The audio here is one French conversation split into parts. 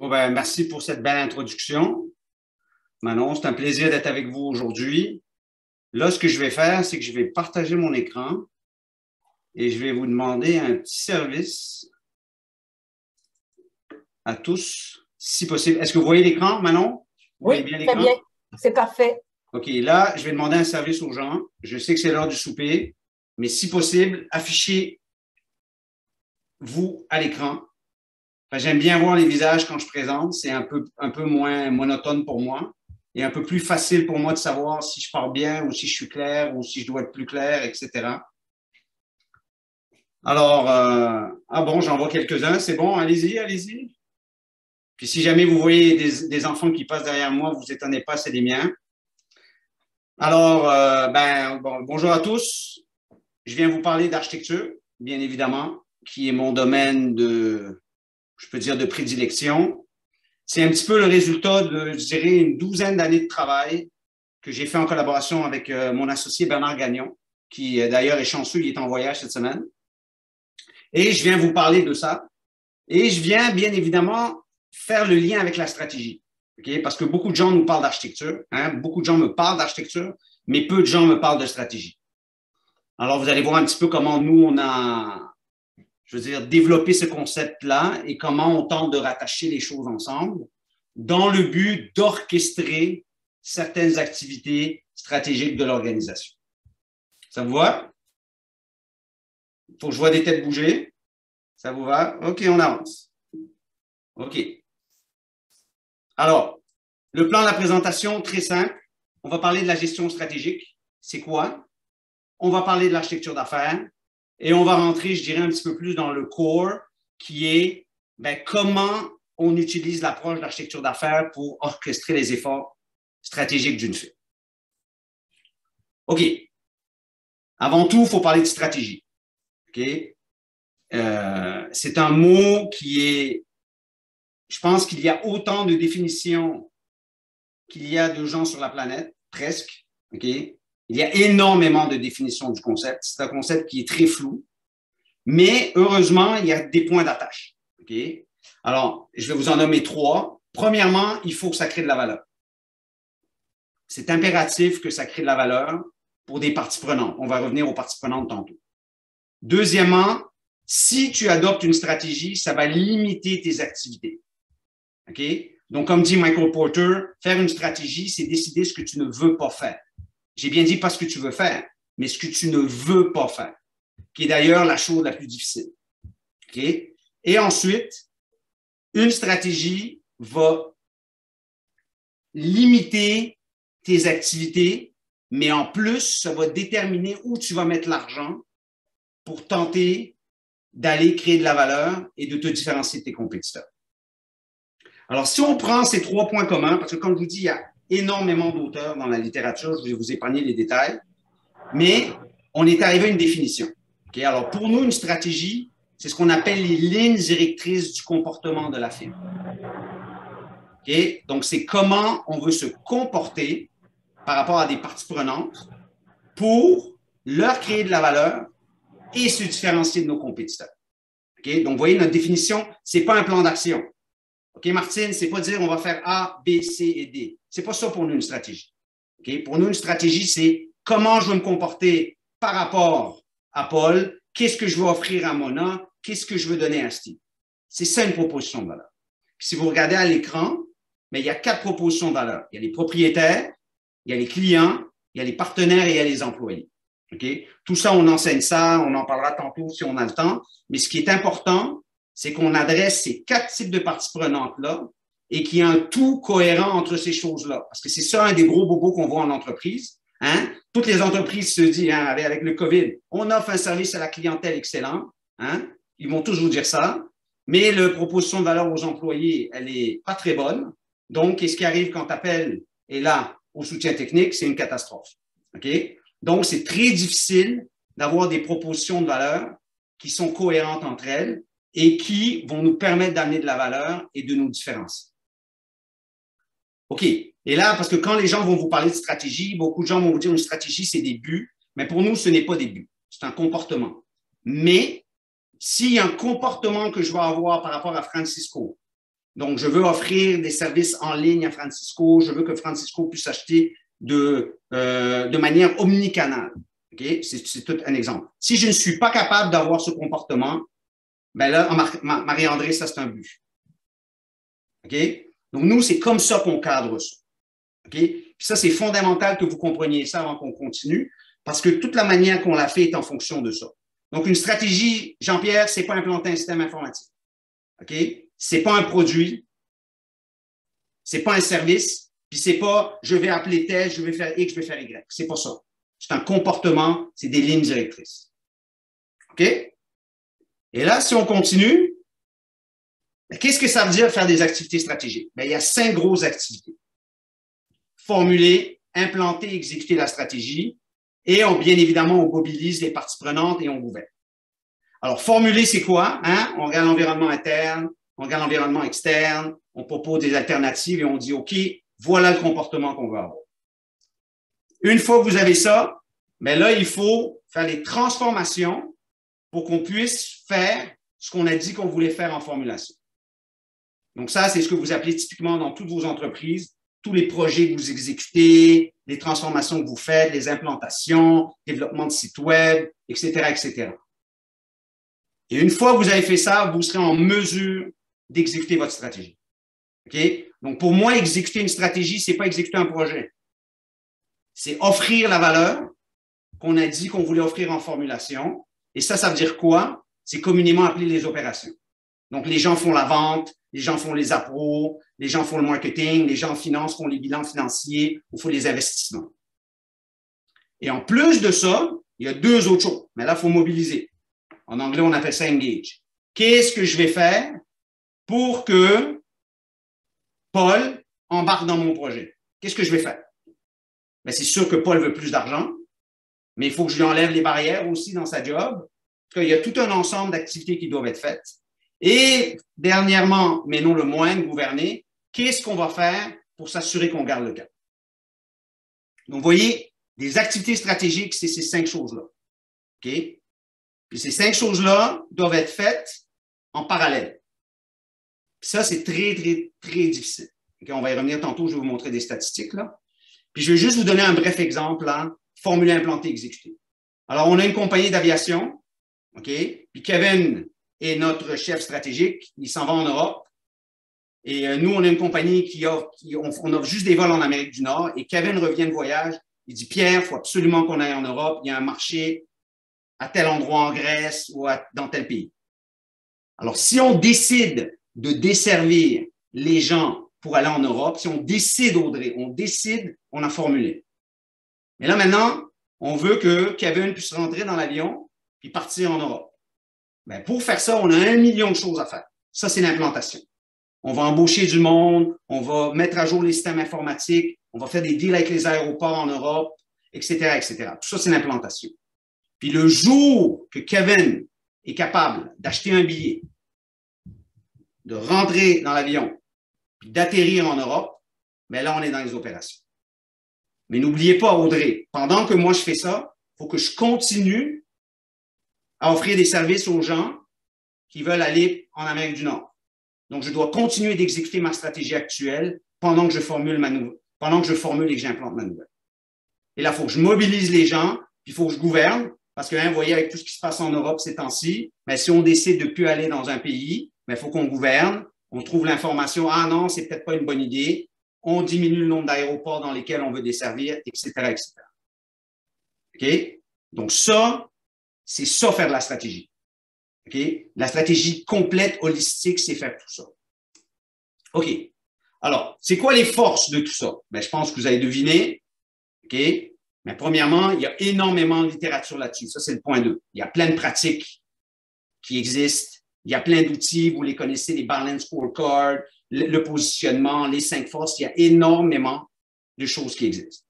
Bon, ben, merci pour cette belle introduction. Manon, c'est un plaisir d'être avec vous aujourd'hui. Là, ce que je vais faire, c'est que je vais partager mon écran et je vais vous demander un petit service à tous, si possible. Est-ce que vous voyez l'écran, Manon? Vous voyez bien l'écran? Très bien. C'est parfait. OK, là, je vais demander un service aux gens. Je sais que c'est l'heure du souper, mais si possible, affichez-vous à l'écran. Enfin, j'aime bien voir les visages quand je présente. C'est un peu moins monotone pour moi et un peu plus facile pour moi de savoir si je pars bien ou si je suis clair ou si je dois être plus clair, etc. Alors, ah bon, j'en vois quelques-uns. C'est bon, allez-y, allez-y. Puis si jamais vous voyez des enfants qui passent derrière moi, vous étonnez pas, c'est les miens. Alors, bonjour à tous. Je viens vous parler d'architecture, bien évidemment, qui est mon domaine de, je peux dire, de prédilection. C'est un petit peu le résultat de, je dirais, une douzaine d'années de travail que j'ai fait en collaboration avec mon associé Bernard Gagnon, qui d'ailleurs est chanceux, il est en voyage cette semaine. Et je viens vous parler de ça. Et je viens, bien évidemment, faire le lien avec la stratégie. Okay? Parce que beaucoup de gens nous parlent d'architecture, hein? Beaucoup de gens me parlent d'architecture, mais peu de gens me parlent de stratégie. Alors, vous allez voir un petit peu comment nous, on a, je veux dire, développé ce concept-là et comment on tente de rattacher les choses ensemble dans le but d'orchestrer certaines activités stratégiques de l'organisation. Ça vous va? Il faut que je vois des têtes bouger. Ça vous va? OK, on avance. OK. Alors, le plan de la présentation, très simple. On va parler de la gestion stratégique. C'est quoi? On va parler de l'architecture d'affaires et on va rentrer, je dirais, un petit peu plus dans le core qui est comment on utilise l'approche d'architecture d'affaires pour orchestrer les efforts stratégiques d'une firme. OK. Avant tout, il faut parler de stratégie. OK. C'est un mot qui est... Je pense qu'il y a autant de définitions qu'il y a de gens sur la planète, presque. OK? Il y a énormément de définitions du concept. C'est un concept qui est très flou, mais heureusement, il y a des points d'attache. OK? Alors, je vais vous en nommer trois. Premièrement, il faut que ça crée de la valeur. C'est impératif que ça crée de la valeur pour des parties prenantes. On va revenir aux parties prenantes tantôt. Deuxièmement, si tu adoptes une stratégie, ça va limiter tes activités. Okay? Donc, comme dit Michael Porter, faire une stratégie, c'est décider ce que tu ne veux pas faire. J'ai bien dit pas ce que tu veux faire, mais ce que tu ne veux pas faire, qui est d'ailleurs la chose la plus difficile. Okay? Et ensuite, une stratégie va limiter tes activités, mais en plus, ça va déterminer où tu vas mettre l'argent pour tenter d'aller créer de la valeur et de te différencier de tes compétiteurs. Alors, si on prend ces trois points communs, parce que comme je vous dis, il y a énormément d'auteurs dans la littérature, je vais vous épargner les détails, mais on est arrivé à une définition. Okay? Alors, pour nous, une stratégie, c'est ce qu'on appelle les lignes directrices du comportement de la firme. Okay? Donc, c'est comment on veut se comporter par rapport à des parties prenantes pour leur créer de la valeur et se différencier de nos compétiteurs. Okay? Donc, vous voyez, notre définition, ce n'est pas un plan d'action. OK, Martine, ce n'est pas dire on va faire A, B, C et D. Ce n'est pas ça pour nous une stratégie. Okay? Pour nous, une stratégie, c'est comment je vais me comporter par rapport à Paul, qu'est-ce que je veux offrir à Mona, qu'est-ce que je veux donner à Steve. C'est ça une proposition de valeur. Puis, si vous regardez à l'écran, il y a 4 propositions de valeur. Il y a les propriétaires, il y a les clients, il y a les partenaires et il y a les employés. Okay? Tout ça, on enseigne ça, on en parlera tantôt si on a le temps, mais ce qui est important, c'est qu'on adresse ces 4 types de parties prenantes-là et qu'il y a un tout cohérent entre ces choses-là, parce que c'est ça un des gros bobos qu'on voit en entreprise. Hein? Toutes les entreprises se disent, hein, avec le COVID, on offre un service à la clientèle excellent, hein? Ils vont tous vous dire ça, mais la proposition de valeur aux employés, elle n'est pas très bonne, donc qu'est-ce qui arrive quand tu appelles et là, au soutien technique, c'est une catastrophe. OK? Donc, c'est très difficile d'avoir des propositions de valeur qui sont cohérentes entre elles et qui vont nous permettre d'amener de la valeur et de nous différencier. OK. Et là, parce que quand les gens vont vous parler de stratégie, beaucoup de gens vont vous dire une stratégie, c'est des buts. Mais pour nous, ce n'est pas des buts. C'est un comportement. Mais s'il y a un comportement que je vais avoir par rapport à Francisco, Donc, je veux offrir des services en ligne à Francisco. Je veux que Francisco puisse acheter de manière omnicanale. Okay? C'est tout un exemple. Si je ne suis pas capable d'avoir ce comportement, ben là, Marie-André, ça, c'est un but. OK? Donc, nous, c'est comme ça qu'on cadre ça. OK? Puis ça, c'est fondamental que vous compreniez ça avant qu'on continue, parce que toute la manière qu'on l'a fait est en fonction de ça. Donc, une stratégie, Jean-Pierre, c'est pas implanter un système informatique. OK? C'est pas un produit, c'est pas un service, puis c'est pas « je vais appeler tel, je vais faire X, je vais faire Y ». C'est pas ça. C'est un comportement, c'est des lignes directrices. OK? Et là, si on continue, ben, qu'est-ce que ça veut dire faire des activités stratégiques? Ben, il y a 5 grosses activités. Formuler, implanter, exécuter la stratégie et on, bien évidemment, on mobilise les parties prenantes et on gouverne. Alors, formuler, c'est quoi? Hein? On regarde l'environnement interne, on regarde l'environnement externe, on propose des alternatives et on dit, OK, voilà le comportement qu'on veut avoir. Une fois que vous avez ça, ben là, il faut faire les transformations pour qu'on puisse faire ce qu'on a dit qu'on voulait faire en formulation. Donc ça, c'est ce que vous appelez typiquement dans toutes vos entreprises, tous les projets que vous exécutez, les transformations que vous faites, les implantations, développement de sites web, etc., etc. Et une fois que vous avez fait ça, vous serez en mesure d'exécuter votre stratégie. OK? Donc pour moi, exécuter une stratégie, c'est pas exécuter un projet. C'est offrir la valeur qu'on a dit qu'on voulait offrir en formulation. Et ça, ça veut dire quoi? C'est communément appelé les opérations. Donc, les gens font la vente, les gens font les appros, les gens font le marketing, les gens financent, font les bilans financiers ou font les investissements. Et en plus de ça, il y a 2 autres choses. Mais là, il faut mobiliser. En anglais, on appelle ça « engage ». Qu'est-ce que je vais faire pour que Paul embarque dans mon projet? Qu'est-ce que je vais faire? Ben, c'est sûr que Paul veut plus d'argent. Mais il faut que je lui enlève les barrières aussi dans sa job. Il y a tout un ensemble d'activités qui doivent être faites. Et dernièrement, mais non le moins, gouverner, qu'est-ce qu'on va faire pour s'assurer qu'on garde le cap? Donc, vous voyez, des activités stratégiques, c'est ces 5 choses-là. Okay? Puis ces 5 choses-là doivent être faites en parallèle. Puis ça, c'est très, très, très difficile. Okay? On va y revenir tantôt, je vais vous montrer des statistiques. Là. Puis je vais juste vous donner un bref exemple là. Formuler, implanter, exécuter. Alors, on a une compagnie d'aviation, OK? Puis Kevin est notre chef stratégique, il s'en va en Europe. Et nous, on a une compagnie on offre juste des vols en Amérique du Nord. Et Kevin revient de voyage, il dit, Pierre, il faut absolument qu'on aille en Europe, il y a un marché à tel endroit en Grèce ou dans tel pays. Alors, si on décide de desservir les gens pour aller en Europe, si on décide, Audrey, on décide, on a formulé. Mais là, maintenant, on veut que Kevin puisse rentrer dans l'avion et partir en Europe. Ben, pour faire ça, on a 1 million de choses à faire. Ça, c'est l'implantation. On va embaucher du monde, on va mettre à jour les systèmes informatiques, on va faire des deals avec les aéroports en Europe, etc., etc. Tout ça, c'est l'implantation. Puis le jour que Kevin est capable d'acheter un billet, de rentrer dans l'avion, puis d'atterrir en Europe, ben là, on est dans les opérations. Mais n'oubliez pas, Audrey, pendant que moi je fais ça, il faut que je continue à offrir des services aux gens qui veulent aller en Amérique du Nord. Donc, je dois continuer d'exécuter ma stratégie actuelle pendant que je formule et que j'implante ma nouvelle. Et là, il faut que je mobilise les gens, puis il faut que je gouverne, parce que, hein, vous voyez, avec tout ce qui se passe en Europe ces temps-ci, ben, si on décide de ne plus aller dans un pays, ben, il faut qu'on gouverne, on trouve l'information, ah non, c'est peut-être pas une bonne idée. On diminue le nombre d'aéroports dans lesquels on veut desservir, etc., etc. OK? Donc, ça, c'est ça, faire de la stratégie. OK? La stratégie complète, holistique, c'est faire tout ça. OK. Alors, c'est quoi les forces de tout ça? Ben, je pense que vous avez deviné. OK? Mais premièrement, il y a énormément de littérature là-dessus. Ça, c'est le point 2. Il y a plein de pratiques qui existent. Il y a plein d'outils. Vous les connaissez, les balance scorecards, le positionnement, les 5 forces, il y a énormément de choses qui existent.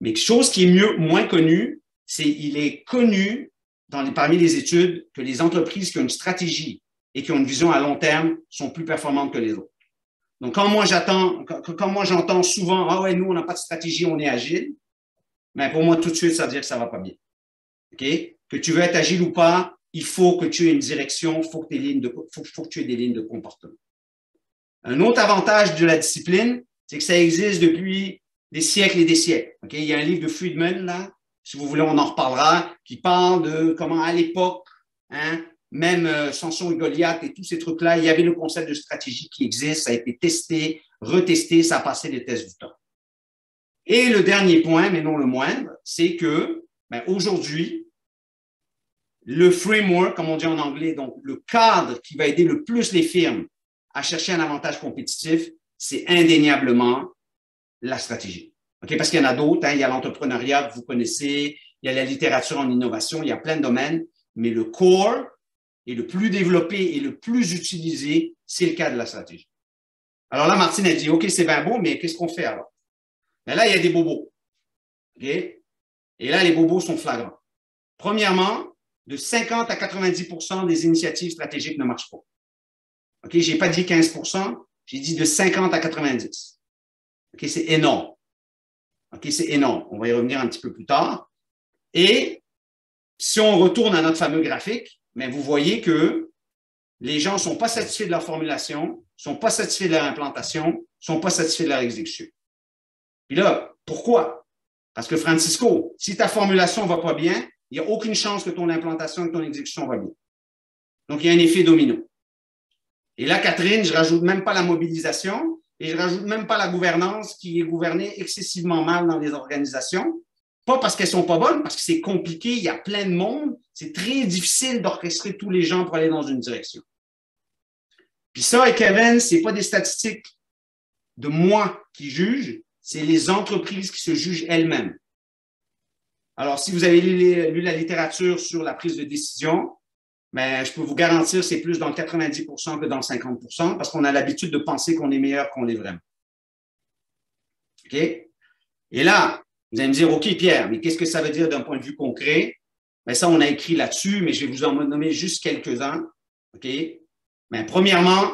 Mais quelque chose qui est moins connu, c'est qu'il est connu parmi les études que les entreprises qui ont une stratégie et qui ont une vision à long terme sont plus performantes que les autres. Donc, quand moi j'entends souvent « Ah ouais, nous, on n'a pas de stratégie, on est agile », mais pour moi, tout de suite, ça veut dire que ça ne va pas bien. Okay? Que tu veux être agile ou pas, il faut que tu aies une direction, il faut que tu aies des lignes de comportement. Un autre avantage de la discipline, c'est que ça existe depuis des siècles et des siècles. Okay? Il y a un livre de Friedman, là, si vous voulez, on en reparlera, qui parle de comment à l'époque, hein, même Samson et Goliath et tous ces trucs-là, il y avait le concept de stratégie qui existe, ça a été testé, retesté, ça a passé les tests du temps. Et le dernier point, mais non le moindre, c'est que ben, aujourd'hui, le framework, comme on dit en anglais, donc le cadre qui va aider le plus les firmes à chercher un avantage compétitif, c'est indéniablement la stratégie. Okay? Parce qu'il y en a d'autres, hein? Il y a l'entrepreneuriat que vous connaissez, il y a la littérature en innovation, il y a plein de domaines, mais le core est le plus développé et le plus utilisé, c'est le cas de la stratégie. Alors là, Martine a dit, OK, c'est bien beau, mais qu'est-ce qu'on fait alors? Ben là, il y a des bobos. Okay? Et là, les bobos sont flagrants. Premièrement, de 50 à 90% des initiatives stratégiques ne marchent pas. OK, j'ai pas dit 15%, j'ai dit de 50 à 90. OK, c'est énorme. OK, c'est énorme. On va y revenir un petit peu plus tard. Et si on retourne à notre fameux graphique, mais vous voyez que les gens ne sont pas satisfaits de leur formulation, ne sont pas satisfaits de leur implantation, ne sont pas satisfaits de leur exécution. Puis là, pourquoi? Parce que Francisco, si ta formulation ne va pas bien, il n'y a aucune chance que ton implantation et ton exécution va bien. Donc, il y a un effet domino. Et là, Catherine, je ne rajoute même pas la mobilisation et je ne rajoute même pas la gouvernance qui est gouvernée excessivement mal dans les organisations. Pas parce qu'elles ne sont pas bonnes, parce que c'est compliqué, il y a plein de monde. C'est très difficile d'orchestrer tous les gens pour aller dans une direction. Puis ça, et Kevin, ce n'est pas des statistiques de moi qui juge, c'est les entreprises qui se jugent elles-mêmes. Alors, si vous avez lu la littérature sur la prise de décision, mais je peux vous garantir c'est plus dans le 90% que dans le 50% parce qu'on a l'habitude de penser qu'on est meilleur qu'on l'est vraiment. OK? Et là, vous allez me dire, OK, Pierre, mais qu'est-ce que ça veut dire d'un point de vue concret? Bien, ça, on a écrit là-dessus, mais je vais vous en nommer juste quelques-uns. OK? Bien, premièrement,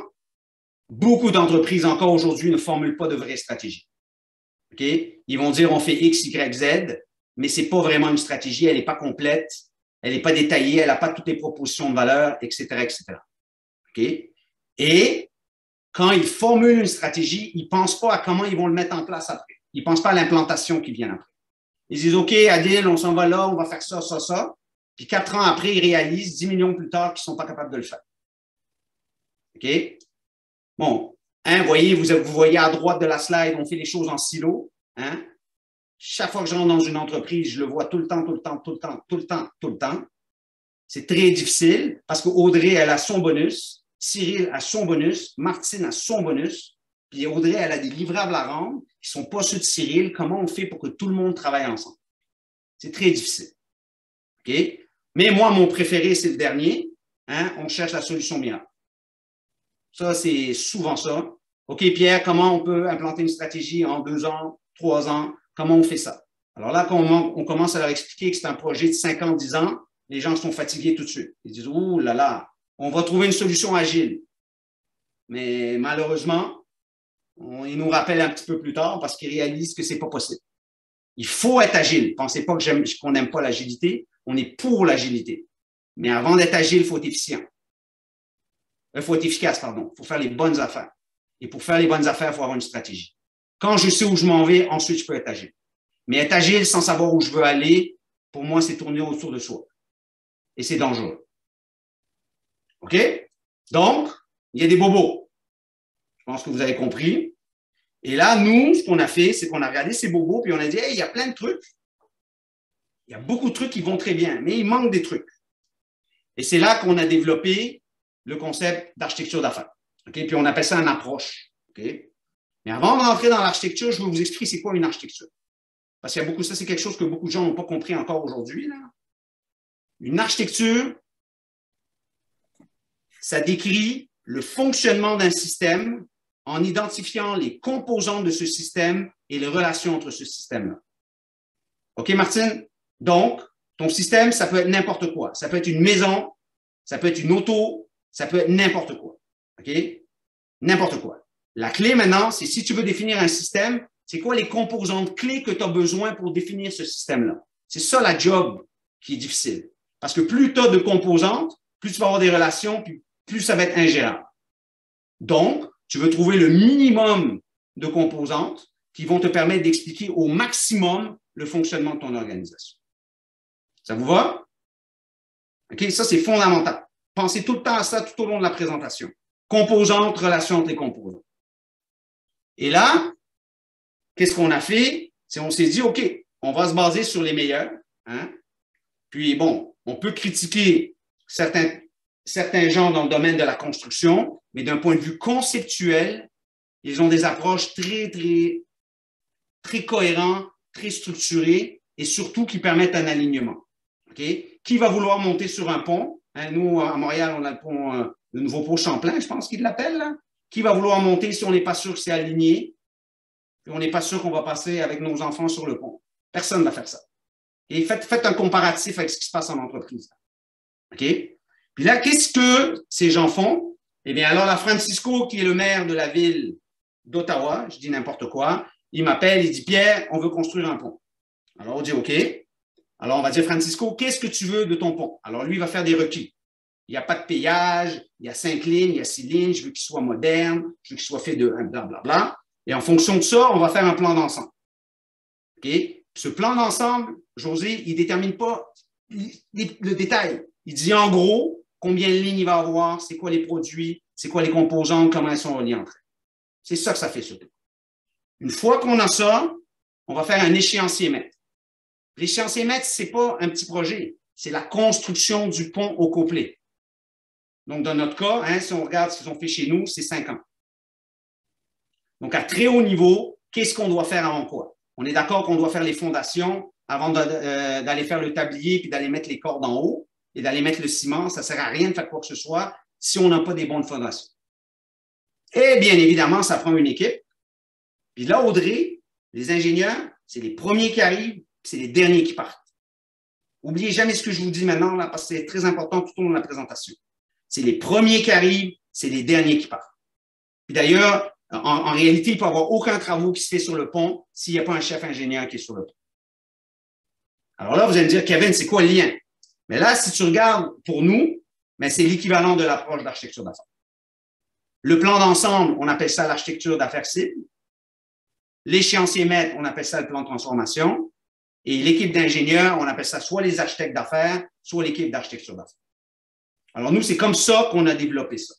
beaucoup d'entreprises encore aujourd'hui ne formulent pas de vraie stratégie. OK? Ils vont dire, on fait X, Y, Z, mais ce n'est pas vraiment une stratégie, elle n'est pas complète. Elle n'est pas détaillée, elle n'a pas toutes les propositions de valeur, etc., etc. Okay? Et quand ils formulent une stratégie, ils ne pensent pas à comment ils vont le mettre en place après. Ils ne pensent pas à l'implantation qui vient après. Ils disent, OK, Adil, on s'en va là, on va faire ça, ça, ça. Puis 4 ans après, ils réalisent 10 millions plus tard qu'ils ne sont pas capables de le faire. OK? Bon, hein, voyez, vous voyez à droite de la slide, on fait les choses en silo. Hein? Chaque fois que je rentre dans une entreprise, je le vois tout le temps. C'est très difficile parce qu'Audrey, elle a son bonus, Cyril a son bonus, Martine a son bonus, puis Audrey, elle a des livrables à rendre qui ne sont pas ceux de Cyril. Comment on fait pour que tout le monde travaille ensemble? C'est très difficile. Okay? Mais moi, mon préféré, c'est le dernier. Hein? On cherche la solution miracle. Ça, c'est souvent ça. OK, Pierre, comment on peut implanter une stratégie en 2 ans, 3 ans? Comment on fait ça? Alors là, quand on commence à leur expliquer que c'est un projet de 5 ans, 10 ans, les gens sont fatigués tout de suite. Ils disent, ouh là là, on va trouver une solution agile. Mais malheureusement, ils nous rappellent un petit peu plus tard parce qu'ils réalisent que ce n'est pas possible. Il faut être agile. Pensez pas qu'on n'aime pas l'agilité. On est pour l'agilité. Mais avant d'être agile, il faut être efficient. Il faut être efficace, pardon. Il faut faire les bonnes affaires. Et pour faire les bonnes affaires, il faut avoir une stratégie. Quand je sais où je m'en vais, ensuite, je peux être agile. Mais être agile sans savoir où je veux aller, pour moi, c'est tourner autour de soi. Et c'est dangereux. OK? Donc, il y a des bobos. Je pense que vous avez compris. Et là, nous, ce qu'on a fait, c'est qu'on a regardé ces bobos, puis on a dit, hey, il y a plein de trucs. Il y a beaucoup de trucs qui vont très bien, mais il manque des trucs. Et c'est là qu'on a développé le concept d'architecture d'affaires. OK? Puis on appelle ça une approche. OK? Mais avant de rentrer dans l'architecture, je vais vous expliquer c'est quoi une architecture. Parce qu'il y a beaucoup, ça c'est quelque chose que beaucoup de gens n'ont pas compris encore aujourd'hui. Une architecture, ça décrit le fonctionnement d'un système en identifiant les composants de ce système et les relations entre ce système-là. OK, Martine? Donc, ton système, ça peut être n'importe quoi. Ça peut être une maison, ça peut être une auto, ça peut être n'importe quoi. OK? N'importe quoi. La clé maintenant, c'est si tu veux définir un système, c'est quoi les composantes clés que tu as besoin pour définir ce système-là? C'est ça la job qui est difficile. Parce que plus tu as de composantes, plus tu vas avoir des relations, puis plus ça va être ingérable. Donc, tu veux trouver le minimum de composantes qui vont te permettre d'expliquer au maximum le fonctionnement de ton organisation. Ça vous va? OK, ça, c'est fondamental. Pensez tout le temps à ça tout au long de la présentation. Composantes, relations entre les composantes. Et là, qu'est-ce qu'on a fait? C'est qu'on s'est dit, OK, on va se baser sur les meilleurs. Hein? Puis, bon, on peut critiquer certains gens dans le domaine de la construction, mais d'un point de vue conceptuel, ils ont des approches très cohérentes, très structurées et surtout qui permettent un alignement. Okay? Qui va vouloir monter sur un pont? Hein, nous, à Montréal, on a le nouveau pont Champlain, je pense qu'ils l'appellent. Qui va vouloir monter si on n'est pas sûr que c'est aligné? Puis on n'est pas sûr qu'on va passer avec nos enfants sur le pont. Personne ne va faire ça. Et faites un comparatif avec ce qui se passe en entreprise. OK? Puis là, qu'est-ce que ces gens font? Eh bien, alors, la Francisco, qui est le maire de la ville d'Ottawa, je dis n'importe quoi, il m'appelle, il dit « Pierre, on veut construire un pont. » Alors, on dit « OK. » Alors, on va dire « Francisco, qu'est-ce que tu veux de ton pont? » Alors, lui, il va faire des requis. Il n'y a pas de péage, il y a 5 lignes, il y a 6 lignes, je veux qu'il soit moderne, je veux qu'il soit fait de blablabla. Et en fonction de ça, on va faire un plan d'ensemble. OK? Ce plan d'ensemble, José, il ne détermine pas le détail. Il dit en gros combien de lignes il va avoir, c'est quoi les produits, c'est quoi les composants, comment ils sont reliés entre eux. C'est ça que ça fait surtout. Une fois qu'on a ça, on va faire un échéancier mètre. L'échéancier mètre, ce n'est pas un petit projet, c'est la construction du pont au complet. Donc, dans notre cas, hein, si on regarde ce qu'ils ont fait chez nous, c'est 5 ans. Donc, à très haut niveau, qu'est-ce qu'on doit faire avant quoi? On est d'accord qu'on doit faire les fondations avant d'aller faire le tablier puis d'aller mettre les cordes en haut et d'aller mettre le ciment. Ça ne sert à rien de faire quoi que ce soit si on n'a pas des bonnes fondations. Et bien évidemment, ça prend une équipe. Puis là, Audrey, les ingénieurs, c'est les premiers qui arrivent, c'est les derniers qui partent. N'oubliez jamais ce que je vous dis maintenant, là, parce que c'est très important tout au long de la présentation. C'est les premiers qui arrivent, c'est les derniers qui partent. Puis d'ailleurs, en réalité, il ne peut y avoir aucun travaux qui se fait sur le pont s'il n'y a pas un chef ingénieur qui est sur le pont. Alors là, vous allez me dire, Kevin, c'est quoi le lien? Mais là, si tu regardes pour nous, ben, c'est l'équivalent de l'approche d'architecture d'affaires. Le plan d'ensemble, on appelle ça l'architecture d'affaires cible. L'échéancier maître, on appelle ça le plan de transformation. Et l'équipe d'ingénieurs, on appelle ça soit les architectes d'affaires, soit l'équipe d'architecture d'affaires. Alors nous, c'est comme ça qu'on a développé ça,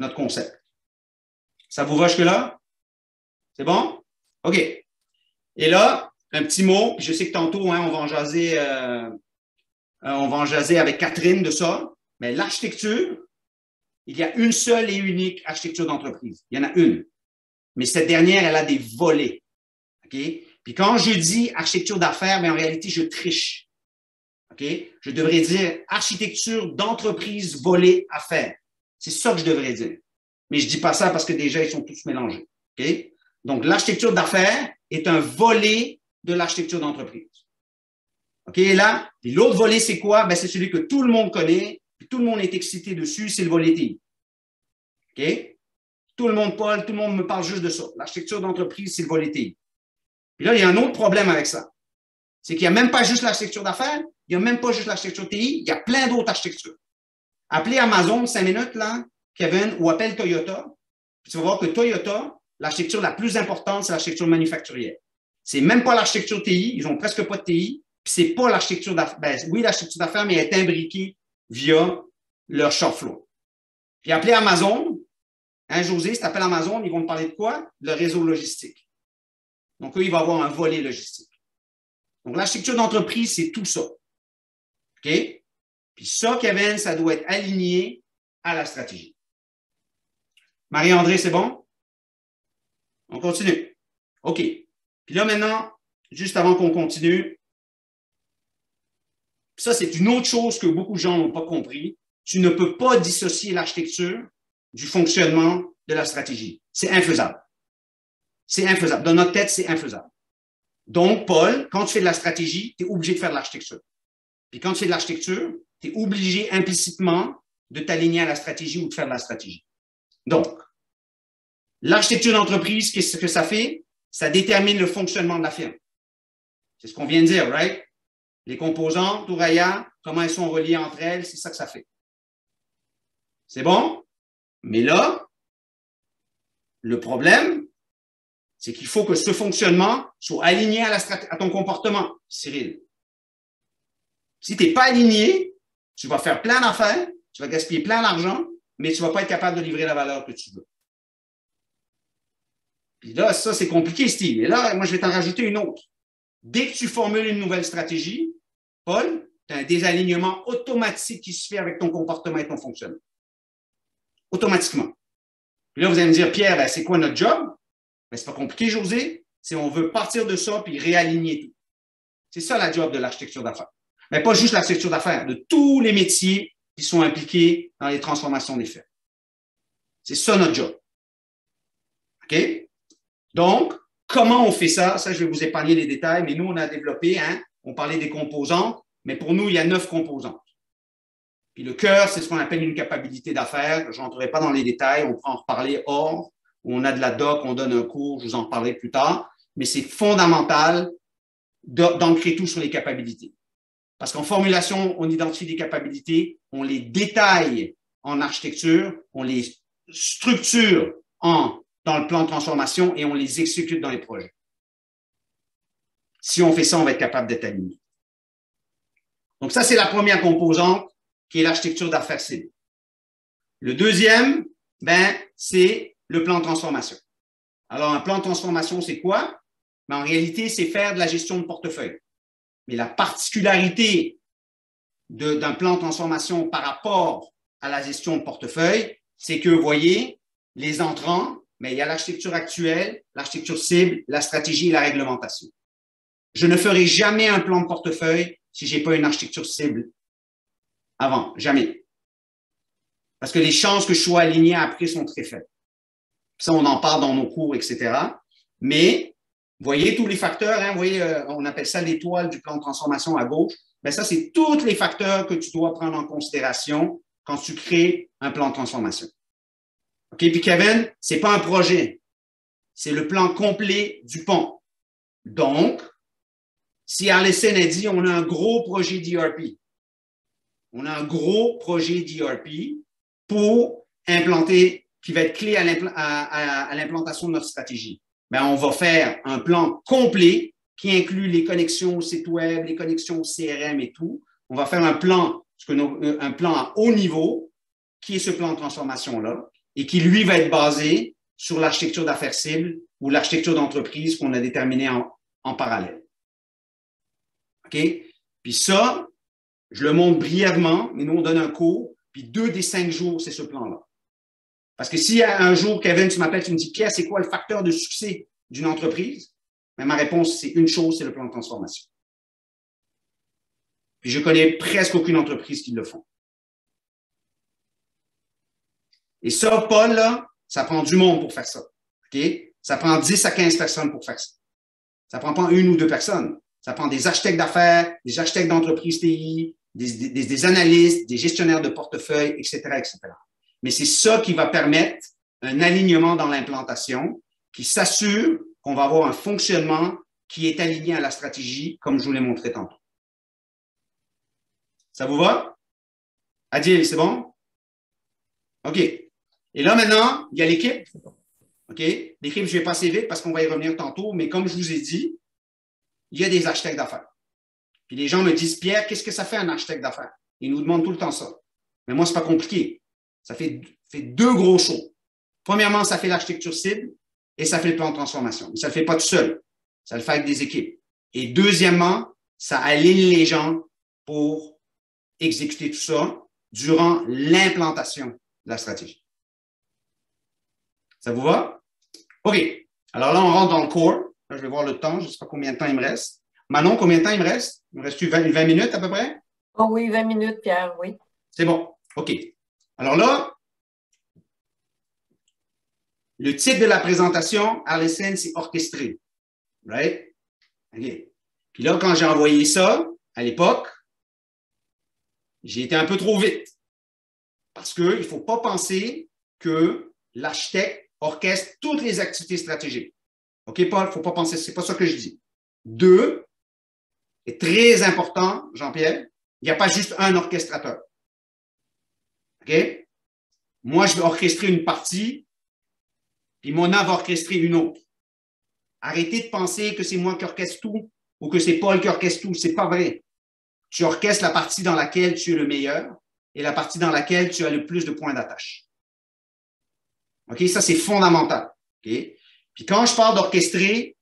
notre concept. Ça vous va jusque-là? C'est bon? OK. Et là, un petit mot, puis je sais que tantôt, hein, on va en jaser avec Catherine de ça, mais l'architecture, il y a une seule et unique architecture d'entreprise. Il y en a une. Mais cette dernière, elle a des volets. OK? Puis quand je dis architecture d'affaires, mais en réalité, je triche. OK? Je devrais dire architecture d'entreprise, volet, affaires. C'est ça que je devrais dire. Mais je ne dis pas ça parce que déjà, ils sont tous mélangés. Okay? Donc, l'architecture d'affaires est un volet de l'architecture d'entreprise. OK, là, l'autre volet, c'est quoi? Ben, c'est celui que tout le monde connaît, puis tout le monde est excité dessus, c'est le volet TI. OK? Tout le monde me parle juste de ça. L'architecture d'entreprise, c'est le volet TI. Puis là, il y a un autre problème avec ça. C'est qu'il n'y a même pas juste l'architecture d'affaires, il n'y a même pas juste l'architecture TI, il y a plein d'autres architectures. Appelez Amazon 5 minutes, là, Kevin, ou appelle Toyota, puis tu vas voir que Toyota, l'architecture la plus importante, c'est l'architecture manufacturière. C'est même pas l'architecture TI, ils n'ont presque pas de TI, puis c'est pas l'architecture d'affaires. Ben, oui, l'architecture d'affaires, mais elle est imbriquée via leur shop floor. Puis appelez Amazon, hein, José, si tu appelles Amazon, ils vont te parler de quoi? Le réseau logistique. Donc, eux, ils vont avoir un volet logistique. Donc, l'architecture d'entreprise, c'est tout ça. OK? Puis ça, Kevin, ça doit être aligné à la stratégie. Marie-André, c'est bon? On continue. OK. Puis là, maintenant, juste avant qu'on continue, ça, c'est une autre chose que beaucoup de gens n'ont pas compris. Tu ne peux pas dissocier l'architecture du fonctionnement de la stratégie. C'est infaisable. C'est infaisable. Dans notre tête, c'est infaisable. Donc, Paul, quand tu fais de la stratégie, tu es obligé de faire de l'architecture. Puis quand tu fais de l'architecture, tu es obligé implicitement de t'aligner à la stratégie ou de faire de la stratégie. Donc, l'architecture d'entreprise, qu'est-ce que ça fait? Ça détermine le fonctionnement de la firme. C'est ce qu'on vient de dire, right? Les composantes, Touraya, comment elles sont reliées entre elles, c'est ça que ça fait. C'est bon? Mais là, Le problème, c'est qu'il faut que ce fonctionnement soit aligné à ton comportement, Cyril. Si tu n'es pas aligné, tu vas faire plein d'affaires, tu vas gaspiller plein d'argent, mais tu ne vas pas être capable de livrer la valeur que tu veux. Puis là, ça, c'est compliqué, Steve. Et là, moi, je vais t'en rajouter une autre. Dès que tu formules une nouvelle stratégie, Paul, tu as un désalignement automatique qui se fait avec ton comportement et ton fonctionnement. Automatiquement. Puis là, vous allez me dire, Pierre, ben, c'est quoi notre job? Ben, c'est pas compliqué, José. C'est on veut partir de ça puis réaligner tout. C'est ça la job de l'architecture d'affaires. Mais pas juste l'architecture d'affaires, de tous les métiers qui sont impliqués dans les transformations des faits. C'est ça notre job. OK? Donc, comment on fait ça? Ça, je vais vous épargner les détails, mais nous, on a développé, hein, on parlait des composantes, mais pour nous, il y a 9 composantes. Puis le cœur, c'est ce qu'on appelle une capacité d'affaires. Je n'entrerai pas dans les détails, on pourra en reparler hors, on a de la doc, on donne un cours, je vous en parlerai plus tard, mais c'est fondamental d'ancrer tout sur les capacités. Parce qu'en formulation, on identifie des capacités, on les détaille en architecture, on les structure dans le plan de transformation et on les exécute dans les projets. Si on fait ça, on va être capable d'être aligné. Donc ça, c'est la première composante qui est l'architecture d'affaires cible. Le deuxième, ben, c'est le plan de transformation. Alors, un plan de transformation, c'est quoi? Ben, en réalité, c'est faire de la gestion de portefeuille. Mais la particularité d'un plan de transformation par rapport à la gestion de portefeuille, c'est que, vous voyez, les entrants, mais il y a l'architecture actuelle, l'architecture cible, la stratégie et la réglementation. Je ne ferai jamais un plan de portefeuille si je n'ai pas une architecture cible avant, jamais. Parce que les chances que je sois aligné après sont très faibles. Ça, on en parle dans nos cours, etc. Mais, vous voyez tous les facteurs, hein, vous voyez, on appelle ça l'étoile du plan de transformation à gauche. Ben ça, c'est tous les facteurs que tu dois prendre en considération quand tu crées un plan de transformation. OK, puis Kevin, ce n'est pas un projet, c'est le plan complet du pont. Donc, si Arlesen a dit, on a un gros projet d'ERP. On a un gros projet d'ERP pour implanter, qui va être clé à l'implantation de notre stratégie. Ben, on va faire un plan complet qui inclut les connexions au site web, les connexions au CRM et tout. On va faire un plan à haut niveau qui est ce plan de transformation-là et qui, lui, va être basé sur l'architecture d'affaires cible ou l'architecture d'entreprise qu'on a déterminée en parallèle. OK? Puis ça, je le montre brièvement, mais nous, on donne un cours, puis 2 des 5 jours, c'est ce plan-là. Parce que si un jour, Kevin, tu m'appelles, tu me dis, Pierre, c'est quoi le facteur de succès d'une entreprise? Mais ma réponse, c'est une chose, c'est le plan de transformation. Puis je connais presque aucune entreprise qui le font. Et ça, Paul, là, ça prend du monde pour faire ça. Okay? Ça prend 10 à 15 personnes pour faire ça. Ça prend pas 1 ou 2 personnes. Ça prend des architectes d'affaires, des architectes d'entreprise TI, des analystes, des gestionnaires de portefeuille, etc., etc. Mais c'est ça qui va permettre un alignement dans l'implantation qui s'assure qu'on va avoir un fonctionnement qui est aligné à la stratégie, comme je vous l'ai montré tantôt. Ça vous va? Adil, c'est bon? OK. Et là, maintenant, il y a l'équipe. OK? L'équipe, je vais passer vite parce qu'on va y revenir tantôt, mais comme je vous ai dit, il y a des architectes d'affaires. Puis les gens me disent, Pierre, qu'est-ce que ça fait un architecte d'affaires? Ils nous demandent tout le temps ça. Mais moi, ce n'est pas compliqué. Ça fait 2 gros choses. Premièrement, ça fait l'architecture cible et ça fait le plan de transformation. Mais ça ne le fait pas tout seul. Ça le fait avec des équipes. Et deuxièmement, ça aligne les gens pour exécuter tout ça durant l'implantation de la stratégie. Ça vous va? OK. Alors là, on rentre dans le core. Là, je vais voir le temps. Je ne sais pas combien de temps il me reste. Manon, combien de temps il me reste? Il me reste 20 minutes à peu près? Oh oui, 20 minutes, Pierre, oui. C'est bon. OK. Alors là, le titre de la présentation, Arlesen, c'est orchestré. Right? Okay. Puis là, quand j'ai envoyé ça, à l'époque, j'ai été un peu trop vite. Parce qu'il ne faut pas penser que l'architecte orchestre toutes les activités stratégiques. OK, Paul? Il ne faut pas penser, ce n'est pas ça que je dis. 2, est très important, Jean-Pierre, il n'y a pas juste un orchestrateur. OK? Moi, je vais orchestrer une partie puis mon âme va orchestrer une autre. Arrêtez de penser que c'est moi qui orchestre tout ou que c'est Paul qui orchestre tout. Ce n'est pas vrai. Tu orchestres la partie dans laquelle tu es le meilleur et la partie dans laquelle tu as le plus de points d'attache. OK? Ça, c'est fondamental. OK? Puis quand je parle d'orchestrer,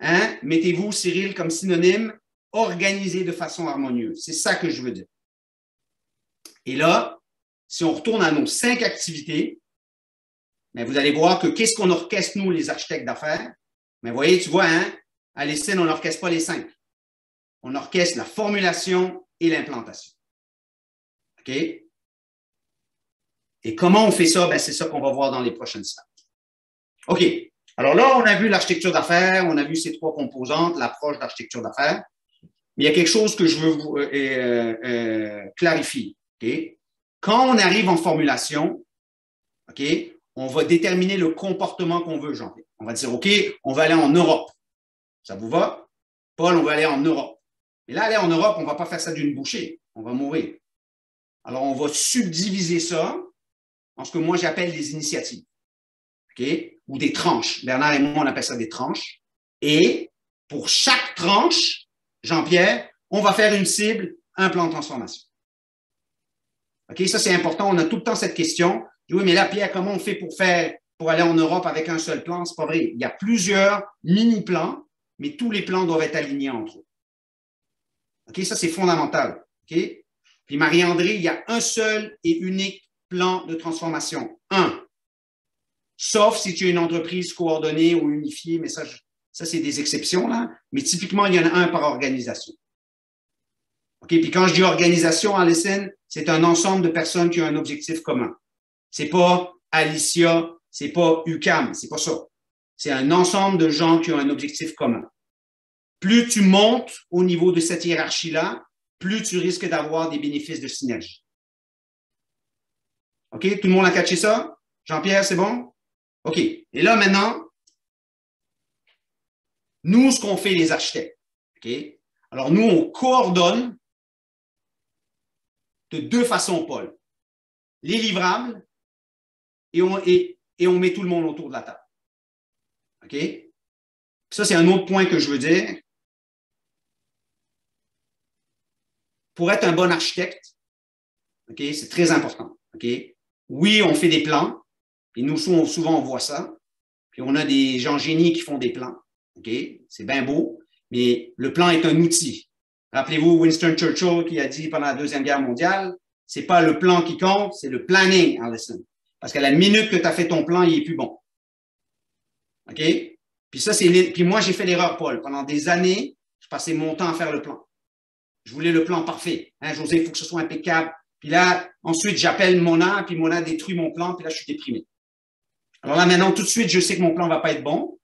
hein, mettez-vous, Cyril, comme synonyme, organiser de façon harmonieuse. C'est ça que je veux dire. Et là, si on retourne à nos 5 activités, bien, vous allez voir que qu'est-ce qu'on orchestre, nous, les architectes d'affaires? Mais vous voyez, tu vois, hein, à l'ESSEN, on n'orchestre pas les 5. On orchestre la formulation et l'implantation. OK? Et comment on fait ça? Ben, c'est ça qu'on va voir dans les prochaines slides. OK. Alors là, on a vu l'architecture d'affaires, on a vu ces 3 composantes, l'approche d'architecture d'affaires. Mais il y a quelque chose que je veux vous clarifier. Okay? Quand on arrive en formulation, okay, on va déterminer le comportement qu'on veut, Jean-Pierre. On va dire, OK, on va aller en Europe. Ça vous va? Paul, on va aller en Europe. Mais là, aller en Europe, on ne va pas faire ça d'une bouchée. On va mourir. Alors, on va subdiviser ça en ce que moi, j'appelle des initiatives. Okay? Ou des tranches. Bernard et moi, on appelle ça des tranches. Et pour chaque tranche, Jean-Pierre, on va faire une cible, un plan de transformation. OK? Ça, c'est important. On a tout le temps cette question. Oui, mais là, Pierre, comment on fait pour aller en Europe avec un seul plan? C'est pas vrai. Il y a plusieurs mini-plans, mais tous les plans doivent être alignés entre eux. OK? Ça, c'est fondamental. OK? Puis Marie-André, il y a un seul et unique plan de transformation. Un. Sauf si tu es une entreprise coordonnée ou unifiée, mais ça, ça c'est des exceptions, là. Mais typiquement, il y en a un par organisation. OK? Puis quand je dis organisation, à l'ESSEN, c'est un ensemble de personnes qui ont un objectif commun. C'est pas Alicia, c'est pas UCAM, c'est pas ça. C'est un ensemble de gens qui ont un objectif commun. Plus tu montes au niveau de cette hiérarchie-là, plus tu risques d'avoir des bénéfices de synergie. OK? Tout le monde a catché ça? Jean-Pierre, c'est bon? OK. Et là, maintenant, nous, ce qu'on fait, les architectes, OK? Alors, nous, on coordonne de 2 façons, Paul. Les livrables et on met tout le monde autour de la table. OK? Ça, c'est un autre point que je veux dire. Pour être un bon architecte, OK, c'est très important. OK? Oui, on fait des plans. Et nous, souvent, on voit ça. Puis, on a des gens génies qui font des plans. OK? C'est bien beau, mais le plan est un outil. Rappelez-vous Winston Churchill qui a dit pendant la Deuxième Guerre mondiale, c'est pas le plan qui compte, c'est le planning, Alison. Parce qu'à la minute que tu as fait ton plan, il est plus bon. OK? Puis ça, c'est... Puis moi, j'ai fait l'erreur, Paul. Pendant des années, je passais mon temps à faire le plan. Je voulais le plan parfait. Hein, José, il faut que ce soit impeccable. Puis là, ensuite, j'appelle Mona, puis Mona détruit mon plan, puis là, je suis déprimé. Alors là, maintenant, tout de suite, je sais que mon plan ne va pas être bon,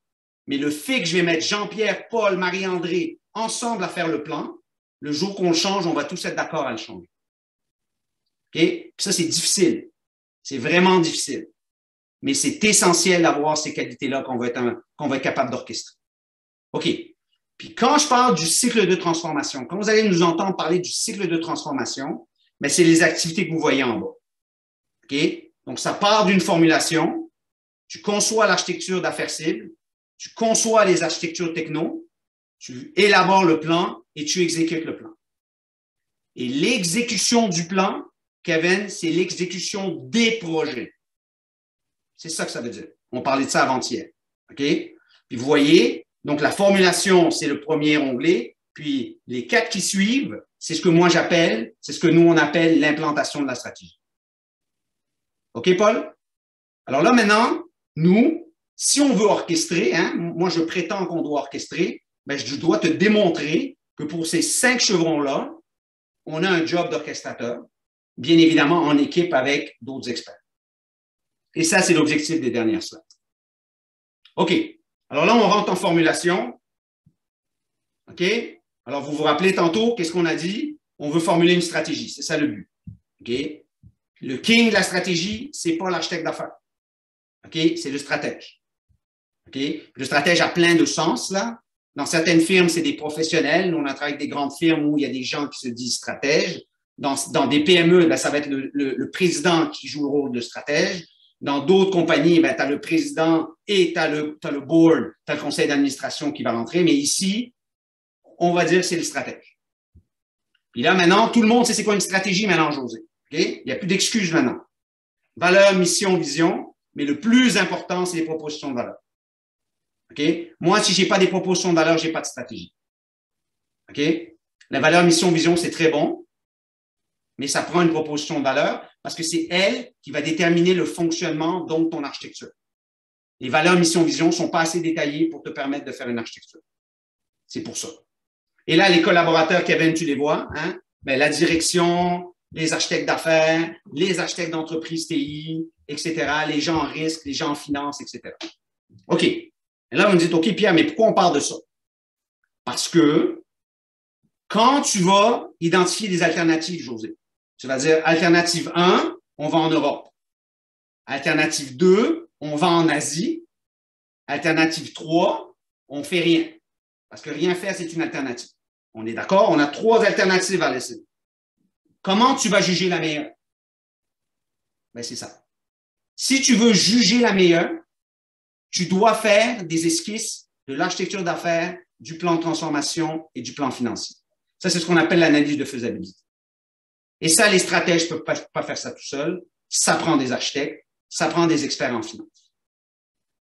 mais le fait que je vais mettre Jean-Pierre, Paul, Marie-André ensemble à faire le plan, le jour qu'on le change, on va tous être d'accord à le changer. OK? Puis ça, c'est difficile. C'est vraiment difficile. Mais c'est essentiel d'avoir ces qualités-là qu'on va être capable d'orchestrer. OK. Puis quand je parle du cycle de transformation, quand vous allez nous entendre parler du cycle de transformation, bien, c'est les activités que vous voyez en bas. OK? Donc, ça part d'une formulation. Tu conçois l'architecture d'affaires cibles, tu conçois les architectures techno, tu élabores le plan et tu exécutes le plan. Et l'exécution du plan, Kevin, c'est l'exécution des projets. C'est ça que ça veut dire. On parlait de ça avant-hier. OK? Puis vous voyez, donc la formulation, c'est le premier onglet, puis les 4 qui suivent, c'est ce que moi j'appelle, c'est ce que nous on appelle l'implantation de la stratégie. OK, Paul? Alors là, maintenant, nous, si on veut orchestrer, hein, moi je prétends qu'on doit orchestrer, ben, je dois te démontrer que pour ces 5 chevrons-là, on a un job d'orchestrateur, bien évidemment en équipe avec d'autres experts. Et ça, c'est l'objectif des dernières slides. OK. Alors là, on rentre en formulation. OK. Alors, vous vous rappelez tantôt, qu'est-ce qu'on a dit? On veut formuler une stratégie. C'est ça le but. OK. Le king de la stratégie, ce n'est pas l'architecte d'affaires. OK? C'est le stratège. OK? Le stratège a plein de sens, là. Dans certaines firmes, c'est des professionnels. Nous, on travaille avec des grandes firmes où il y a des gens qui se disent stratèges. Dans des PME, là, ça va être le président qui joue le rôle de stratège. Dans d'autres compagnies, ben, tu as le président et tu as le board, tu as le conseil d'administration qui va rentrer. Mais ici, on va dire que c'est le stratège. Puis là, maintenant, tout le monde sait c'est quoi une stratégie maintenant, José. Okay? Il n'y a plus d'excuses maintenant. Valeur, mission, vision, mais le plus important, c'est les propositions de valeur. Okay? Moi, si je n'ai pas des propositions de valeur, je n'ai pas de stratégie. Okay? La valeur, mission, vision, c'est très bon, mais ça prend une proposition de valeur parce que c'est elle qui va déterminer le fonctionnement, donc ton architecture. Les valeurs, mission, vision ne sont pas assez détaillées pour te permettre de faire une architecture. C'est pour ça. Et là, les collaborateurs, Kevin, tu les vois, hein? Ben, la direction, les architectes d'affaires, les architectes d'entreprise TI, etc., les gens en risque, les gens en finance, etc. OK. Et là, vous me dites, OK, Pierre, mais pourquoi on parle de ça? Parce que quand tu vas identifier des alternatives, José, tu vas dire alternative 1, on va en Europe. Alternative 2, on va en Asie. Alternative 3, on fait rien. Parce que rien faire, c'est une alternative. On est d'accord? On a 3 alternatives à laisser. Comment tu vas juger la meilleure? Ben, c'est ça. Si tu veux juger la meilleure, tu dois faire des esquisses de l'architecture d'affaires, du plan de transformation et du plan financier. Ça, c'est ce qu'on appelle l'analyse de faisabilité. Et ça, les stratèges ne peuvent pas faire ça tout seuls. Ça prend des architectes, ça prend des experts en finance.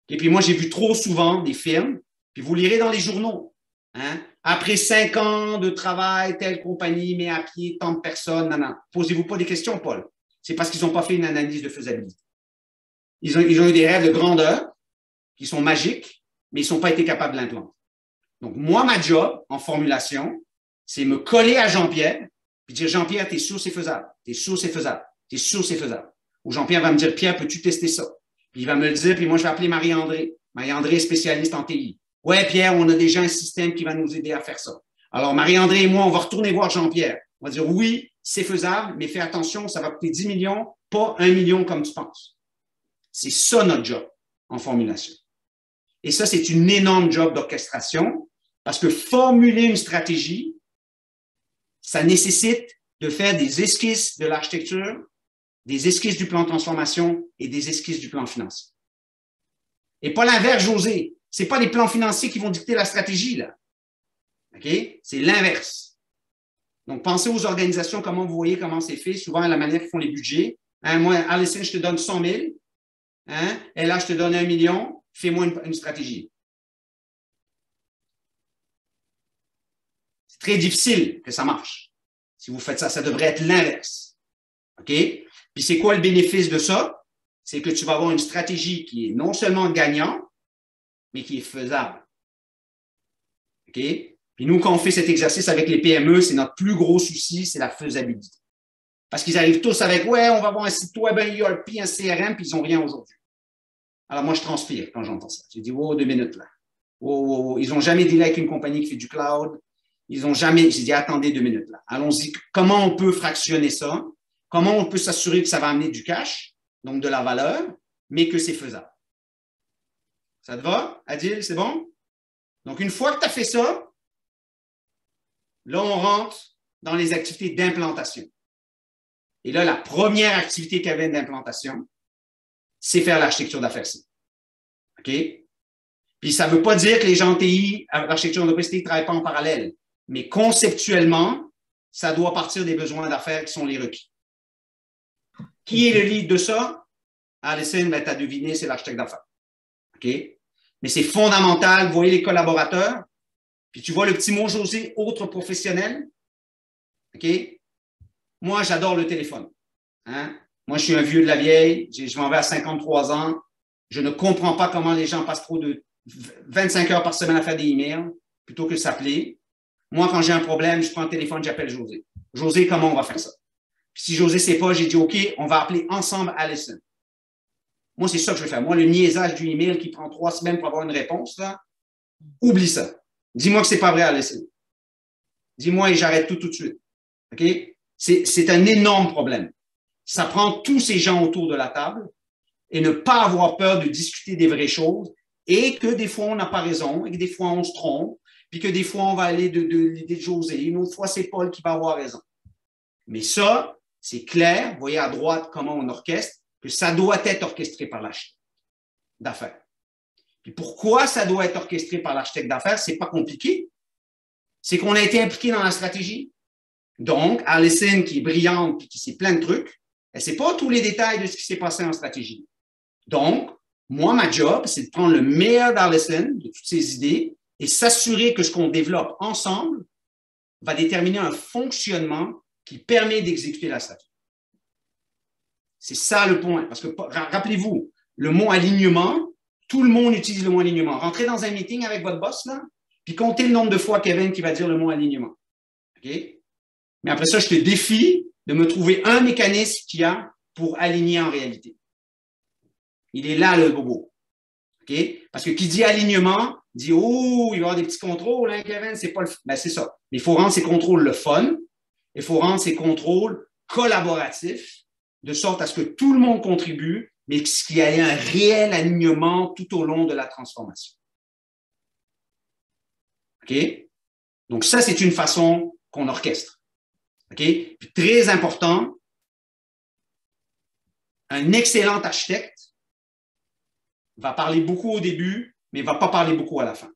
Et puis moi, j'ai vu trop souvent des firmes, puis vous lirez dans les journaux, hein? Après 5 ans de travail, telle compagnie met à pied tant de personnes, non, non. Posez-vous pas des questions, Paul. C'est parce qu'ils n'ont pas fait une analyse de faisabilité. Ils ont eu des rêves de grandeur qui sont magiques, mais ils n'ont pas été capables de l'implanter. Donc, moi, ma job en formulation, c'est me coller à Jean-Pierre puis dire, Jean-Pierre, t'es sûr c'est faisable, t'es sûr c'est faisable, t'es sûr c'est faisable. Ou Jean-Pierre va me dire, Pierre, peux-tu tester ça? Puis il va me le dire, puis moi, je vais appeler Marie-André. Marie-André est spécialiste en TI. Ouais, Pierre, on a déjà un système qui va nous aider à faire ça. Alors, Marie-André et moi, on va retourner voir Jean-Pierre. On va dire, oui, c'est faisable, mais fais attention, ça va coûter 10 millions, pas 1 million comme tu penses. C'est ça notre job en formulation. Et ça, c'est une énorme job d'orchestration parce que formuler une stratégie, ça nécessite de faire des esquisses de l'architecture, des esquisses du plan de transformation et des esquisses du plan financier. Et pas l'inverse, José. Ce n'est pas les plans financiers qui vont dicter la stratégie, là. OK? C'est l'inverse. Donc, pensez aux organisations, comment vous voyez comment c'est fait, souvent la manière qu'ils font les budgets. Hein, moi, Alison, je te donne 100 000. Hein, et là, je te donne 1 million. Fais-moi une stratégie. Très difficile que ça marche. Si vous faites ça, ça devrait être l'inverse. OK? Puis c'est quoi le bénéfice de ça? C'est que tu vas avoir une stratégie qui est non seulement gagnante, mais qui est faisable. OK? Puis nous, quand on fait cet exercice avec les PME, c'est notre plus gros souci, c'est la faisabilité. Parce qu'ils arrivent tous avec « Ouais, on va avoir un site web, un ERP, un CRM, puis ils n'ont rien aujourd'hui. » Alors moi, je transpire quand j'entends ça. J'ai dit « Oh, 2 minutes là. Oh, oh, oh. Ils n'ont jamais dealé avec une compagnie qui fait du cloud. » Ils n'ont jamais... J'ai dit, attendez 2 minutes là. Allons-y. Comment on peut fractionner ça? Comment on peut s'assurer que ça va amener du cash, donc de la valeur, mais que c'est faisable? Ça te va, Adil? C'est bon? Donc, une fois que tu as fait ça, là, on rentre dans les activités d'implantation. Et là, la première activité qu'il y avait d'implantation, c'est faire l'architecture d'affaires. OK? Puis, ça ne veut pas dire que les gens TI, l'architecture d'entreprise TI, ne travaillent pas en parallèle. Mais conceptuellement, ça doit partir des besoins d'affaires qui sont les requis. Qui est le lead de ça? Alison, ben, tu as deviné, c'est l'architecte d'affaires. OK? Mais c'est fondamental. Vous voyez les collaborateurs. Puis tu vois le petit mot José, autre professionnel. OK? Moi, j'adore le téléphone. Hein? Moi, je suis un vieux de la vieille. Je m'en vais à 53 ans. Je ne comprends pas comment les gens passent trop de 25 heures par semaine à faire des emails plutôt que s'appeler. Moi, quand j'ai un problème, je prends le téléphone, j'appelle José. José, comment on va faire ça? Puis si José ne sait pas, j'ai dit, OK, on va appeler ensemble Alison. Moi, c'est ça que je vais faire. Moi, le niaisage du email qui prend 3 semaines pour avoir une réponse, là, oublie ça. Dis-moi que ce n'est pas vrai, Alison. Dis-moi et j'arrête tout de suite. OK? C'est un énorme problème. Ça prend tous ces gens autour de la table et ne pas avoir peur de discuter des vraies choses et que des fois, on n'a pas raison et que des fois, on se trompe. Puis que des fois, on va aller de l'idée de José. Une autre fois, c'est Paul qui va avoir raison. Mais ça, c'est clair. Vous voyez à droite comment on orchestre. Puis ça doit être orchestré par l'architecte d'affaires. Puis pourquoi ça doit être orchestré par l'architecte d'affaires? C'est pas compliqué. C'est qu'on a été impliqué dans la stratégie. Donc, Alison, qui est brillante et qui sait plein de trucs, elle ne sait pas tous les détails de ce qui s'est passé en stratégie. Donc, moi, ma job, c'est de prendre le meilleur d'Alison, de toutes ses idées, et s'assurer que ce qu'on développe ensemble va déterminer un fonctionnement qui permet d'exécuter la stratégie. C'est ça le point. Parce que, rappelez-vous, le mot alignement, tout le monde utilise le mot alignement. Rentrez dans un meeting avec votre boss, là, puis comptez le nombre de fois, Kevin, qui va dire le mot alignement. OK? Mais après ça, je te défie de me trouver un mécanisme qu'il y a pour aligner en réalité. Il est là, le bobo. OK? Parce que qui dit alignement, dit « Oh, il va y avoir des petits contrôles, hein, Kevin, c'est pas le... » Ben, c'est ça. Mais il faut rendre ces contrôles le fun. Il faut rendre ces contrôles collaboratifs de sorte à ce que tout le monde contribue, mais qu'il y ait un réel alignement tout au long de la transformation. OK? Donc, ça, c'est une façon qu'on orchestre. Okay? Puis très important, un excellent architecte va parler beaucoup au début, mais ne va pas parler beaucoup à la fin.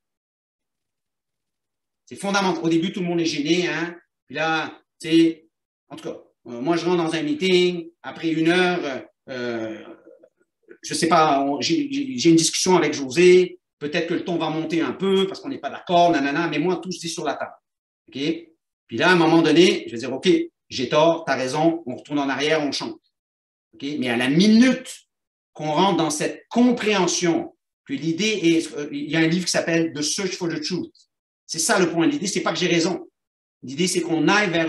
C'est fondamental. Au début, tout le monde est gêné, hein? Puis là, tu sais, en tout cas, moi, je rentre dans un meeting, après une heure, je ne sais pas, j'ai une discussion avec José, peut-être que le ton va monter un peu parce qu'on n'est pas d'accord, nanana, mais moi, tout se dit sur la table. OK? Puis là, à un moment donné, je vais dire, OK, j'ai tort, t'as raison, on retourne en arrière, on change. OK? Mais à la minute qu'on rentre dans cette compréhension, puis l'idée est, il y a un livre qui s'appelle « The Search for the Truth ». C'est ça le point. L'idée, c'est pas que j'ai raison. L'idée, c'est qu'on aille vers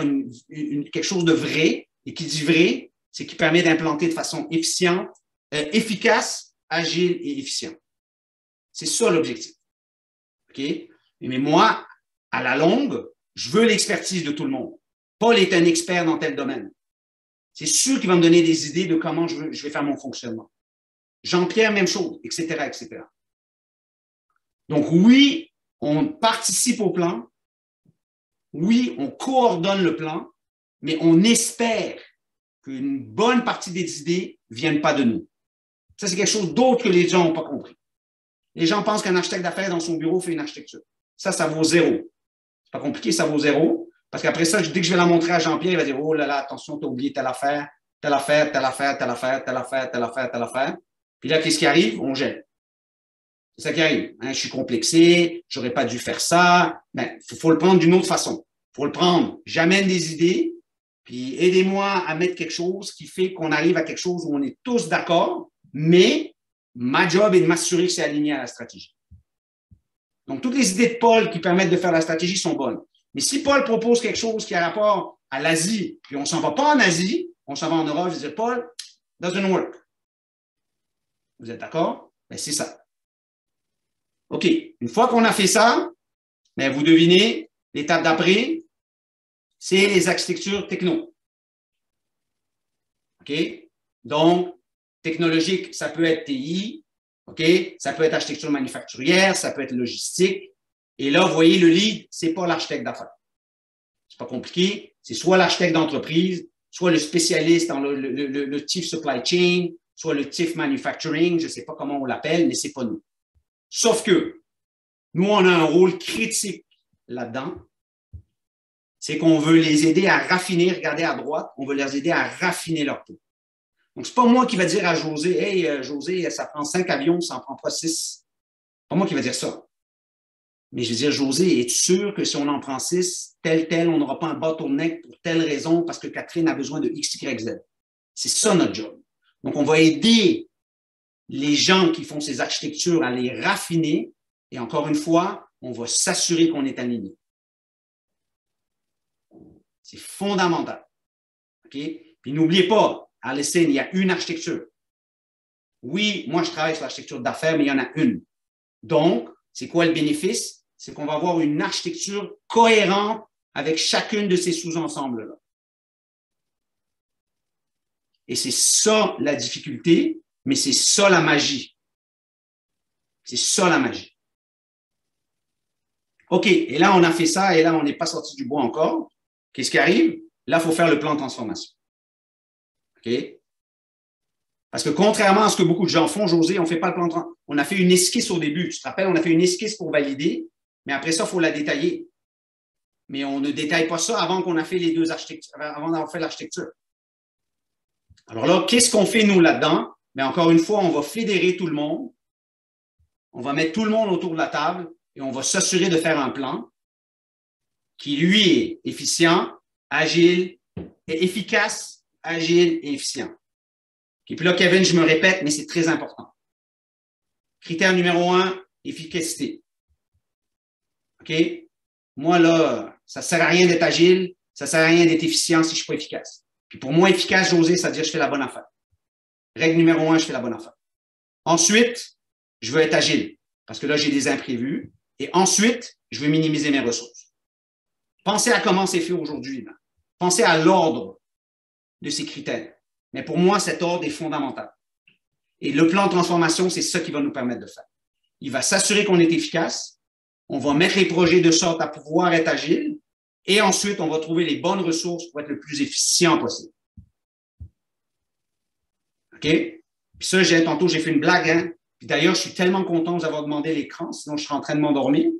quelque chose de vrai, et qui dit vrai, c'est qui permet d'implanter de façon efficiente, efficace, agile et efficiente. C'est ça l'objectif. OK? Mais moi, à la longue, je veux l'expertise de tout le monde. Paul est un expert dans tel domaine. C'est sûr qu'il va me donner des idées de comment je vais faire mon fonctionnement. Jean-Pierre, même chose, etc., etc. Donc oui, on participe au plan. Oui, on coordonne le plan, mais on espère qu'une bonne partie des idées ne viennent pas de nous. Ça, c'est quelque chose d'autre que les gens n'ont pas compris. Les gens pensent qu'un architecte d'affaires dans son bureau fait une architecture. Ça, ça vaut zéro. Pas compliqué, ça vaut zéro, parce qu'après ça, dès que je vais la montrer à Jean-Pierre, il va dire « Oh là là, attention, t'as oublié telle affaire, telle affaire, telle affaire, telle affaire, telle affaire, telle affaire, telle affaire. » Puis là, qu'est-ce qui arrive? On gèle. C'est ça qui arrive. Hein, je suis complexé, j'aurais pas dû faire ça. Ben, faut le prendre d'une autre façon. Faut le prendre. J'amène des idées, puis aidez-moi à mettre quelque chose qui fait qu'on arrive à quelque chose où on est tous d'accord, mais ma job est de m'assurer que c'est aligné à la stratégie. Donc, toutes les idées de Paul qui permettent de faire la stratégie sont bonnes. Mais si Paul propose quelque chose qui a rapport à l'Asie, puis on ne s'en va pas en Asie, on s'en va en Europe, je dis, Paul, doesn't work. Vous êtes d'accord? Ben, c'est ça. OK. Une fois qu'on a fait ça, ben, vous devinez, l'étape d'après, c'est les architectures techno. OK? Donc, technologique, ça peut être TI, OK? Ça peut être architecture manufacturière, ça peut être logistique. Et là, vous voyez, le lead, c'est pas l'architecte d'affaires. C'est pas compliqué. C'est soit l'architecte d'entreprise, soit le spécialiste dans le chief supply chain, soit le chief manufacturing, je sais pas comment on l'appelle, mais c'est pas nous. Sauf que nous, on a un rôle critique là-dedans. C'est qu'on veut les aider à raffiner, regardez à droite, on veut les aider à raffiner leur peau. Donc, c'est pas moi qui va dire à José, « Hey, José, ça prend 5 avions, ça en prend pas 6. » C'est pas moi qui va dire ça. Mais je vais dire, « José, es-tu sûr que si on en prend 6, tel, on n'aura pas un bottleneck pour telle raison parce que Catherine a besoin de X, Y, Z. » C'est ça notre job. Donc, on va aider les gens qui font ces architectures à les raffiner et encore une fois, on va s'assurer qu'on est aligné. C'est fondamental. OK? Puis, n'oubliez pas, à l'essai, il y a une architecture. Oui, moi, je travaille sur l'architecture d'affaires, mais il y en a une. Donc, c'est quoi le bénéfice? C'est qu'on va avoir une architecture cohérente avec chacune de ces sous-ensembles-là. Et c'est ça la difficulté, mais c'est ça la magie. C'est ça la magie. OK, et là, on a fait ça, et là, on n'est pas sorti du bois encore. Qu'est-ce qui arrive? Là, il faut faire le plan de transformation. OK? Parce que contrairement à ce que beaucoup de gens font, José, on ne fait pas le plan de transition. On a fait une esquisse au début. Tu te rappelles, on a fait une esquisse pour valider, mais après ça, il faut la détailler. Mais on ne détaille pas ça avant qu'on a fait les deux architectures, avant d'avoir fait l'architecture. Alors là, qu'est-ce qu'on fait, nous, là-dedans? Mais encore une fois, on va fédérer tout le monde. On va mettre tout le monde autour de la table et on va s'assurer de faire un plan qui, lui, est efficient, agile, et efficace, agile et efficient. Et puis là, Kevin, je me répète, mais c'est très important. Critère numéro 1, efficacité. OK? Moi, là, ça ne sert à rien d'être agile, ça ne sert à rien d'être efficient si je ne suis pas efficace. Puis pour moi, efficace, José, ça veut dire je fais la bonne affaire. Règle numéro 1, je fais la bonne affaire. Ensuite, je veux être agile parce que là, j'ai des imprévus. Et ensuite, je veux minimiser mes ressources. Pensez à comment c'est fait aujourd'hui. Pensez à l'ordre de ces critères. Mais pour moi, cet ordre est fondamental. Et le plan de transformation, c'est ça qui va nous permettre de faire. Il va s'assurer qu'on est efficace, on va mettre les projets de sorte à pouvoir être agile, et ensuite, on va trouver les bonnes ressources pour être le plus efficient possible. OK? Puis ça, tantôt, j'ai fait une blague, hein? Puis d'ailleurs, je suis tellement content de vous avoir demandé l'écran, sinon je serais en train de m'endormir.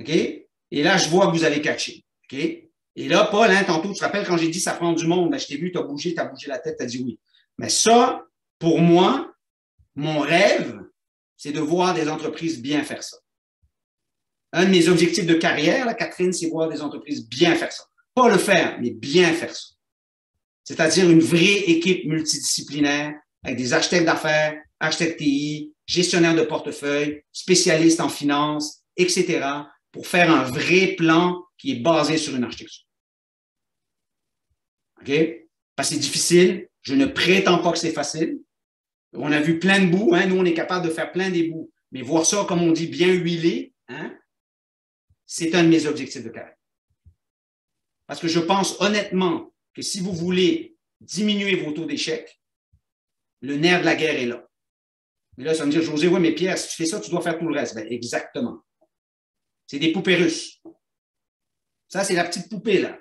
OK? Et là, je vois que vous avez catché. OK? Et là, Paul, hein, tantôt, tu te rappelles quand j'ai dit ça prend du monde, ben, je t'ai vu, tu as bougé la tête, tu as dit oui. Mais ça, pour moi, mon rêve, c'est de voir des entreprises bien faire ça. Un de mes objectifs de carrière, là, Catherine, c'est voir des entreprises bien faire ça. Pas le faire, mais bien faire ça. C'est-à-dire une vraie équipe multidisciplinaire avec des architectes d'affaires, architectes TI, gestionnaires de portefeuille, spécialistes en finance, etc., pour faire un vrai plan qui est basé sur une architecture. OK? Parce que c'est difficile. Je ne prétends pas que c'est facile. On a vu plein de bouts. Hein? Nous, on est capable de faire plein des bouts. Mais voir ça, comme on dit, bien huilé, hein? C'est un de mes objectifs de carrière. Parce que je pense honnêtement que si vous voulez diminuer vos taux d'échec, le nerf de la guerre est là. Mais là, ça va me dire, José, oui, mais Pierre, si tu fais ça, tu dois faire tout le reste. Ben, exactement. C'est des poupées russes. Ça, c'est la petite poupée, là.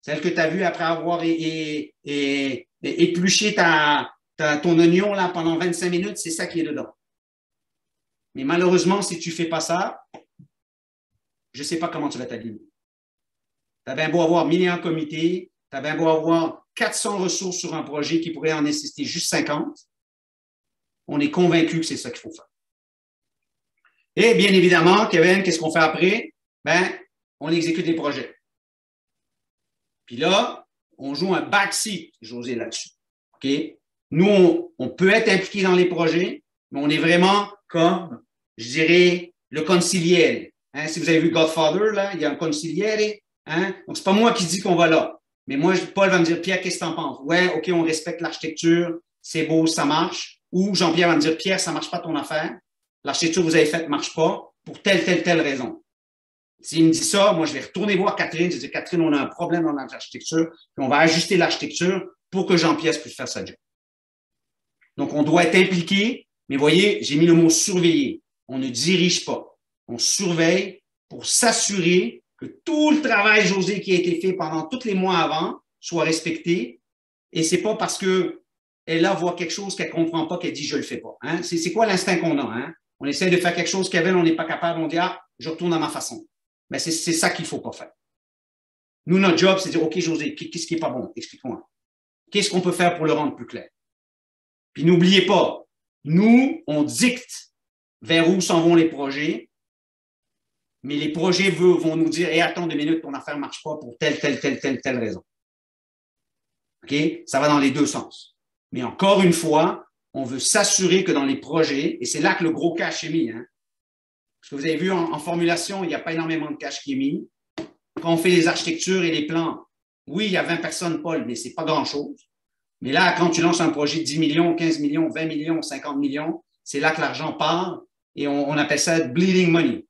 Celle que tu as vue après avoir épluché ton oignon là, pendant 25 minutes, c'est ça qui est dedans. Mais malheureusement, si tu ne fais pas ça, je ne sais pas comment tu vas t'aligner. Tu as bien beau avoir 1000 en comité, tu as bien beau avoir 400 ressources sur un projet qui pourrait en nécessiter juste 50, on est convaincu que c'est ça qu'il faut faire. Et bien évidemment, Kevin, qu'est-ce qu'on fait après? Ben, on exécute les projets. Puis là, on joue un backseat, José, là-dessus. OK? Nous, on peut être impliqué dans les projets, mais on est vraiment comme, je dirais, le conciliere. Hein? Si vous avez vu Godfather, là, il y a un conciliere. Hein? Donc, ce n'est pas moi qui dis qu'on va là. Mais moi, Paul va me dire, Pierre, qu'est-ce que tu en penses? Ouais, OK, on respecte l'architecture, c'est beau, ça marche. Ou Jean-Pierre va me dire, Pierre, ça ne marche pas ton affaire. L'architecture que vous avez faite ne marche pas pour telle raison. S'il me dit ça, moi, je vais retourner voir Catherine. Je vais dire, Catherine, on a un problème dans l'architecture, puis on va ajuster l'architecture pour que Jean-Pierre puisse faire sa job. Donc, on doit être impliqué, mais voyez, j'ai mis le mot surveiller. On ne dirige pas. On surveille pour s'assurer que tout le travail, José, qui a été fait pendant tous les mois avant soit respecté. Et ce n'est pas parce qu'elle voit quelque chose qu'elle ne comprend pas qu'elle dit « je ne le fais pas hein? ». C'est quoi l'instinct qu'on a hein? On essaie de faire quelque chose qu'avec on n'est pas capable, on dit « ah, je retourne à ma façon ». Mais c'est ça qu'il ne faut pas faire. Nous, notre job, c'est de dire, OK, José, qu'est-ce qui n'est pas bon? Explique-moi. Qu'est-ce qu'on peut faire pour le rendre plus clair? Puis n'oubliez pas, nous, on dicte vers où s'en vont les projets, mais les projets vont nous dire, hey, attends 2 minutes, ton affaire ne marche pas pour telle raison. OK? Ça va dans les deux sens. Mais encore une fois, on veut s'assurer que dans les projets, et c'est là que le gros cash est mis, hein, parce que vous avez vu, en formulation, il n'y a pas énormément de cash qui est mis. Quand on fait les architectures et les plans, oui, il y a 20 personnes, Paul, mais ce n'est pas grand-chose. Mais là, quand tu lances un projet de 10 millions, 15 millions, 20 millions, 50 millions, c'est là que l'argent part et on appelle ça « bleeding money ».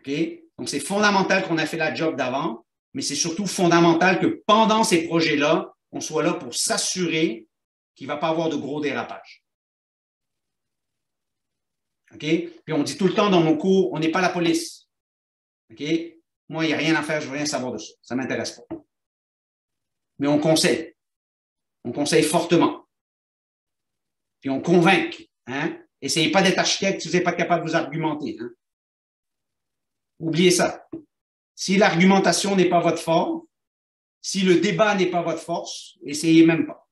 Okay? Donc, c'est fondamental qu'on a fait la job d'avant, mais c'est surtout fondamental que pendant ces projets-là, on soit là pour s'assurer qu'il ne va pas avoir de gros dérapages. Okay? Puis on dit tout le temps dans mon cours, on n'est pas la police. Okay? Moi, il n'y a rien à faire, je ne veux rien savoir de ça. Ça ne m'intéresse pas. Mais on conseille. On conseille fortement. puis on convainc. Hein? Essayez pas d'être architecte si vous n'êtes pas capable de vous argumenter. Hein? Oubliez ça. Si l'argumentation n'est pas votre force, si le débat n'est pas votre force, essayez même pas.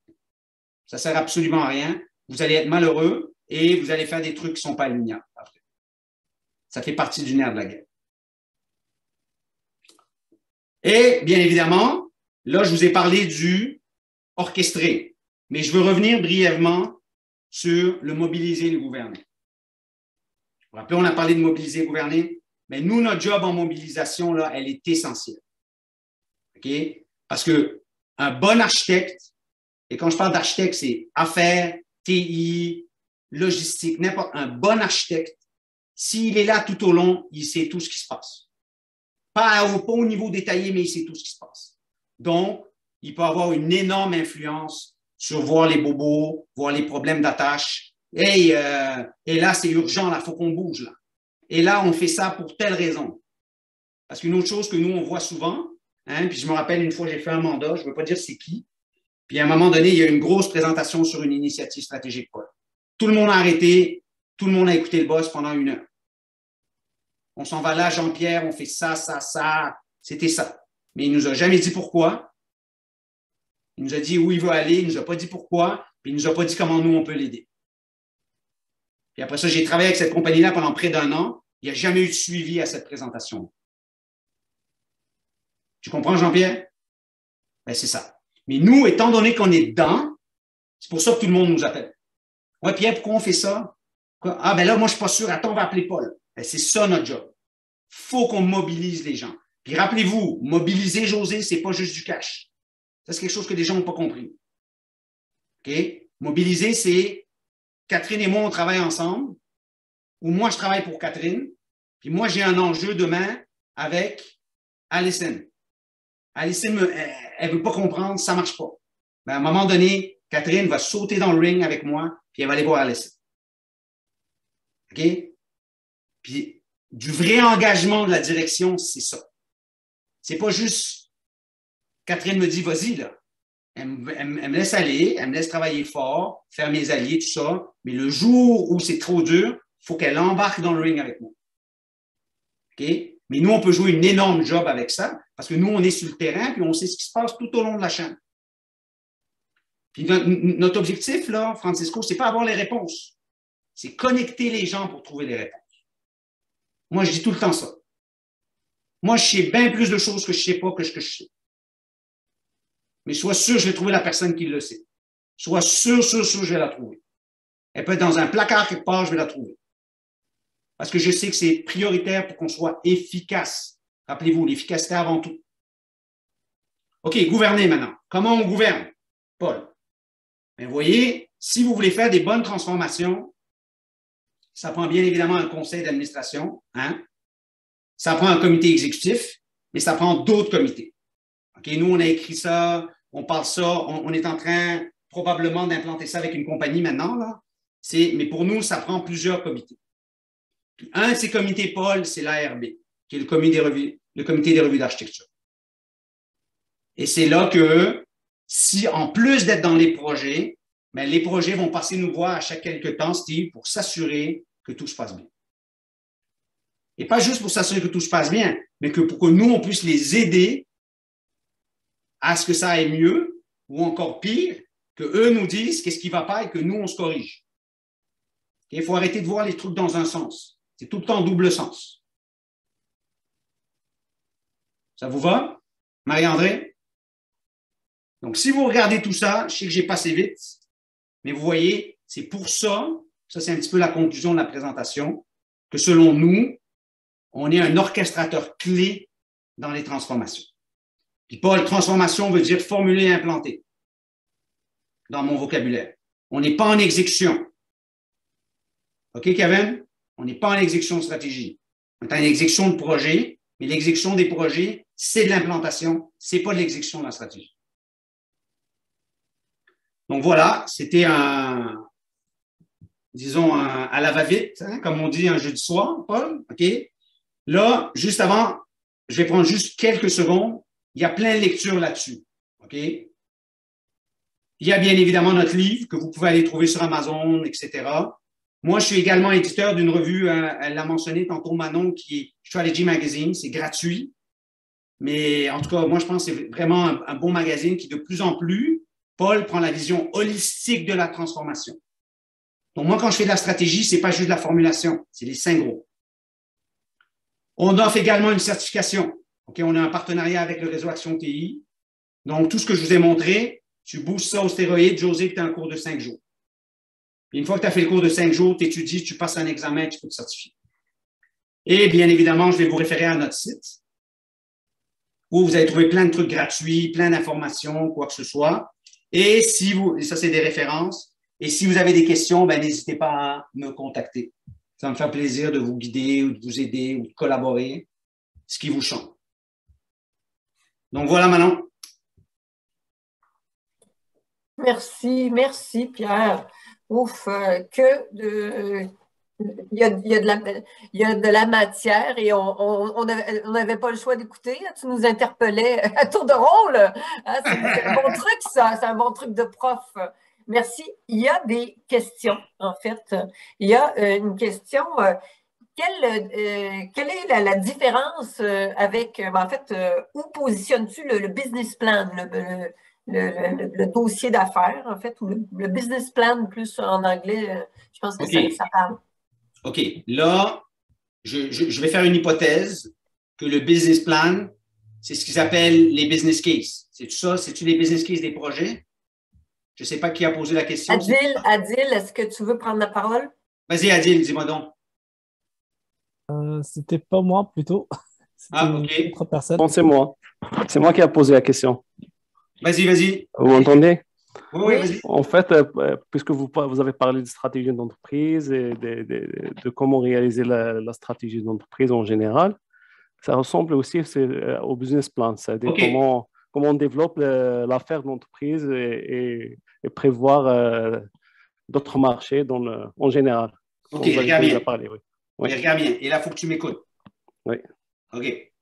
Ça sert absolument à rien. Vous allez être malheureux et vous allez faire des trucs qui ne sont pas alignables. Après. Ça fait partie du nerf de la guerre. Et, bien évidemment, là, je vous ai parlé du orchestré, mais je veux revenir brièvement sur le mobiliser et le gouverner. Vous vous rappelez, on a parlé de mobiliser et gouverner, mais nous, notre job en mobilisation, là, elle est essentielle. OK? Parce qu'un bon architecte, et quand je parle d'architecte, c'est affaires, TI, logistique, n'importe, un bon architecte, s'il est là tout au long, il sait tout ce qui se passe. Pas au niveau détaillé, mais il sait tout ce qui se passe. Donc, il peut avoir une énorme influence sur voir les bobos, voir les problèmes d'attache. Et là, c'est urgent, il faut qu'on bouge. Là. Et là, on fait ça pour telle raison. Parce qu'une autre chose que nous, on voit souvent, hein, puis je me rappelle, une fois, j'ai fait un mandat, je ne veux pas dire c'est qui, puis à un moment donné, il y a une grosse présentation sur une initiative stratégique. Quoi. Tout le monde a arrêté, tout le monde a écouté le boss pendant 1 heure. On s'en va là, Jean-Pierre, on fait ça, ça, ça. C'était ça. Mais il ne nous a jamais dit pourquoi. Il nous a dit où il veut aller, il ne nous a pas dit pourquoi, puis il ne nous a pas dit comment nous, on peut l'aider. Puis après ça, j'ai travaillé avec cette compagnie-là pendant près d'1 an. Il n'y a jamais eu de suivi à cette présentation. Tu comprends, Jean-Pierre? Ben, c'est ça. Mais nous, étant donné qu'on est dedans, c'est pour ça que tout le monde nous appelle. « Ouais, Pierre, pourquoi on fait ça? »« Ah, ben là, moi, je ne suis pas sûr. Attends, on va appeler Paul. » C'est ça notre job. Il faut qu'on mobilise les gens. Puis rappelez-vous, mobiliser José, ce n'est pas juste du cash. Ça, c'est quelque chose que les gens n'ont pas compris. Okay? Mobiliser, c'est Catherine et moi, on travaille ensemble, ou moi, je travaille pour Catherine, puis moi, j'ai un enjeu demain avec Alison. Alison, elle ne veut pas comprendre, ça ne marche pas. Ben, à un moment donné, Catherine va sauter dans le ring avec moi, puis elle va aller voir Alison. OK? Puis, du vrai engagement de la direction, c'est ça. C'est pas juste, Catherine me dit, vas-y, là. Elle me laisse aller, elle me laisse travailler fort, faire mes alliés, tout ça. Mais le jour où c'est trop dur, il faut qu'elle embarque dans le ring avec moi. OK? Mais nous, on peut jouer une énorme job avec ça, parce que nous, on est sur le terrain, puis on sait ce qui se passe tout au long de la chaîne. Puis, notre objectif, là, Francisco, c'est pas avoir les réponses. C'est connecter les gens pour trouver les réponses. Moi, je dis tout le temps ça. Moi, je sais bien plus de choses que je ne sais pas que ce que je sais. Mais sois sûr, je vais trouver la personne qui le sait. Sois sûr, je vais la trouver. Elle peut être dans un placard quelque part, je vais la trouver. Parce que je sais que c'est prioritaire pour qu'on soit efficace. Rappelez-vous, l'efficacité avant tout. OK, gouverner maintenant. Comment on gouverne, Paul? Bien, vous voyez, si vous voulez faire des bonnes transformations, ça prend bien évidemment un conseil d'administration, hein? Ça prend un comité exécutif, mais ça prend d'autres comités. Okay? Nous, on a écrit ça, on parle ça, on est en train probablement d'implanter ça avec une compagnie maintenant, là. Mais pour nous, ça prend plusieurs comités. Puis, un de ces comités, Paul, c'est l'ARB, qui est le comité des revues d'architecture. Et c'est là que, si en plus d'être dans les projets, mais les projets vont passer nous voir à chaque quelque temps, Steve, pour s'assurer que tout se passe bien. Et pas juste pour s'assurer que tout se passe bien, mais que pour que nous, on puisse les aider à ce que ça aille mieux, ou encore pire, qu'eux nous disent qu'est-ce qui ne va pas et que nous, on se corrige. Et il faut arrêter de voir les trucs dans un sens. C'est tout le temps double sens. Ça vous va, Marie-André? Donc, si vous regardez tout ça, je sais que j'ai passé vite, mais vous voyez, c'est pour ça, ça c'est un petit peu la conclusion de la présentation, que selon nous, on est un orchestrateur clé dans les transformations. Puis Paul, transformation veut dire formuler et implanter dans mon vocabulaire. On n'est pas en exécution. OK, Kevin? On n'est pas en exécution de stratégie. On est en exécution de projet, mais l'exécution des projets, c'est de l'implantation, c'est pas de l'exécution de la stratégie. Donc voilà, c'était un, disons, à la va-vite, hein, comme on dit un jeudi soir, Paul. OK? Là, juste avant, je vais prendre juste quelques secondes. Il y a plein de lectures là-dessus. OK? Il y a bien évidemment notre livre que vous pouvez aller trouver sur Amazon, etc. Moi, je suis également éditeur d'une revue, elle l'a mentionné tantôt Manon, qui est Strategy Magazine, c'est gratuit. Mais en tout cas, moi, je pense que c'est vraiment un bon magazine qui, de plus en plus, Paul prend la vision holistique de la transformation. Donc, moi, quand je fais de la stratégie, ce n'est pas juste de la formulation, c'est les 5 gros. On offre également une certification. Okay, on a un partenariat avec le réseau Action TI. Donc, tout ce que je vous ai montré, tu boostes ça au stéroïde, José, tu as un cours de 5 jours. Puis une fois que tu as fait le cours de 5 jours, tu étudies, tu passes un examen, tu peux te certifier. Et bien évidemment, je vais vous référer à notre site où vous allez trouver plein de trucs gratuits, plein d'informations, quoi que ce soit. Et si vous, et ça c'est des références, et si vous avez des questions, ben, n'hésitez pas à me contacter. Ça va me faire plaisir de vous guider ou de vous aider ou de collaborer, ce qui vous chante. Donc voilà Manon. Merci, merci Pierre. Ouf, que de... Il y a de la matière et on n'avait pas le choix d'écouter. Tu nous interpellais à tour de rôle. Hein, c'est un bon truc, ça. C'est un bon truc de prof. Merci. Il y a des questions, en fait. Il y a une question. Quelle est la différence avec, en fait, où positionnes-tu le business plan, le dossier d'affaires, en fait, ou le business plan plus en anglais, je pense que okay. ça parle. OK. Là, je vais faire une hypothèse que le business plan, c'est ce qu'ils appellent les business cases. C'est-tu ça? C'est-tu les business cases des projets? Je ne sais pas qui a posé la question. Adil, est-ce que tu veux prendre la parole? Vas-y, Adil, dis-moi donc. C'était pas moi, plutôt. Ah, OK. Autre personne. Bon, c'est moi. C'est moi qui a posé la question. Vas-y, vas-y. Vous entendez? Oui, oui, vas-y. En fait, puisque vous avez parlé de stratégie d'entreprise et de comment réaliser la stratégie d'entreprise en général, ça ressemble aussi au business plan. C'est-à-dire okay. comment on développe l'affaire d'entreprise et prévoir d'autres marchés en général. OK, regarde bien. Parlé, oui. Oui. Regarde bien. Et là, il faut que tu m'écoutes. Oui. OK.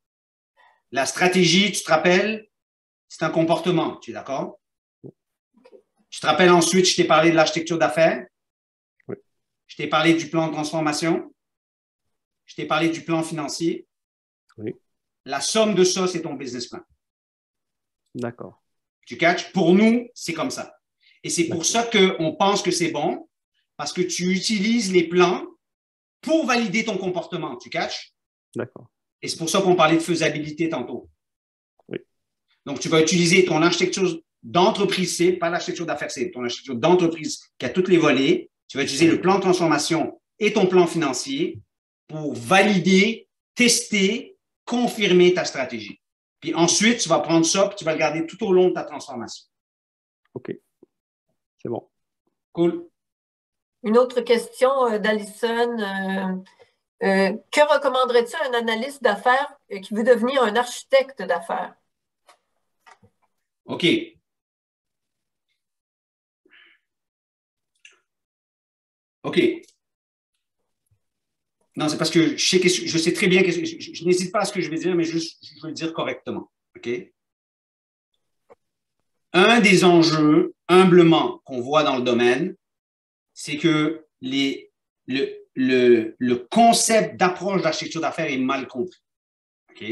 La stratégie, tu te rappelles? C'est un comportement, tu es d'accord? Je te rappelle ensuite, je t'ai parlé de l'architecture d'affaires. Oui. Je t'ai parlé du plan de transformation. Je t'ai parlé du plan financier. Oui. La somme de ça, c'est ton business plan. D'accord. Tu catches? Pour nous, c'est comme ça. Et c'est pour ça qu'on pense que c'est bon, parce que tu utilises les plans pour valider ton comportement. Tu catches? D'accord. Et c'est pour ça qu'on parlait de faisabilité tantôt. Donc, tu vas utiliser ton architecture d'entreprise C, pas l'architecture d'affaires C, ton architecture d'entreprise qui a toutes les volets. Tu vas utiliser le plan de transformation et ton plan financier pour valider, tester, confirmer ta stratégie. Puis ensuite, tu vas prendre ça et tu vas le garder tout au long de ta transformation. OK. C'est bon. Cool. Une autre question d'Alison. Que recommanderais-tu à un analyste d'affaires qui veut devenir un architecte d'affaires? OK. OK. Non, c'est parce que je sais très bien, que je n'hésite pas à ce que je vais dire, mais juste, je veux le dire correctement. OK? Un des enjeux, humblement, qu'on voit dans le domaine, c'est que le concept d'approche d'architecture d'affaires est mal compris. OK?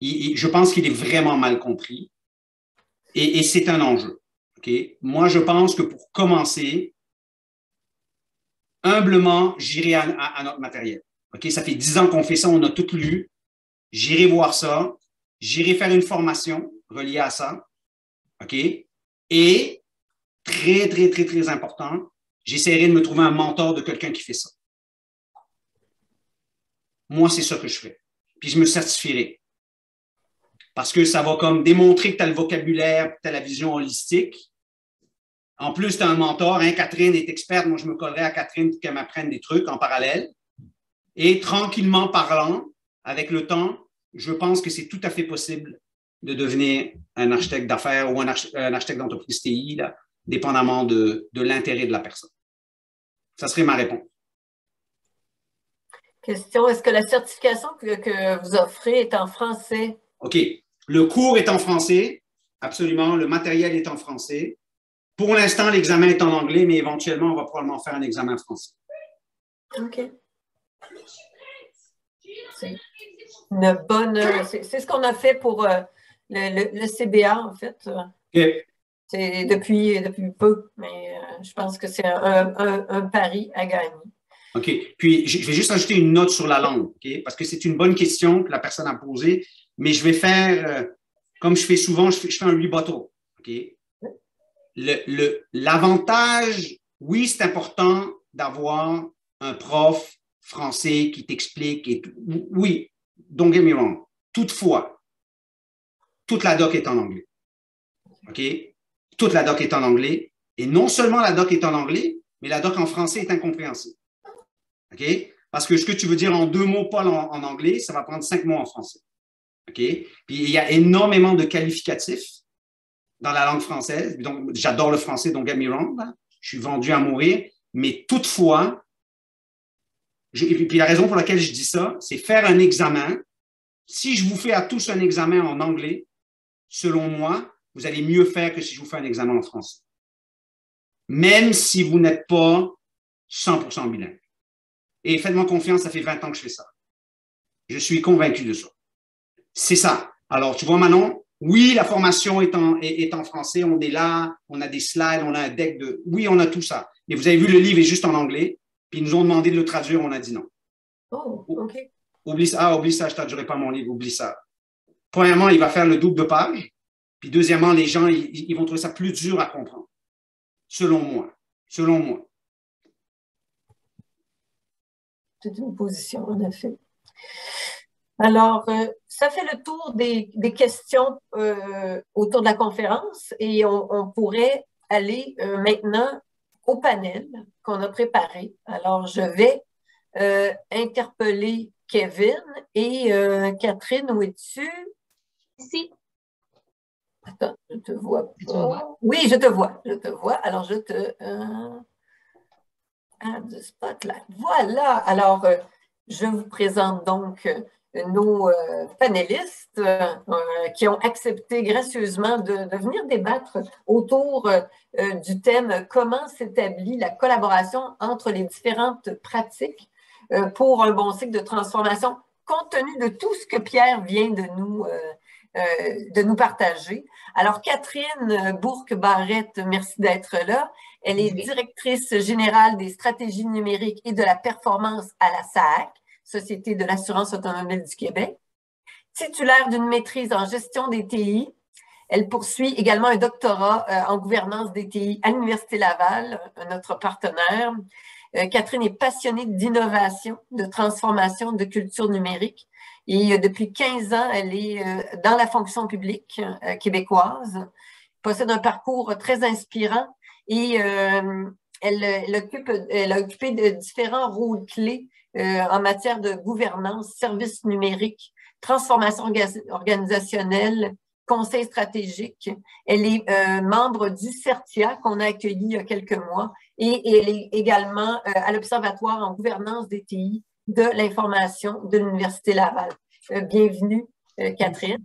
Je pense qu'il est vraiment mal compris. Et c'est un enjeu. Okay? Moi, je pense que pour commencer, humblement, j'irai à notre matériel. Okay? Ça fait 10 ans qu'on fait ça, on a tout lu. J'irai voir ça. J'irai faire une formation reliée à ça. Okay? Et, très, très, très, très important, j'essaierai de me trouver un mentor de quelqu'un qui fait ça. Moi, c'est ça que je fais. Puis, je me certifierai. Parce que ça va comme démontrer que tu as le vocabulaire, que tu as la vision holistique. En plus, tu as un mentor. Hein? Catherine est experte. Moi, je me collerai à Catherine pour qu'elle m'apprenne des trucs en parallèle. Et tranquillement parlant, avec le temps, je pense que c'est tout à fait possible de devenir un architecte d'affaires ou un architecte d'entreprise TI, là, dépendamment de l'intérêt de la personne. Ça serait ma réponse. Question, est-ce que la certification que vous offrez est en français? OK. Le cours est en français, absolument. Le matériel est en français. Pour l'instant, l'examen est en anglais, mais éventuellement, on va probablement faire un examen français. OK. C'est ce qu'on a fait pour le CBA, en fait. Okay. C'est depuis peu, mais je pense que c'est un pari à gagner. OK. Puis, je vais juste ajouter une note sur la langue, OK? Parce que c'est une bonne question que la personne a posée, mais je vais faire, comme je fais souvent, je fais un rebuttal, OK? L'avantage, oui, c'est important d'avoir un prof français qui t'explique et tout. Oui, don't get me wrong. Toutefois, toute la doc est en anglais. OK? Toute la doc est en anglais. Et non seulement la doc est en anglais, mais la doc en français est incompréhensible. OK? Parce que ce que tu veux dire en 2 mots, Paul, en anglais, ça va prendre 5 mots en français. OK? Puis il y a énormément de qualificatifs dans la langue française. Donc, j'adore le français, donc don't get me wrong. Je suis vendu à mourir. Mais toutefois, et puis la raison pour laquelle je dis ça, c'est faire un examen. Si je vous fais à tous un examen en anglais, selon moi, vous allez mieux faire que si je vous fais un examen en français. Même si vous n'êtes pas 100% bilingue. Et faites-moi confiance, ça fait 20 ans que je fais ça. Je suis convaincu de ça. C'est ça. Alors, tu vois, Manon, oui, la formation est en français, on est là, on a des slides, on a un deck de... Oui, on a tout ça. Et vous avez vu, le livre est juste en anglais, puis ils nous ont demandé de le traduire, on a dit non. Oh, OK. Oublie ça, je ne traduirai pas mon livre, oublie ça. Premièrement, il va faire le double de page, puis deuxièmement, les gens, ils vont trouver ça plus dur à comprendre, selon moi. C'est une position, en effet. Alors, ça fait le tour des questions autour de la conférence et on pourrait aller maintenant au panel qu'on a préparé. Alors, je vais interpeller Kevin et Catherine, où es-tu? Ici. Attends, je te vois pas. Oui, je te vois. Alors, je te... add the spotlight. Voilà. Alors, je vous présente donc... nos panélistes qui ont accepté gracieusement de venir débattre autour du thème « Comment s'établit la collaboration entre les différentes pratiques pour un bon cycle de transformation » compte tenu de tout ce que Pierre vient de nous partager. Alors, Catherine Bourque-Barrette, merci d'être là. Elle est directrice générale des stratégies numériques et de la performance à la SAAC, Société de l'assurance automobile du Québec. Titulaire d'une maîtrise en gestion des TI, elle poursuit également un doctorat en gouvernance des TI à l'Université Laval, notre partenaire. Catherine est passionnée d'innovation, de transformation, de culture numérique. Et depuis 15 ans, elle est dans la fonction publique québécoise. Elle possède un parcours très inspirant et elle a occupé de différents rôles clés en matière de gouvernance, services numériques, transformation organisationnelle, conseil stratégique. Elle est membre du CERTIA qu'on a accueilli il y a quelques mois et elle est également à l'Observatoire en gouvernance des TI de l'information de l'Université Laval. Bienvenue, Catherine.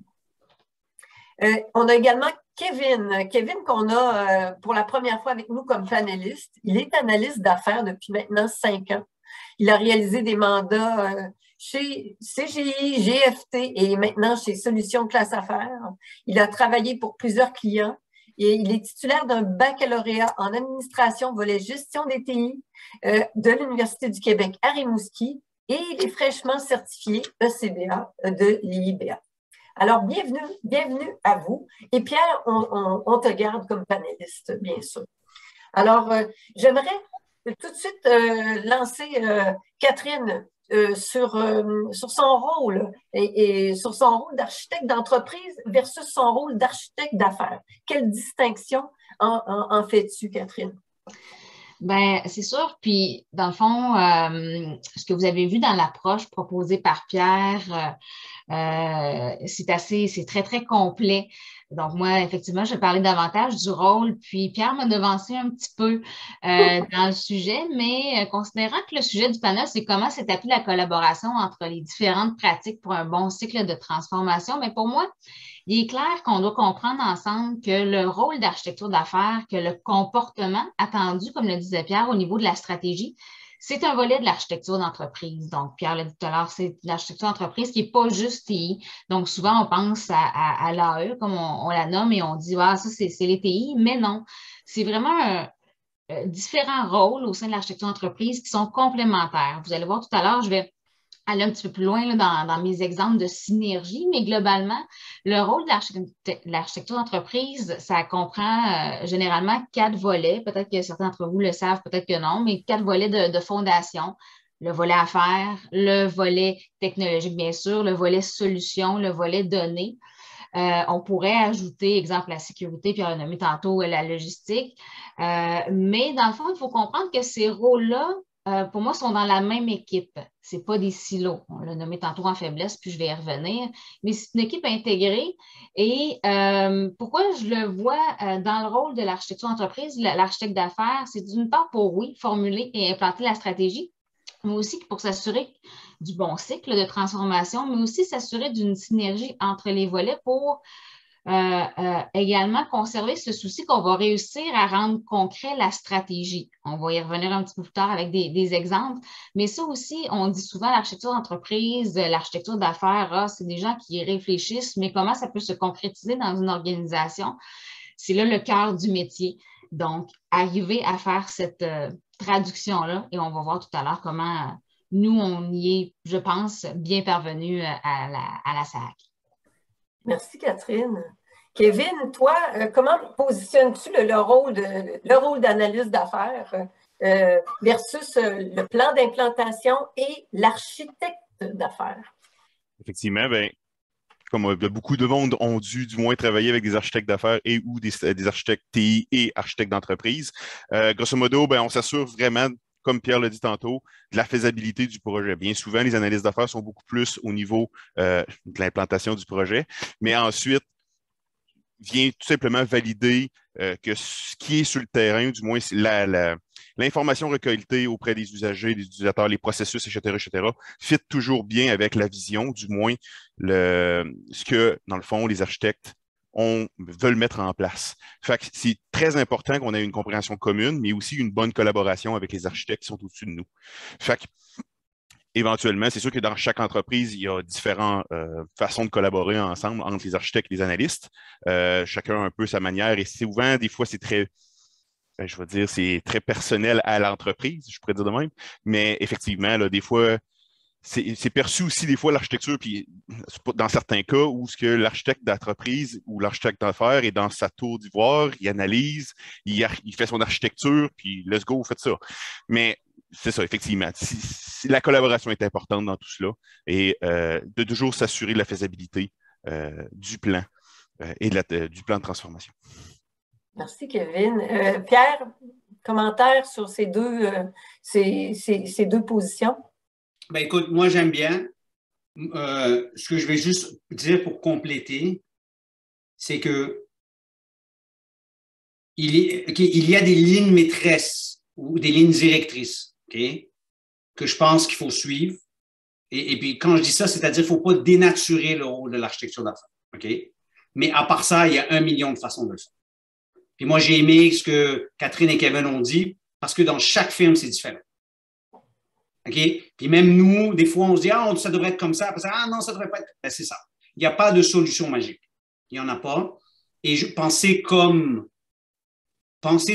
On a également Kevin qu'on a pour la première fois avec nous comme panéliste. Il est analyste d'affaires depuis maintenant 5 ans. Il a réalisé des mandats chez CGI, GFT et maintenant chez Solutions classe affaires. Il a travaillé pour plusieurs clients et il est titulaire d'un baccalauréat en administration volet gestion des TI de l'Université du Québec à Rimouski et il est fraîchement certifié ECBA de l'IBA. Alors, bienvenue à vous. Et Pierre, on te garde comme panéliste, bien sûr. Alors, j'aimerais... tout de suite lancer Catherine sur son rôle et sur son rôle d'architecte d'entreprise versus son rôle d'architecte d'affaires. Quelle distinction en fais-tu, Catherine? Bien, c'est sûr. Puis, dans le fond, ce que vous avez vu dans l'approche proposée par Pierre, c'est très, très complet. Donc, moi, effectivement, je vais parler davantage du rôle, puis Pierre m'a devancé un petit peu dans le sujet, mais considérant que le sujet du panel, c'est comment s'établit la collaboration entre les différentes pratiques pour un bon cycle de transformation, mais pour moi, Il est clair qu'on doit comprendre ensemble que le rôle d'architecture d'affaires, que le comportement attendu, comme le disait Pierre, au niveau de la stratégie, c'est un volet de l'architecture d'entreprise. Donc, Pierre l'a dit tout à l'heure, c'est l'architecture d'entreprise qui n'est pas juste TI. Donc, souvent, on pense à l'AE, comme on la nomme, et on dit « Ah, ça, c'est les TI », mais non. C'est vraiment différents rôles au sein de l'architecture d'entreprise qui sont complémentaires. Vous allez voir tout à l'heure, je vais aller un petit peu plus loin là, dans mes exemples de synergie, mais globalement, le rôle de l'architecture d'entreprise, ça comprend généralement 4 volets. Peut-être que certains d'entre vous le savent, peut-être que non, mais 4 volets de fondation. Le volet affaires, le volet technologique, bien sûr, le volet solution, le volet données. On pourrait ajouter, exemple, la sécurité, puis on a nommé tantôt la logistique. Mais dans le fond, il faut comprendre que ces rôles-là, pour moi, sont dans la même équipe. Ce n'est pas des silos. On l'a nommé tantôt en faiblesse, puis je vais y revenir. Mais c'est une équipe intégrée. Et pourquoi je le vois dans le rôle de l'architecture d'entreprise, l'architecte d'affaires, c'est d'une part pour, oui, formuler et implanter la stratégie, mais aussi pour s'assurer du bon cycle de transformation, mais aussi s'assurer d'une synergie entre les volets pour également conserver ce souci qu'on va réussir à rendre concret la stratégie. On va y revenir un petit peu plus tard avec des exemples, mais ça aussi, on dit souvent l'architecture d'entreprise, l'architecture d'affaires, ah, c'est des gens qui réfléchissent, mais comment ça peut se concrétiser dans une organisation? C'est là le cœur du métier. Donc, arriver à faire cette traduction-là, et on va voir tout à l'heure comment nous, on y est, je pense, bien parvenus à la SAAC. Merci, Catherine. Kevin, toi, comment positionnes-tu le rôle d'analyste d'affaires versus le plan d'implantation et l'architecte d'affaires? Effectivement, bien, comme beaucoup de monde ont dû du moins travailler avec des architectes d'affaires et ou des architectes TI et architectes d'entreprise. Grosso modo, bien, on s'assure vraiment, comme Pierre l'a dit tantôt, de la faisabilité du projet. Bien souvent, les analyses d'affaires sont beaucoup plus au niveau de l'implantation du projet, mais ensuite, vient tout simplement valider que ce qui est sur le terrain, du moins l'information recueillie auprès des usagers, des utilisateurs, les processus, etc., fit toujours bien avec la vision, du moins ce que, dans le fond, les architectes veulent mettre en place. Fait que c'est très important qu'on ait une compréhension commune, mais aussi une bonne collaboration avec les architectes qui sont au-dessus de nous. Fait que, éventuellement, c'est sûr que dans chaque entreprise, il y a différentes façons de collaborer ensemble entre les architectes et les analystes. Chacun a un peu sa manière et souvent, des fois, c'est très, je veux dire, c'est très personnel à l'entreprise, je pourrais dire de même. Mais effectivement, là, des fois, c'est perçu aussi des fois l'architecture, puis dans certains cas où ce que l'architecte d'entreprise ou l'architecte d'affaires est dans sa tour d'ivoire, il analyse, il fait son architecture, puis let's go, faites ça. Mais c'est ça, effectivement. La collaboration est importante dans tout cela et de toujours s'assurer de la faisabilité du plan et du plan de transformation. Merci, Kevin. Pierre, commentaire sur ces deux positions? Ben écoute, moi, j'aime bien. Ce que je vais juste dire pour compléter, c'est que il y a des lignes maîtresses ou des lignes directrices. Okay? Que je pense qu'il faut suivre. Et puis, quand je dis ça, c'est-à-dire qu'il ne faut pas dénaturer le rôle de l'architecture d'affaires. Okay? Mais à part ça, il y a 1 million de façons de le faire. Puis moi, j'ai aimé ce que Catherine et Kevin ont dit, parce que dans chaque film, c'est différent. Okay? Puis même nous, des fois, on se dit « Ah, ça devrait être comme ça. » Ah non, ça devrait pas être... Ben, c'est ça. Il n'y a pas de solution magique. Il n'y en a pas. Et penser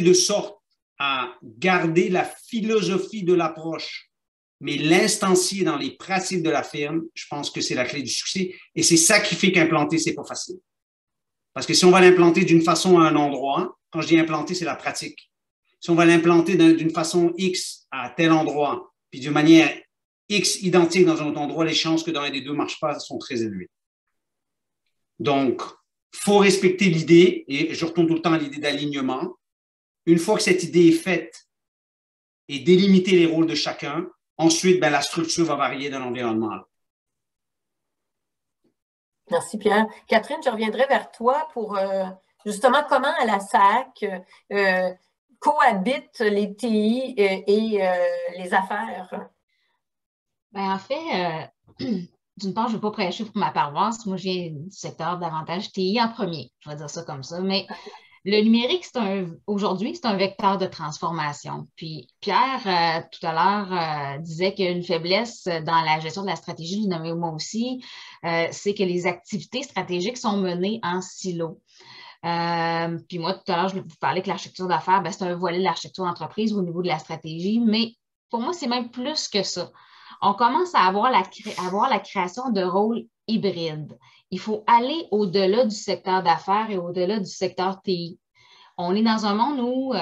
de sorte à garder la philosophie de l'approche, mais l'instancier dans les pratiques de la firme, je pense que c'est la clé du succès. Et c'est ça qui fait qu'implanter, c'est pas facile. Parce que si on va l'implanter d'une façon à un endroit, quand je dis implanter, c'est la pratique. Si on va l'implanter d'une façon X à tel endroit, puis d'une manière X identique dans un autre endroit, les chances que dans un des deux ne marche pas sont très élevées. Donc, il faut respecter l'idée, et je retourne tout le temps à l'idée d'alignement. Une fois que cette idée est faite et délimiter les rôles de chacun, ensuite, ben, la structure va varier de l'environnement. Merci, Pierre. Catherine, je reviendrai vers toi pour justement comment à la SAAC cohabitent les TI et les affaires. Ben, en fait, d'une part, je ne veux pas prêcher pour ma paroisse. Moi, je viens du secteur davantage TI en premier, je vais dire ça comme ça. Mais le numérique, aujourd'hui, c'est un vecteur de transformation. Puis Pierre, tout à l'heure, disait qu'une faiblesse dans la gestion de la stratégie, je l'ai nommé moi aussi, c'est que les activités stratégiques sont menées en silo. Puis moi, tout à l'heure, je vous parlais que l'architecture d'affaires, c'est un volet de l'architecture d'entreprise au niveau de la stratégie, mais pour moi, c'est même plus que ça. On commence à avoir la création de rôles hybrides. Il faut aller au-delà du secteur d'affaires et au-delà du secteur TI. On est dans un monde où,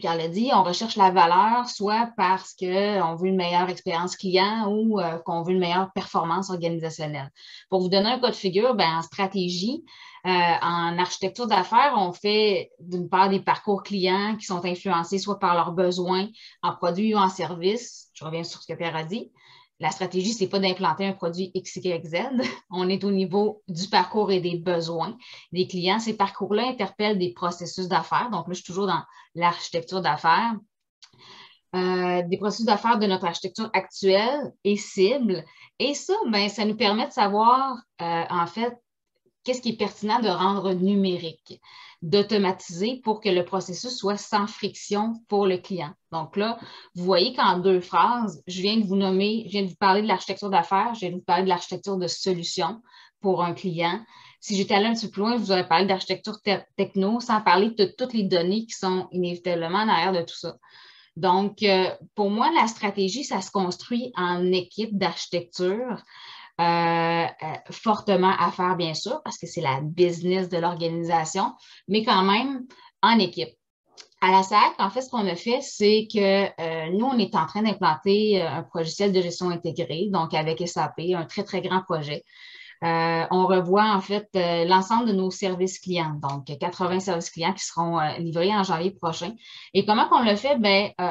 Pierre l'a dit, on recherche la valeur, soit parce qu'on veut une meilleure expérience client ou qu'on veut une meilleure performance organisationnelle. Pour vous donner un cas de figure, en stratégie, en architecture d'affaires, on fait d'une part des parcours clients qui sont influencés soit par leurs besoins en produits ou en services. Je reviens sur ce que Pierre a dit. La stratégie, ce n'est pas d'implanter un produit X, Y, Z. On est au niveau du parcours et des besoins des clients. Ces parcours-là interpellent des processus d'affaires. Donc là, je suis toujours dans l'architecture d'affaires. Des processus d'affaires de notre architecture actuelle et cible. Et ça, ça nous permet de savoir, en fait, qu'est-ce qui est pertinent de rendre numérique, d'automatiser pour que le processus soit sans friction pour le client. Donc là, vous voyez qu'en deux phrases, je viens de vous parler de l'architecture d'affaires, je viens de vous parler de l'architecture de solution pour un client. Si j'étais allée un petit peu plus loin, je vous aurais parlé d'architecture techno sans parler de toutes les données qui sont inévitablement en arrière de tout ça. Donc, pour moi, la stratégie, ça se construit en équipe d'architecture. Fortement à faire, bien sûr, parce que c'est la business de l'organisation, mais quand même en équipe. À la SAAC, en fait, ce qu'on a fait, c'est que nous, on est en train d'implanter un logiciel de gestion intégrée, donc avec SAP, un très, très grand projet. On revoit, en fait, l'ensemble de nos services clients, donc 80 services clients qui seront livrés en janvier prochain. Et comment qu'on le fait?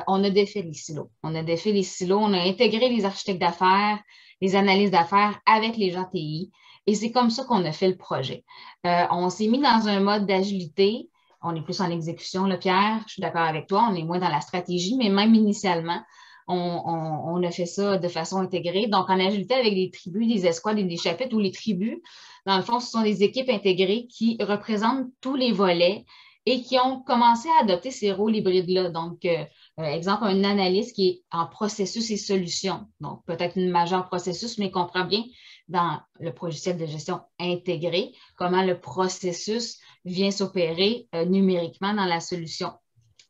On a défait les silos. On a défait les silos, on a intégré les architectes d'affaires, les analyses d'affaires avec les gens TI. Et c'est comme ça qu'on a fait le projet. On s'est mis dans un mode d'agilité. On est plus en exécution, là, Pierre, je suis d'accord avec toi. On est moins dans la stratégie, mais même initialement, on a fait ça de façon intégrée. Donc, en agilité avec des tribus, des escouades et des chapitres, où les tribus, dans le fond, ce sont des équipes intégrées qui représentent tous les volets et qui ont commencé à adopter ces rôles hybrides-là. Donc, exemple, un analyste qui est en processus et solution, donc peut-être une majeure processus, mais comprend bien dans le logiciel de gestion intégrée comment le processus vient s'opérer numériquement dans la solution.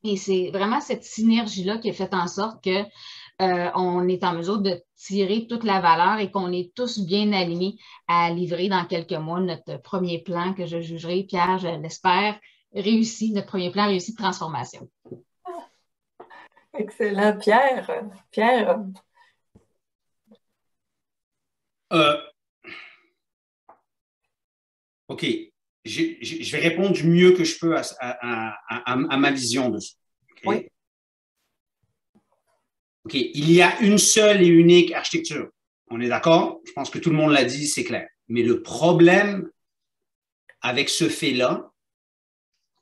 Et c'est vraiment cette synergie-là qui a fait en sorte que on est en mesure de tirer toute la valeur et qu'on est tous bien alignés à livrer dans quelques mois notre premier plan que je jugerai, Pierre, je l'espère, réussi, notre premier plan réussi de transformation. Excellent. Pierre? OK. Je vais répondre du mieux que je peux à ma vision de ça. Okay? Oui. OK. Il y a une seule et unique architecture. On est d'accord? Je pense que tout le monde l'a dit, c'est clair. Mais le problème avec ce fait-là,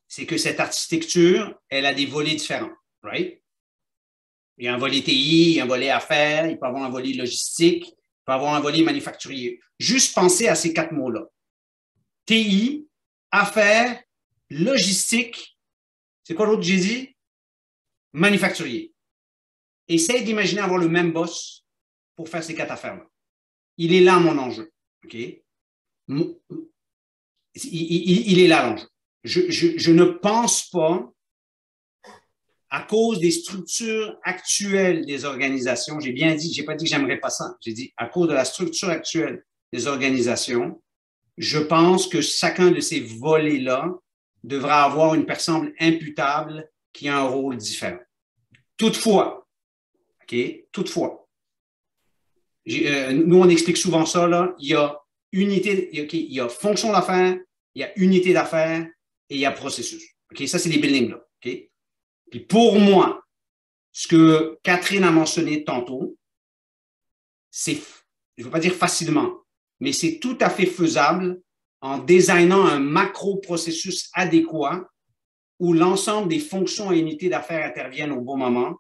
c'est que cette architecture, elle a des volets différents. Right? Il y a un volet TI, il y a un volet affaires, il peut y avoir un volet logistique, il peut y avoir un volet manufacturier. Juste pensez à ces quatre mots-là. TI, affaires, logistique, c'est quoi l'autre que j'ai dit? Manufacturier. Essayez d'imaginer avoir le même boss pour faire ces quatre affaires-là. Il est là mon enjeu. Okay? Il est là l'enjeu. Je ne pense pas, à cause des structures actuelles des organisations, j'ai bien dit, je n'ai pas dit que j'aimerais pas ça, j'ai dit à cause de la structure actuelle des organisations, je pense que chacun de ces volets-là devra avoir une personne imputable qui a un rôle différent. Toutefois, OK, toutefois, nous on explique souvent ça, là, il y a unité, okay, il y a fonction d'affaires, il y a unité d'affaires et il y a processus. OK, ça c'est les buildings là, OK? Puis pour moi, ce que Catherine a mentionné tantôt, c'est, je ne veux pas dire facilement, mais c'est tout à fait faisable en designant un macro-processus adéquat où l'ensemble des fonctions et unités d'affaires interviennent au bon moment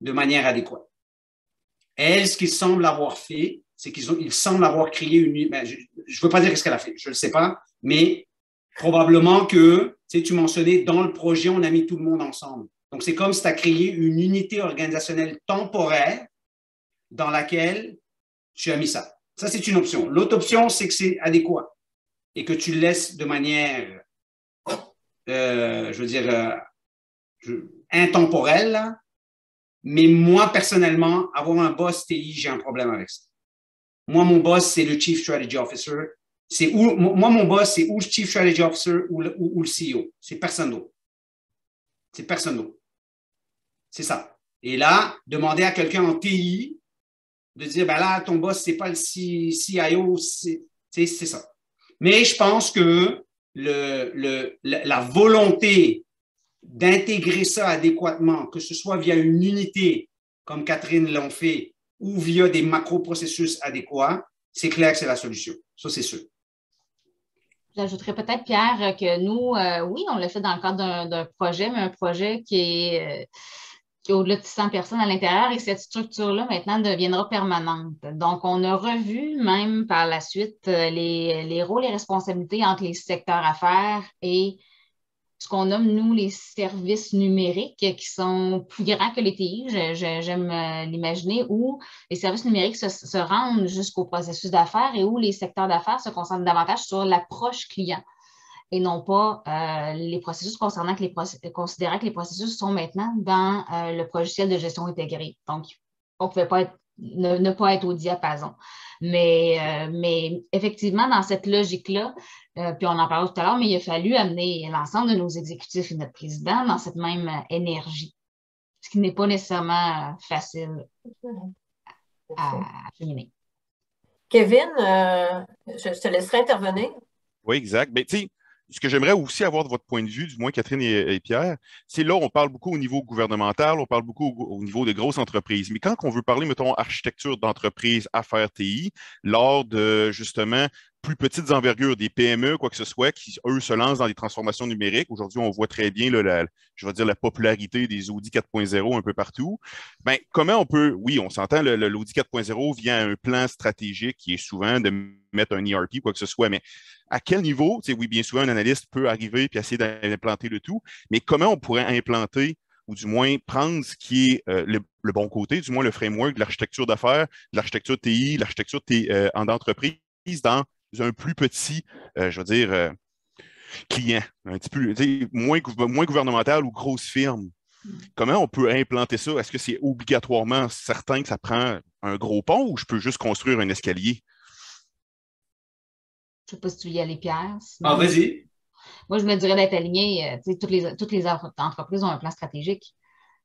de manière adéquate. Elle, ce qu'il semble avoir fait, c'est qu'ils semblent avoir créé une… Ben, je ne veux pas dire ce qu'elle a fait, je ne le sais pas, mais probablement que, tu sais, tu mentionnais, dans le projet, on a mis tout le monde ensemble. Donc, c'est comme si tu as créé une unité organisationnelle temporaire dans laquelle tu as mis ça. Ça, c'est une option. L'autre option, c'est que c'est adéquat et que tu laisses de manière, je veux dire, intemporelle. Là. Mais moi, personnellement, avoir un boss TI, j'ai un problème avec ça. Moi, mon boss, c'est le Chief Strategy Officer. Moi, mon boss, c'est ou le Chief Strategy Officer ou le CEO. C'est personne d'autre. C'est personne d'autre. C'est ça. Et là, demander à quelqu'un en TI de dire, ben là, ton boss, c'est pas le CIO, c'est ça. Mais je pense que la volonté d'intégrer ça adéquatement, que ce soit via une unité, comme Catherine l'a fait, ou via des macro-processus adéquats, c'est clair que c'est la solution. Ça, c'est sûr. J'ajouterais peut-être, Pierre, que nous, oui, on l'a fait dans le cadre d'un projet, mais un projet qui est au-delà de 600 personnes à l'intérieur, et cette structure-là, maintenant, deviendra permanente. Donc, on a revu même par la suite les rôles et responsabilités entre les secteurs affaires et ce qu'on nomme, nous, les services numériques qui sont plus grands que les TI, j'aime l'imaginer, où les services numériques se rendent jusqu'au processus d'affaires et où les secteurs d'affaires se concentrent davantage sur l'approche client et non pas les processus, considérant que les processus sont maintenant dans le logiciel de gestion intégrée. Donc, on ne pouvait pas être ne pas être au diapason. Mais effectivement, dans cette logique-là, puis on en parlait tout à l'heure, mais il a fallu amener l'ensemble de nos exécutifs et notre président dans cette même énergie, ce qui n'est pas nécessairement facile à cheminer. Kevin, je te laisserai intervenir. Oui, exact. Mais tu sais, ce que j'aimerais aussi avoir de votre point de vue, du moins Catherine et Pierre, c'est là, on parle beaucoup au niveau gouvernemental, on parle beaucoup au niveau de grosses entreprises. Mais quand on veut parler, mettons, architecture d'entreprise, affaires TI, lors de, justement, plus petites envergures, des PME, quoi que ce soit, qui, eux, se lancent dans des transformations numériques. Aujourd'hui, on voit très bien, là, je vais dire, la popularité des Audi 4.0 un peu partout. Bien, comment on peut… Oui, on s'entend, l'Audi 4.0 vient à un plan stratégique qui est souvent de mettre un ERP, quoi que ce soit, mais à quel niveau, tu sais, oui, bien souvent, un analyste peut arriver et essayer d'implanter le tout, mais comment on pourrait implanter ou du moins prendre ce qui est le bon côté, du moins le framework de l'architecture d'affaires, de l'architecture TI, l'architecture d'entreprise dans un plus petit, je veux dire, client, un petit peu moins gouvernemental ou grosse firme. Comment on peut implanter ça? Est-ce que c'est obligatoirement certain que ça prend un gros pont ou je peux juste construire un escalier? Je ne sais pas si tu veux y aller, Pierre. Sinon, ah, vas-y. Moi, je me dirais d'être aligné. Toutes les entreprises ont un plan stratégique.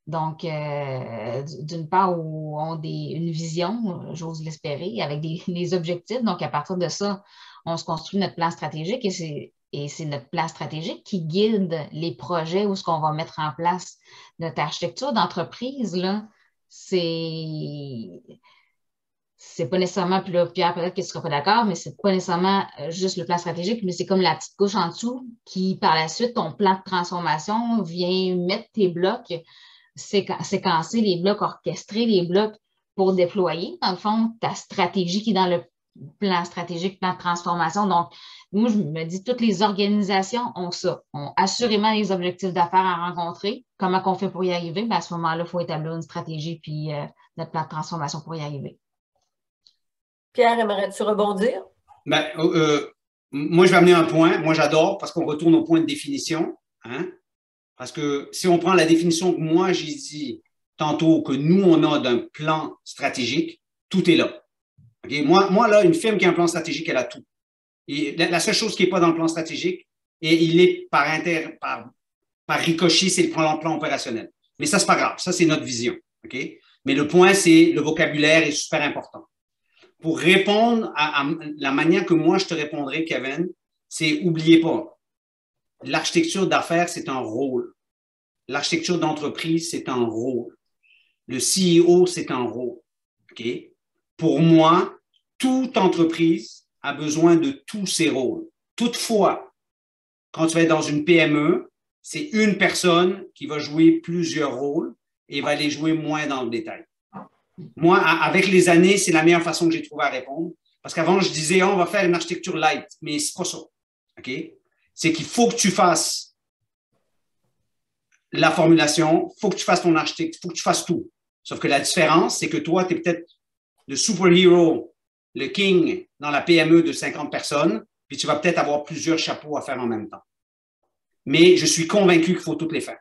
Donc, d'une part, ont une vision, j'ose l'espérer, avec des objectifs. Donc, à partir de ça, on se construit notre plan stratégique et c'est notre plan stratégique qui guide les projets ou ce qu'on va mettre en place. Notre architecture d'entreprise, là, c'est pas nécessairement, puis là, Pierre, peut-être que tu ne seras pas d'accord, mais c'est pas nécessairement juste le plan stratégique, mais c'est comme la petite couche en dessous qui, par la suite, ton plan de transformation vient mettre tes blocs, séquencer les blocs, orchestrer les blocs pour déployer, dans le fond, ta stratégie qui est dans le plan stratégique, plan de transformation. Donc, moi, je me dis, toutes les organisations ont ça, ont assurément les objectifs d'affaires à rencontrer. Comment on fait pour y arriver? Bien, à ce moment-là, il faut établir une stratégie puis notre plan de transformation pour y arriver. Pierre, aimerais-tu rebondir? Bien, moi, je vais amener un point. Moi, j'adore parce qu'on retourne au point de définition, hein? Parce que si on prend la définition que moi, j'ai dit tantôt que nous, on a d'un plan stratégique, tout est là. Okay? Moi, là, une firme qui a un plan stratégique, elle a tout. Et la seule chose qui n'est pas dans le plan stratégique, et il est par ricochet, c'est le plan opérationnel. Mais ça, ce n'est pas grave. Ça, c'est notre vision. Okay? Mais le point, c'est le vocabulaire est super important. Pour répondre à la manière que moi, je te répondrai, Kevin, c'est n'oubliez pas. L'architecture d'affaires, c'est un rôle. L'architecture d'entreprise, c'est un rôle. Le CEO, c'est un rôle. Okay? Pour moi, toute entreprise a besoin de tous ses rôles. Toutefois, quand tu vas être dans une PME, c'est une personne qui va jouer plusieurs rôles et va les jouer moins dans le détail. Moi, avec les années, c'est la meilleure façon que j'ai trouvé à répondre. Parce qu'avant, je disais, on va faire une architecture light, mais c'est pas ça. OK? C'est qu'il faut que tu fasses la formulation, il faut que tu fasses ton architecte, il faut que tu fasses tout. Sauf que la différence, c'est que toi, tu es peut-être le super-héros, le king dans la PME de 50 personnes, puis tu vas peut-être avoir plusieurs chapeaux à faire en même temps. Mais je suis convaincu qu'il faut toutes les faire.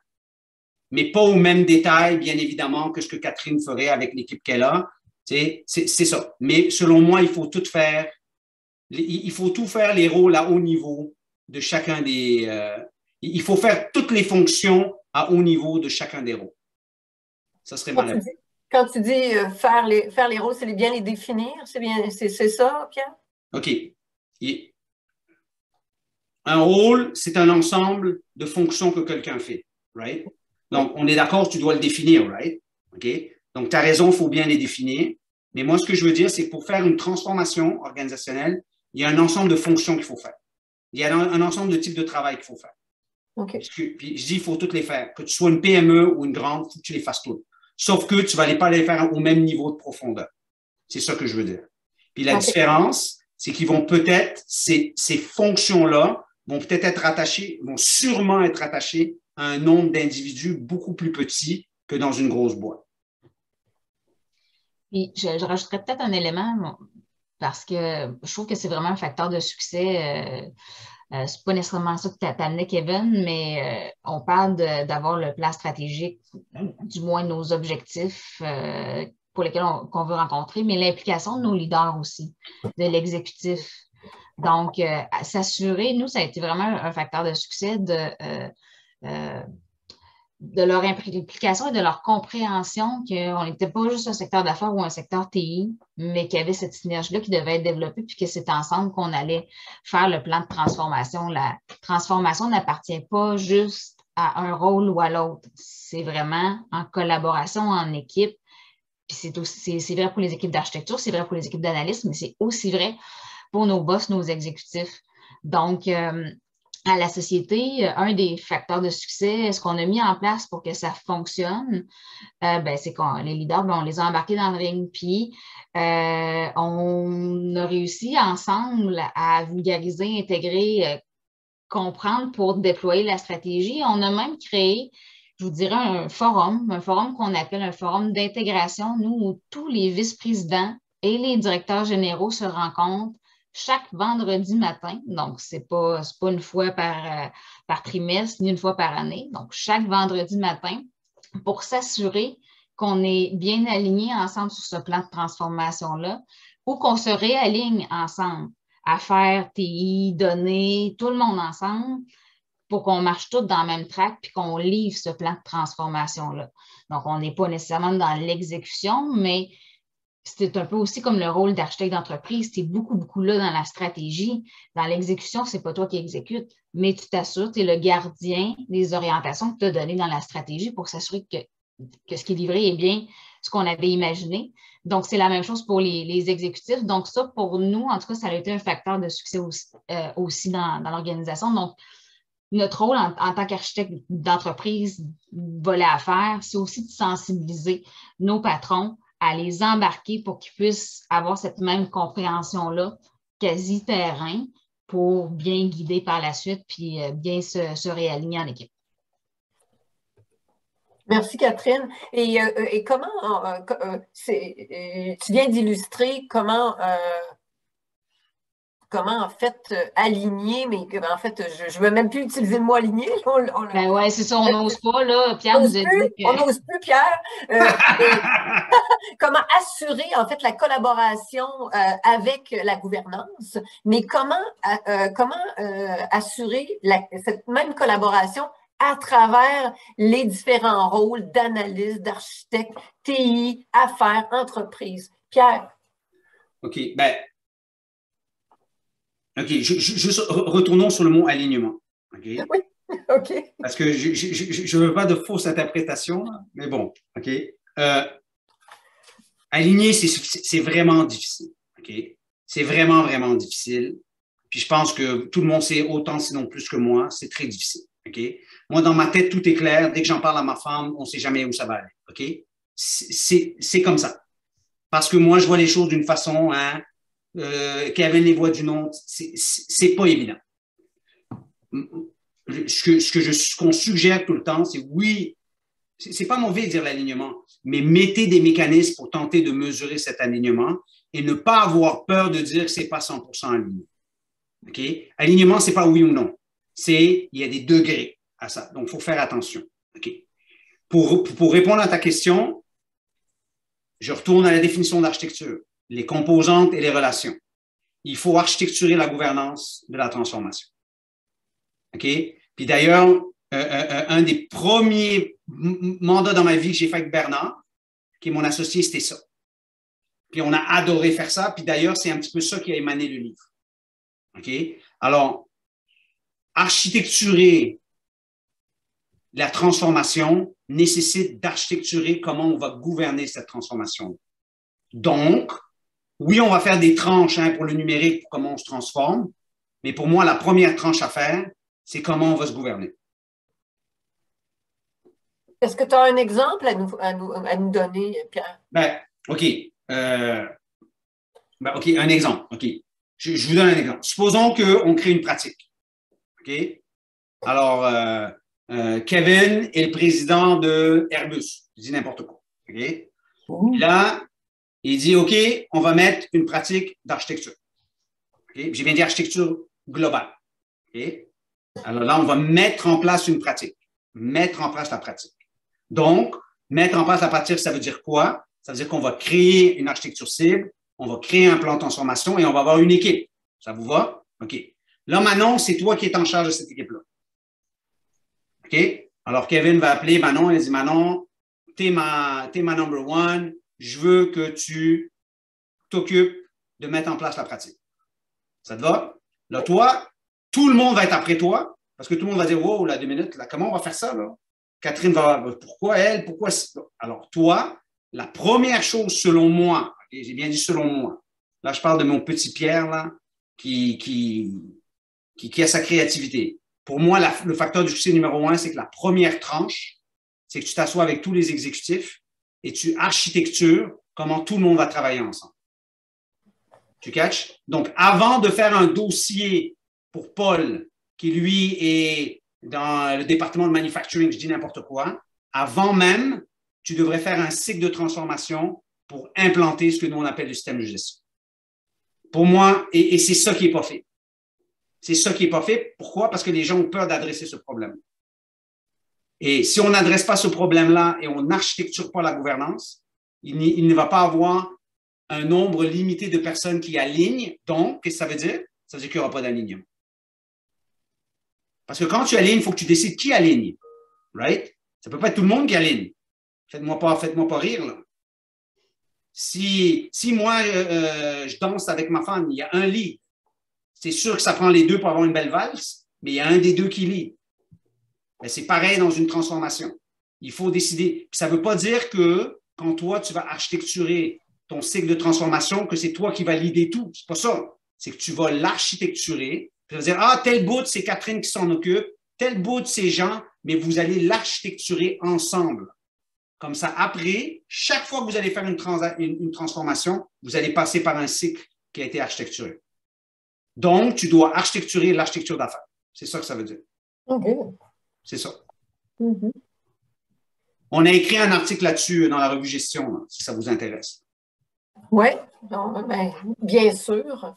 Mais pas au même détail, bien évidemment, que ce que Catherine ferait avec l'équipe qu'elle a. C'est ça. Mais selon moi, il faut tout faire. Il faut tout faire, les rôles à haut niveau de chacun des... il faut faire toutes les fonctions à haut niveau de chacun des rôles. Ça serait mon avis. Quand tu dis faire les rôles, c'est bien les définir? C'est ça, Pierre? OK. Un rôle, c'est un ensemble de fonctions que quelqu'un fait, right? Donc, on est d'accord, tu dois le définir, right? OK? Donc, tu as raison, il faut bien les définir. Mais moi, ce que je veux dire, c'est que pour faire une transformation organisationnelle, il y a un ensemble de fonctions qu'il faut faire. Il y a un ensemble de types de travail qu'il faut faire. Okay. Puis, je dis, il faut toutes les faire. Que tu sois une PME ou une grande, il faut que tu les fasses toutes. Sauf que tu ne vas pas les faire au même niveau de profondeur. C'est ça que je veux dire. Puis, la différence, c'est qu'ils vont peut-être, ces fonctions-là vont peut-être être rattachées, vont sûrement être rattachées à un nombre d'individus beaucoup plus petit que dans une grosse boîte. Puis, je rajouterais peut-être un élément parce que je trouve que c'est vraiment un facteur de succès. C'est pas nécessairement ça que tu amenais, Kevin, mais on parle d'avoir le plan stratégique, du moins nos objectifs pour lesquels qu'on veut rencontrer, mais l'implication de nos leaders aussi, de l'exécutif. Donc, s'assurer, nous, ça a été vraiment un facteur de succès de leur implication et de leur compréhension qu'on n'était pas juste un secteur d'affaires ou un secteur TI, mais qu'il y avait cette synergie-là qui devait être développée puis que c'est ensemble qu'on allait faire le plan de transformation. La transformation n'appartient pas juste à un rôle ou à l'autre. C'est vraiment en collaboration, en équipe. Puis c'est vrai pour les équipes d'architecture, c'est vrai pour les équipes d'analyse, mais c'est aussi vrai pour nos boss, nos exécutifs. Donc, à la société, un des facteurs de succès, ce qu'on a mis en place pour que ça fonctionne, c'est que les leaders, on les a embarqués dans le ring, puis on a réussi ensemble à vulgariser, intégrer, comprendre pour déployer la stratégie. On a même créé, je vous dirais, un forum qu'on appelle un forum d'intégration, nous, où tous les vice-présidents et les directeurs généraux se rencontrent chaque vendredi matin, donc c'est pas une fois par trimestre ni une fois par année, donc chaque vendredi matin pour s'assurer qu'on est bien alignés ensemble sur ce plan de transformation-là ou qu'on se réaligne ensemble, affaires, TI, données, tout le monde ensemble pour qu'on marche tous dans le même track puis qu'on livre ce plan de transformation-là. Donc, on n'est pas nécessairement dans l'exécution, mais c'est un peu aussi comme le rôle d'architecte d'entreprise. Tu es beaucoup là dans la stratégie. Dans l'exécution, ce n'est pas toi qui exécutes, mais tu t'assures, tu es le gardien des orientations que tu as données dans la stratégie pour s'assurer que ce qui est livré est bien ce qu'on avait imaginé. Donc, c'est la même chose pour les exécutifs. Donc, ça, pour nous, en tout cas, ça a été un facteur de succès aussi dans l'organisation. Donc, notre rôle en tant qu'architecte d'entreprise, volet affaires, c'est aussi de sensibiliser nos patrons à les embarquer pour qu'ils puissent avoir cette même compréhension-là, quasi-terrain, pour bien guider par la suite puis bien se réaligner en équipe. Merci, Catherine. Et comment, tu viens d'illustrer comment en fait aligner, mais en fait, je ne veux même plus utiliser le mot aligner. Ben ouais, c'est ça, on n'ose pas, là, Pierre nous a dit que... On n'ose plus, Pierre. Comment assurer en fait la collaboration avec la gouvernance, mais comment assurer cette même collaboration à travers les différents rôles d'analyste, d'architecte, TI, affaires, entreprise. Pierre. OK, ben... OK, juste retournons sur le mot alignement. Okay? Oui, OK. Parce que je ne veux pas de fausse interprétation, mais bon, OK. Aligner, c'est vraiment difficile, OK? C'est vraiment, vraiment difficile. Puis je pense que tout le monde sait autant, sinon plus que moi, c'est très difficile, OK? Moi, dans ma tête, tout est clair. Dès que j'en parle à ma femme, on ne sait jamais où ça va aller, OK? C'est comme ça. parce que moi, je vois les choses d'une façon, hein, Kevin les voit d'une autre. C'est pas évident. Ce qu'on suggère tout le temps, c'est oui, c'est pas mauvais de dire l'alignement, mais mettez des mécanismes pour tenter de mesurer cet alignement et ne pas avoir peur de dire que c'est pas 100% aligné. OK? Alignement, c'est pas oui ou non. C'est, il y a des degrés à ça. Donc, il faut faire attention. OK? Pour répondre à ta question, je retourne à la définition d'architecture, les composantes et les relations. Il faut architecturer la gouvernance de la transformation. OK? Puis d'ailleurs, un des premiers mandats dans ma vie que j'ai fait avec Bernard, qui est mon associé, c'était ça. Puis on a adoré faire ça. Puis d'ailleurs, c'est un petit peu ça qui a émané le livre. OK? Alors, architecturer la transformation nécessite d'architecturer comment on va gouverner cette transformation. Donc, oui, on va faire des tranches hein, pour le numérique, pour comment on se transforme, mais pour moi, la première tranche à faire, c'est comment on va se gouverner. Est-ce que tu as un exemple à nous donner, Pierre? OK, un exemple. OK. Je vous donne un exemple. Supposons qu'on crée une pratique. OK? Alors, Kevin est le président de Airbus. Je dis n'importe quoi. OK? Là, il dit, OK, on va mettre une pratique d'architecture. OK? J'ai bien dit architecture globale. OK? Alors là, on va mettre en place une pratique. Mettre en place la pratique. Donc, mettre en place la pratique, ça veut dire quoi? Ça veut dire qu'on va créer une architecture cible, on va créer un plan de transformation et on va avoir une équipe. Ça vous va? OK. Là, Manon, c'est toi qui es en charge de cette équipe-là. OK? Alors, Kevin va appeler Manon et dit, Manon, t'es ma number one. Je veux que tu t'occupes de mettre en place la pratique. Ça te va? Là, toi, tout le monde va être après toi parce que tout le monde va dire, wow, là, 2 minutes, là, comment on va faire ça, là? Catherine va, pourquoi elle? Pourquoi? Alors, toi, la première chose, selon moi, et j'ai bien dit selon moi, là, je parle de mon petit Pierre, là, qui a sa créativité. Pour moi, le facteur du succès numéro 1, c'est que la première tranche, c'est que tu t'assois avec tous les exécutifs et tu architectures comment tout le monde va travailler ensemble. Tu catches? Donc, avant de faire un dossier pour Paul, qui lui est dans le département de manufacturing, je dis n'importe quoi, avant même, tu devrais faire un cycle de transformation pour implanter ce que nous, on appelle le système de gestion. Pour moi, et c'est ça qui n'est pas fait. C'est ça qui n'est pas fait. Pourquoi? Parce que les gens ont peur d'adresser ce problème. Et si on n'adresse pas ce problème-là et on n'architecture pas la gouvernance, il ne va pas avoir un nombre limité de personnes qui alignent. Donc, qu'est-ce que ça veut dire? Ça veut dire qu'il n'y aura pas d'alignement. Parce que quand tu alignes, il faut que tu décides qui aligne. Right? Ça ne peut pas être tout le monde qui aligne. Faites-moi pas rire, là. Si moi, je danse avec ma femme, il y a un lit, c'est sûr que ça prend les deux pour avoir une belle valse, mais il y a un des deux qui lit. Ben, c'est pareil dans une transformation. Il faut décider. Puis ça ne veut pas dire que quand toi, tu vas architecturer ton cycle de transformation, que c'est toi qui vas l'idée tout. C'est pas ça. C'est que tu vas l'architecturer. Tu vas dire, ah, tel bout, c'est Catherine qui s'en occupe, tel bout, c'est Jean, mais vous allez l'architecturer ensemble. Comme ça, après, chaque fois que vous allez faire une transformation, vous allez passer par un cycle qui a été architecturé. Donc, tu dois architecturer l'architecture d'affaires. C'est ça que ça veut dire. OK. C'est ça. Mm-hmm. On a écrit un article là-dessus dans la revue Gestion, là, si ça vous intéresse. Oui, ben, bien sûr.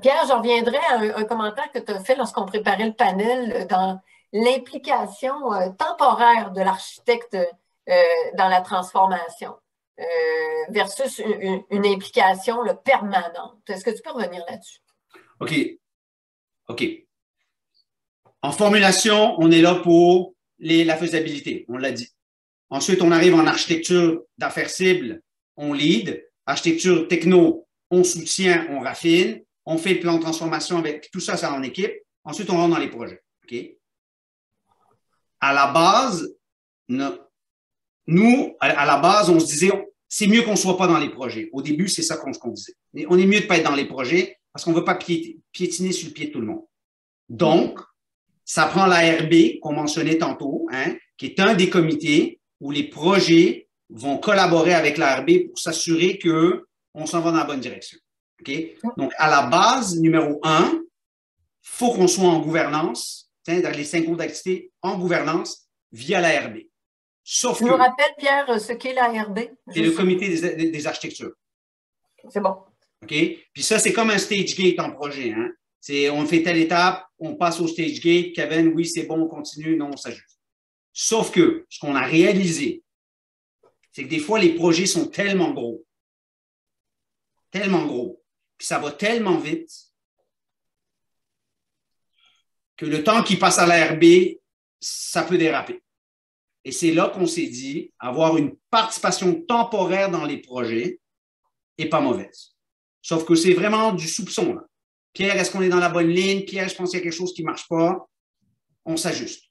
Pierre, je reviendrai à un commentaire que tu as fait lorsqu'on préparait le panel dans l'implication temporaire de l'architecte dans la transformation versus une implication permanente. Est-ce que tu peux revenir là-dessus? OK. En formulation, on est là pour la faisabilité, on l'a dit. Ensuite, on arrive en architecture d'affaires cibles, on lead. Architecture techno, on soutient, on raffine. On fait le plan de transformation avec tout ça, ça en équipe. Ensuite, on rentre dans les projets. OK? À la base, nous, à la base, on se disait, c'est mieux qu'on ne soit pas dans les projets. Au début, c'est ça qu'on disait. On est mieux de ne pas être dans les projets parce qu'on ne veut pas piétiner sur le pied de tout le monde. Donc, ça prend l'ARB qu'on mentionnait tantôt, hein, qui est un des comités où les projets vont collaborer avec l'ARB pour s'assurer qu'on s'en va dans la bonne direction. Okay? Donc, à la base, numéro 1, il faut qu'on soit en gouvernance, dans les 5 groupes d'activité en gouvernance via l'ARB. Sauf que… Je vous rappelle, Pierre, ce qu'est l'ARB. C'est le comité des architectures. C'est bon. OK? Puis ça, c'est comme un stage gate en projet. Hein? On fait telle étape, on passe au stage gate, Kevin, oui, c'est bon, on continue, non, on s'ajuste. Sauf que ce qu'on a réalisé, c'est que des fois, les projets sont tellement gros. Tellement gros. Puis ça va tellement vite que le temps qui passe à l'ARB, ça peut déraper. Et c'est là qu'on s'est dit, avoir une participation temporaire dans les projets n'est pas mauvaise. Sauf que c'est vraiment du soupçon. Là. Pierre, est-ce qu'on est dans la bonne ligne? Pierre, je pense qu'il y a quelque chose qui ne marche pas. On s'ajuste.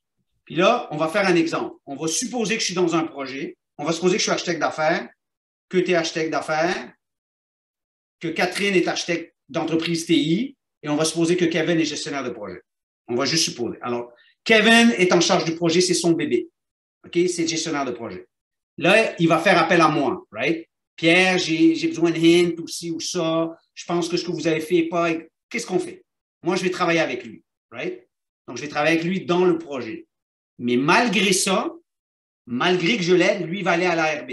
Puis là, on va faire un exemple. On va supposer que je suis dans un projet. On va supposer que je suis architecte d'affaires, que tu es architecte d'affaires, que Catherine est architecte d'entreprise TI, et on va supposer que Kevin est gestionnaire de projet. On va juste supposer. Alors, Kevin est en charge du projet, c'est son bébé. OK? C'est le gestionnaire de projet. Là, il va faire appel à moi, right? Pierre, j'ai besoin de hint ou ci ou ça. Je pense que ce que vous avez fait n'est pas… Qu'est-ce qu'on fait? Moi, je vais travailler avec lui, right? Donc, je vais travailler avec lui dans le projet. Mais malgré ça, malgré que je l'aide, lui, il va aller à l'ARB.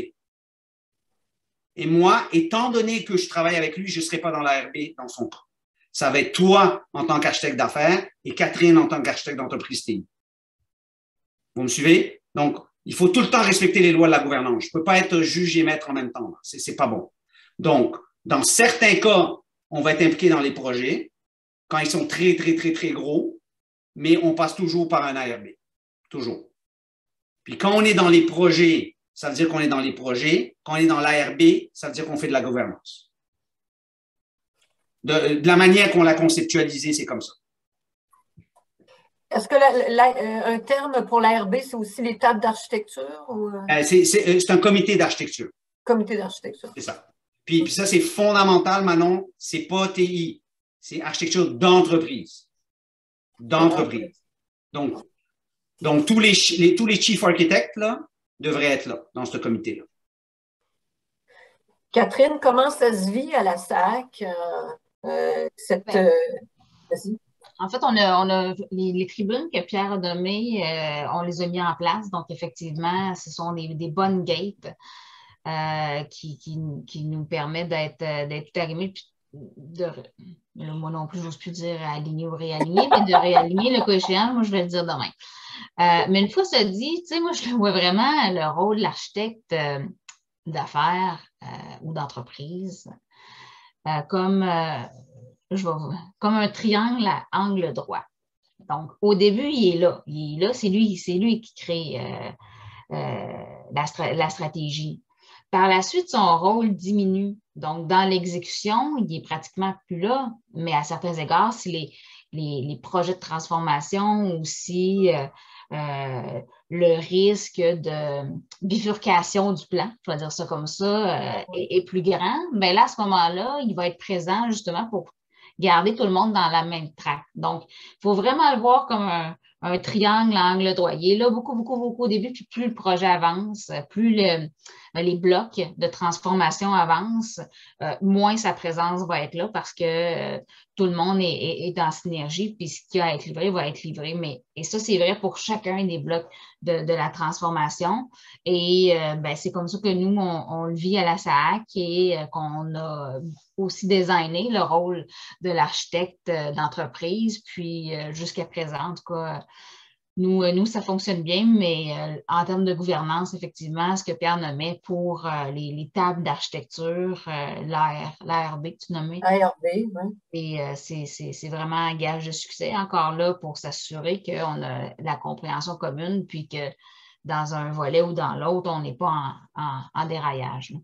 Et moi, étant donné que je travaille avec lui, je ne serai pas dans l'ARB dans son cas. Ça va être toi en tant qu'architecte d'affaires et Catherine en tant qu'architecte d'entreprise TI. Vous me suivez? Donc, il faut tout le temps respecter les lois de la gouvernance. Je ne peux pas être juge et maître en même temps. Ce n'est pas bon. Donc, dans certains cas, on va être impliqué dans les projets quand ils sont très, très, très, très gros, mais on passe toujours par un ARB. Toujours. Puis quand on est dans les projets, ça veut dire qu'on est dans les projets. Quand on est dans l'ARB, ça veut dire qu'on fait de la gouvernance. De la manière qu'on l'a conceptualisé, c'est comme ça. Est-ce que un terme pour l'ARB, c'est aussi l'étape d'architecture? Ou... c'est un comité d'architecture. Comité d'architecture. C'est ça. Puis ça, c'est fondamental, Manon. C'est pas TI. C'est architecture d'entreprise. D'entreprise. Donc tous les chief architects là, devraient être là, dans ce comité-là. Catherine, comment ça se vit à la SAAC? En fait, on a les tribunes que Pierre a nommées, on les a mis en place. Donc, effectivement, ce sont des bonnes gates qui nous permettent d'être arrimés. Moi non plus, je n'ose plus dire aligner ou réaligner, mais de réaligner le cas échéant, moi, je vais le dire demain. Mais une fois ça dit, tu sais, moi, je vois vraiment le rôle de l'architecte d'affaires ou d'entreprise comme un triangle à angle droit. Donc, au début, il est là. Il est là, c'est lui qui crée la stratégie. Par la suite, son rôle diminue. Donc, dans l'exécution, il est pratiquement plus là, mais à certains égards, si les projets de transformation ou si le risque de bifurcation du plan, je vais dire ça comme ça, est plus grand, bien là, à ce moment-là, il va être présent justement pour garder tout le monde dans la même traque. Donc, il faut vraiment le voir comme un triangle à angle droit. Il est là beaucoup, beaucoup, beaucoup au début, puis plus le projet avance, plus les blocs de transformation avancent, moins sa présence va être là parce que tout le monde est en synergie, puis ce qui a à être livré va être livré. Et ça, c'est vrai pour chacun des blocs de la transformation. Et c'est comme ça que nous, on le vit à la SAAC et qu'on a aussi designé le rôle de l'architecte d'entreprise. Puis jusqu'à présent, en tout cas, nous, ça fonctionne bien, mais en termes de gouvernance, effectivement, ce que Pierre nommait pour les tables d'architecture, l'ARB que tu nommais. L'ARB, oui. Et c'est vraiment un gage de succès encore là pour s'assurer qu'on a la compréhension commune, puis que dans un volet ou dans l'autre, on n'est pas en déraillage. Là.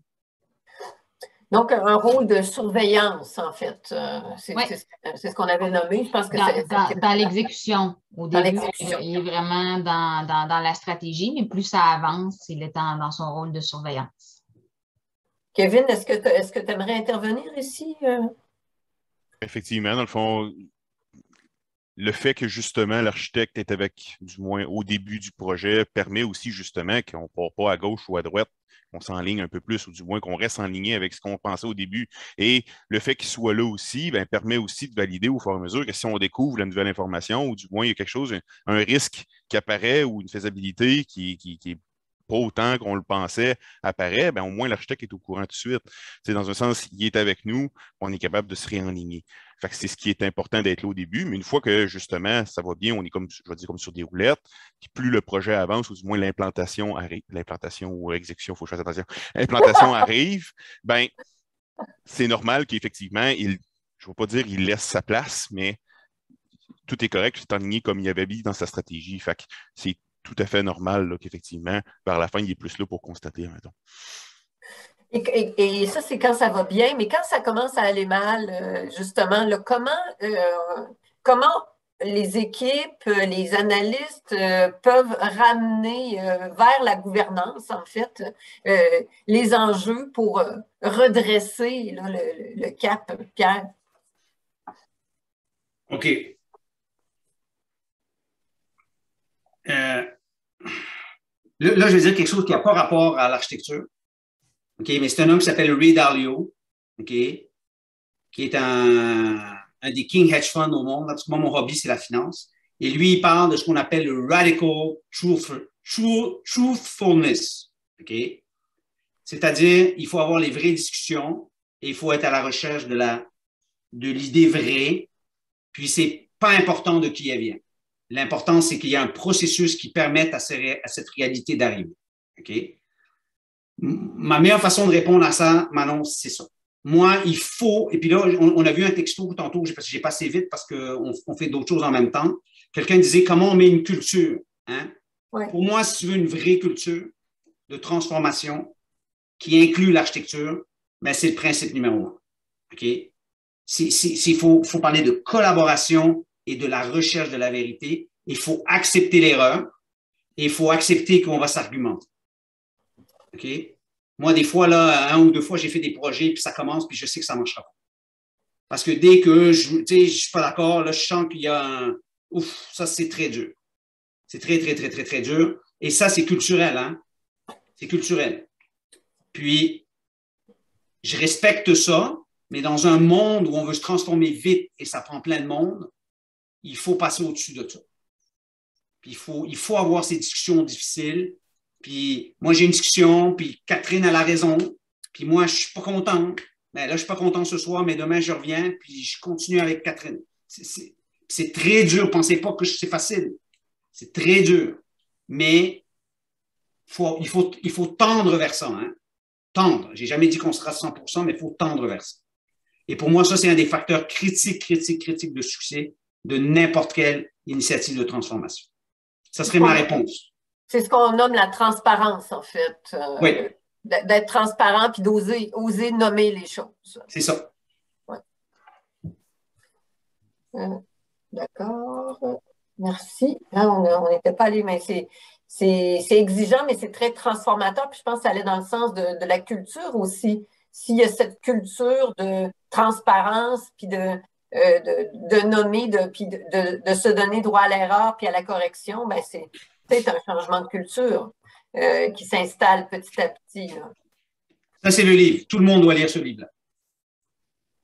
Donc, un rôle de surveillance, en fait, c'est ce qu'on avait nommé, je pense que c'est… Dans l'exécution, au début, il est vraiment dans la stratégie, mais plus ça avance, il est dans son rôle de surveillance. Kevin, est-ce que tu aimerais intervenir ici? Effectivement, dans le fond, le fait que justement l'architecte est avec, du moins au début du projet, permet aussi justement qu'on ne part pas à gauche ou à droite, qu'on s'enligne un peu plus, ou du moins qu'on reste enligné avec ce qu'on pensait au début. Et le fait qu'il soit là aussi, bien, permet aussi de valider au fur et à mesure que si on découvre la nouvelle information, ou du moins il y a quelque chose, un risque qui apparaît ou une faisabilité qui est pas autant qu'on le pensait apparaît, bien, au moins l'architecte est au courant tout de suite. C'est dans un sens, il est avec nous, on est capable de se réenligner. Fait que c'est ce qui est important d'être là au début, mais une fois que justement ça va bien, on est comme, je vais dire, comme sur des roulettes, puis plus le projet avance, ou du moins l'implantation arrive, l'implantation ou exécution, il faut que je fasse attention, l'implantation arrive, bien, c'est normal qu'effectivement, je ne vais pas dire il laisse sa place, mais tout est correct, c'est enligné comme il avait mis dans sa stratégie. Fait que c'est tout à fait normal là, qu'effectivement, vers la fin, il est plus là pour constater. Et ça, c'est quand ça va bien, mais quand ça commence à aller mal, justement, là, comment les équipes, les analystes peuvent ramener vers la gouvernance, en fait, les enjeux pour redresser là, le cap, Pierre? OK. Là, je vais dire quelque chose qui n'a pas rapport à l'architecture, okay, mais c'est un homme qui s'appelle Ray Dalio, okay, qui est un des king hedge funds au monde. Parce que moi, mon hobby, c'est la finance. Et lui, il parle de ce qu'on appelle le radical truthfulness. Okay? C'est-à-dire, il faut avoir les vraies discussions et il faut être à la recherche de l'idée vraie. Puis, ce n'est pas important de qui elle vient. L'important, c'est qu'il y ait un processus qui permette à cette réalité d'arriver. Okay? Ma meilleure façon de répondre à ça, Manon, c'est ça. Moi, il faut, et puis là, on a vu un texto tantôt, j'ai passé vite parce qu'on fait d'autres choses en même temps. Quelqu'un disait comment on met une culture. Hein? Ouais. Pour moi, si tu veux une vraie culture de transformation qui inclut l'architecture, ben, c'est le principe numéro 1. Okay? Faut parler de collaboration et de la recherche de la vérité. Il faut accepter l'erreur et il faut accepter qu'on va s'argumenter. OK? Moi, des fois, là, 1 ou 2 fois, j'ai fait des projets, puis ça commence, puis je sais que ça ne marchera pas. Parce que dès que je ne suis pas d'accord, là, je sens qu'il y a un... Ouf, ça, c'est très dur. C'est très, très, très, très, très dur. Et ça, c'est culturel, hein? C'est culturel. Puis, je respecte ça, mais dans un monde où on veut se transformer vite et ça prend plein de monde, il faut passer au-dessus de ça. Puis il faut avoir ces discussions difficiles. Puis moi, j'ai une discussion, puis Catherine a la raison. Puis moi, je ne suis pas content. Mais là, je ne suis pas content ce soir, mais demain, je reviens, puis je continue avec Catherine. C'est très dur. Pensez pas que c'est facile. C'est très dur. Mais il faut tendre vers ça. Hein? Tendre. Je n'ai jamais dit qu'on sera à 100%, mais il faut tendre vers ça. Et pour moi, ça, c'est un des facteurs critiques de succès de n'importe quelle initiative de transformation. Ça serait ma réponse. C'est ce qu'on nomme la transparence, en fait. Oui. D'être transparent puis d'oser nommer les choses. C'est ça. Ouais. D'accord. Merci. On n'était pas allé, mais c'est exigeant, mais c'est très transformateur. Puis je pense que ça allait dans le sens de la culture aussi. S'il y a cette culture de transparence puis de nommer, puis de se donner droit à l'erreur puis à la correction, ben c'est peut-être un changement de culture qui s'installe petit à petit. Là. Ça, c'est le livre. Tout le monde doit lire ce livre-là.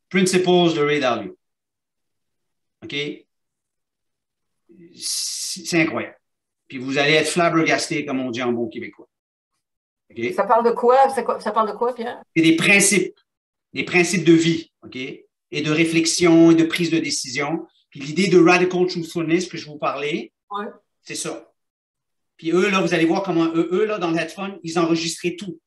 Principles de Ray Dalio. OK? C'est incroyable. Puis vous allez être flabbergasté, comme on dit en bon québécois. Okay? Ça parle de quoi? Ça parle de quoi, Pierre? C'est des principes de vie. OK? Et de réflexion et de prise de décision. Puis l'idée de radical truthfulness que je vous parlais, ouais. C'est ça. Puis eux, là, vous allez voir comment eux là, dans le hedge fund, ils enregistraient tout.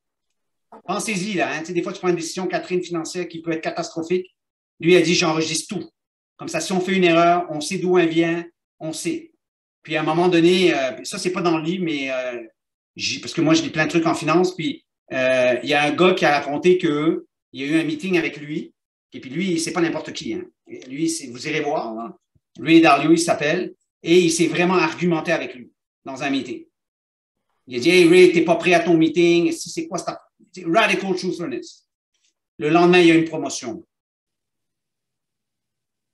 Pensez-y, là. Hein. Des fois, tu prends une décision, Catherine, financière, qui peut être catastrophique. Lui a dit, j'enregistre tout. Comme ça, si on fait une erreur, on sait d'où elle vient, on sait. Puis à un moment donné, ça, c'est pas dans le livre, mais parce que moi, je lis plein de trucs en finance, puis il y a un gars qui a raconté qu'il y a eu un meeting avec lui. Et puis lui, c'est pas n'importe qui. Hein. Lui, vous irez voir. Là. Ray Dalio, il s'appelle. Et il s'est vraiment argumenté avec lui dans un meeting. Il a dit, hey Ray, t'es pas prêt à ton meeting. Et si c'est quoi ça? Radical truthfulness. Le lendemain, il y a une promotion.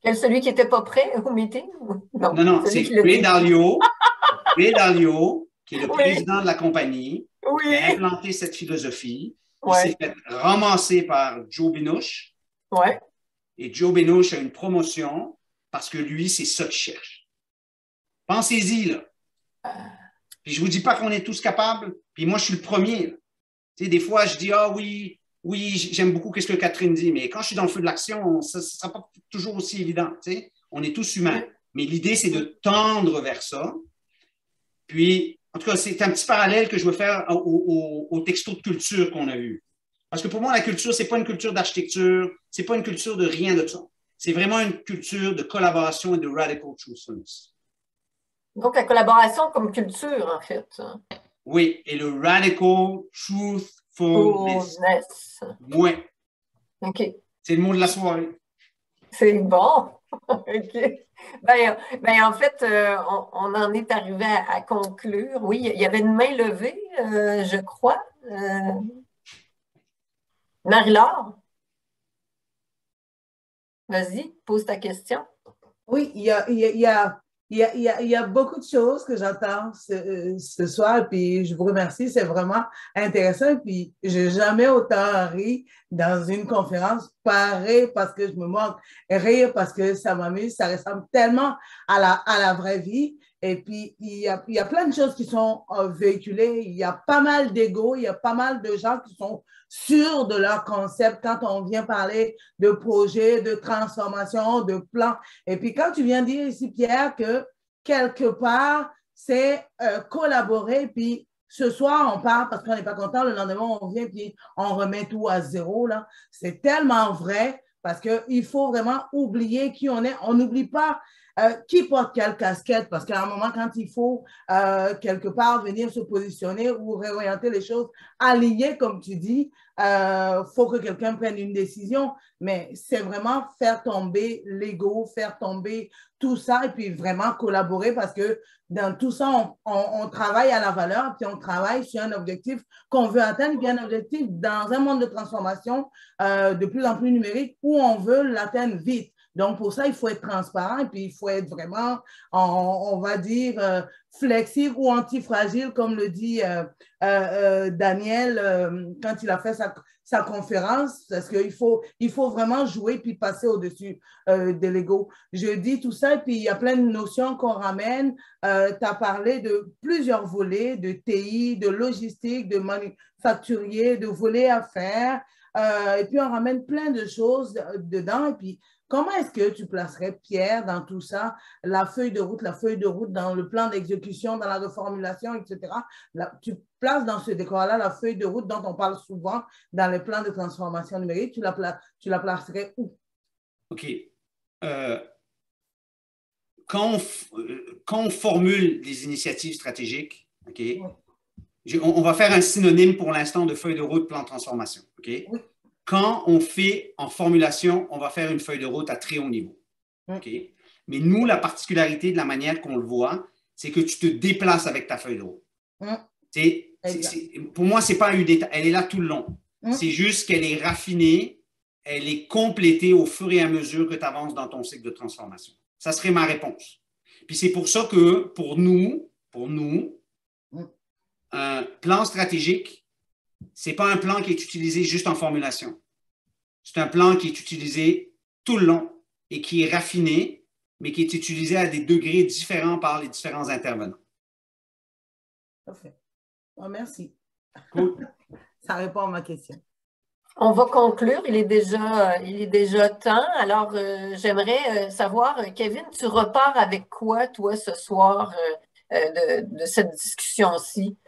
Celui qui n'était pas prêt au meeting? Non, non, non, c'est Ray Dalio, qui est le président de la compagnie, qui a implanté cette philosophie. Il s'est fait ramasser par Joe Binouche. Et Joe Binouche a une promotion parce que lui, c'est ça qu'il cherche. Pensez-y, là. Puis je ne vous dis pas qu'on est tous capables, puis moi, je suis le premier. Là. Tu sais, des fois, je dis, ah oui, oui, j'aime beaucoup ce que Catherine dit, mais quand je suis dans le feu de l'action, ça ne sera pas toujours aussi évident. Tu sais, on est tous humains. Mais l'idée, c'est de tendre vers ça. Puis, en tout cas, c'est un petit parallèle que je veux faire au texto de culture qu'on a eu. Parce que pour moi, la culture, ce n'est pas une culture d'architecture, ce n'est pas une culture de rien de ça. C'est vraiment une culture de collaboration et de radical truthfulness. Donc, la collaboration comme culture, en fait. Oui, et le radical truthfulness. Oui. OK. C'est le mot de la soirée. C'est bon. OK. Ben, en fait, on en est arrivé à conclure. Oui, il y avait une main levée, je crois. Marie-Laure, vas-y, pose ta question. Oui, il y a beaucoup de choses que j'entends ce soir, puis je vous remercie, c'est vraiment intéressant, puis j'ai jamais autant ri dans une conférence, pas rire parce que je me manque, rire parce que ça m'amuse, ça ressemble tellement à la vraie vie, et puis il y a plein de choses qui sont véhiculées, il y a pas mal d'ego, il y a pas mal de gens qui sont sûrs de leur concept quand on vient parler de projet, de transformation, de plan. Et puis quand tu viens dire ici, Pierre, que quelque part, c'est collaborer, puis ce soir, on part parce qu'on n'est pas content, le lendemain, on vient, puis on remet tout à zéro. Là, c'est tellement vrai parce qu'il faut vraiment oublier qui on est. On n'oublie pas qui porte quelle casquette, parce qu'à un moment, quand il faut quelque part venir se positionner ou réorienter les choses, aligner, comme tu dis, faut que quelqu'un prenne une décision, mais c'est vraiment faire tomber l'ego, faire tomber tout ça, et puis vraiment collaborer, parce que dans tout ça, on travaille à la valeur, puis on travaille sur un objectif qu'on veut atteindre, puis un objectif dans un monde de transformation de plus en plus numérique, où on veut l'atteindre vite. Donc, pour ça, il faut être transparent, puis il faut être vraiment, on va dire, flexible ou antifragile, comme le dit Daniel quand il a fait sa conférence, parce qu'il faut vraiment jouer puis passer au-dessus de l'ego. Je dis tout ça, puis il y a plein de notions qu'on ramène. Tu as parlé de plusieurs volets, de TI, de logistique, de manufacturier, de volets à faire, et puis on ramène plein de choses dedans, et puis comment est-ce que tu placerais, Pierre, dans tout ça, la feuille de route dans le plan d'exécution, dans la reformulation, etc. Tu places dans ce décor-là la feuille de route dont on parle souvent dans les plans de transformation numérique. Tu la placerais où? OK. Quand on formule des initiatives stratégiques, okay, on va faire un synonyme pour l'instant de feuille de route, plan de transformation. Okay? Oui. Quand on fait en formulation, on va faire une feuille de route à très haut niveau. Okay? Mais nous, la particularité de la manière qu'on le voit, c'est que tu te déplaces avec ta feuille de route. Pour moi, ce n'est pas une détail. Elle est là tout le long. C'est juste qu'elle est raffinée, elle est complétée au fur et à mesure que tu avances dans ton cycle de transformation. Ça serait ma réponse. Puis c'est pour ça que pour nous, un plan stratégique, ce n'est pas un plan qui est utilisé juste en formulation. C'est un plan qui est utilisé tout le long et qui est raffiné, mais qui est utilisé à des degrés différents par les différents intervenants. Parfait. Bon, merci. Cool. Ça répond à ma question. On va conclure. Il est déjà temps. Alors, j'aimerais savoir, Kevin, tu repars avec quoi, toi, ce soir, de cette discussion-ci?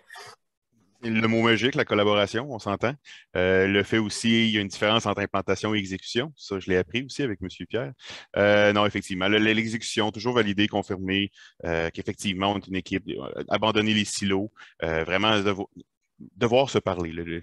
Le mot magique, la collaboration, on s'entend. Le fait aussi, il y a une différence entre implantation et exécution. Ça, je l'ai appris aussi avec M. Pierre. Non, effectivement, l'exécution, toujours validée, confirmée, qu'effectivement, on est une équipe, abandonner les silos, vraiment devoir se parler, de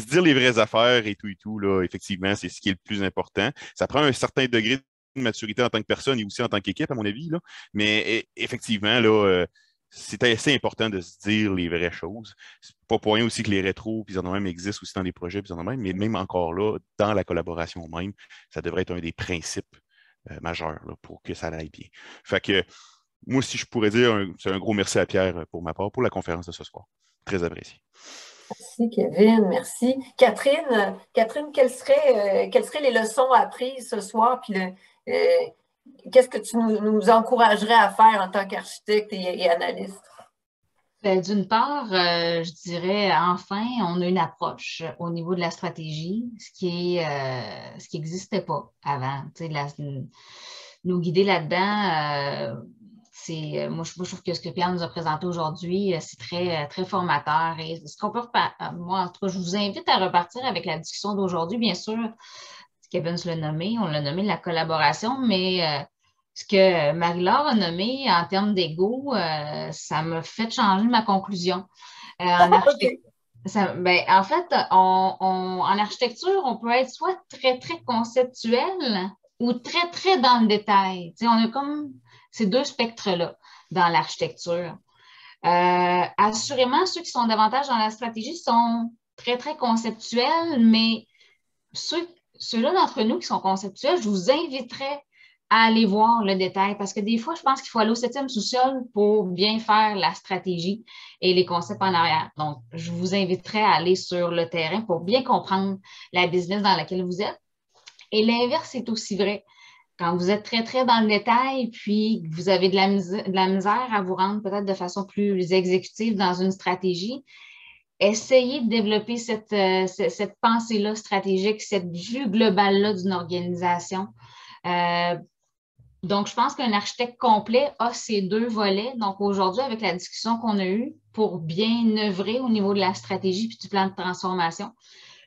se dire les vraies affaires et tout, là, effectivement, c'est ce qui est le plus important. Ça prend un certain degré de maturité en tant que personne et aussi en tant qu'équipe, à mon avis, là. Mais effectivement, là... c'est assez important de se dire les vraies choses. C'est pas pour rien aussi que les rétros, puis ils en ont même existent aussi dans les projets, puis ils en ont même, mais même encore là, dans la collaboration même, ça devrait être un des principes majeur là, pour que ça aille bien. Fait que moi, si je pourrais dire, c'est un gros merci à Pierre pour ma part, pour la conférence de ce soir. Très apprécié. Merci, Kevin. Merci. Catherine, quelles seraient les leçons apprises ce soir? Puis qu'est-ce que tu nous encouragerais à faire en tant qu'architecte et analyste? D'une part, je dirais, enfin, on a une approche au niveau de la stratégie, ce qui n'existait pas avant. Nous guider là-dedans... Moi, je trouve que ce que Pierre nous a présenté aujourd'hui, c'est très, très formateur. Et ce qu'on peut, moi, en tout cas, je vous invite à repartir avec la discussion d'aujourd'hui, bien sûr. Kevin l'a nommé, on l'a nommé la collaboration, mais ce que Marie-Laure a nommé en termes d'ego, ça m'a fait changer ma conclusion. En fait, en architecture, on peut être soit très, très conceptuel ou très, très dans le détail. T'sais, on a comme ces deux spectres-là dans l'architecture. Assurément, ceux qui sont davantage dans la stratégie sont très, très conceptuels, mais ceux-là d'entre nous qui sont conceptuels, je vous inviterais à aller voir le détail parce que des fois, je pense qu'il faut aller au 7e sous-sol pour bien faire la stratégie et les concepts en arrière. Donc, je vous inviterais à aller sur le terrain pour bien comprendre la business dans laquelle vous êtes. Et l'inverse est aussi vrai. Quand vous êtes très, très dans le détail, puis vous avez de la misère à vous rendre peut-être de façon plus exécutive dans une stratégie, essayez de développer cette pensée-là stratégique, cette vue globale-là d'une organisation. Donc, je pense qu'un architecte complet a ces deux volets. Donc, aujourd'hui, avec la discussion qu'on a eue pour bien œuvrer au niveau de la stratégie puis du plan de transformation,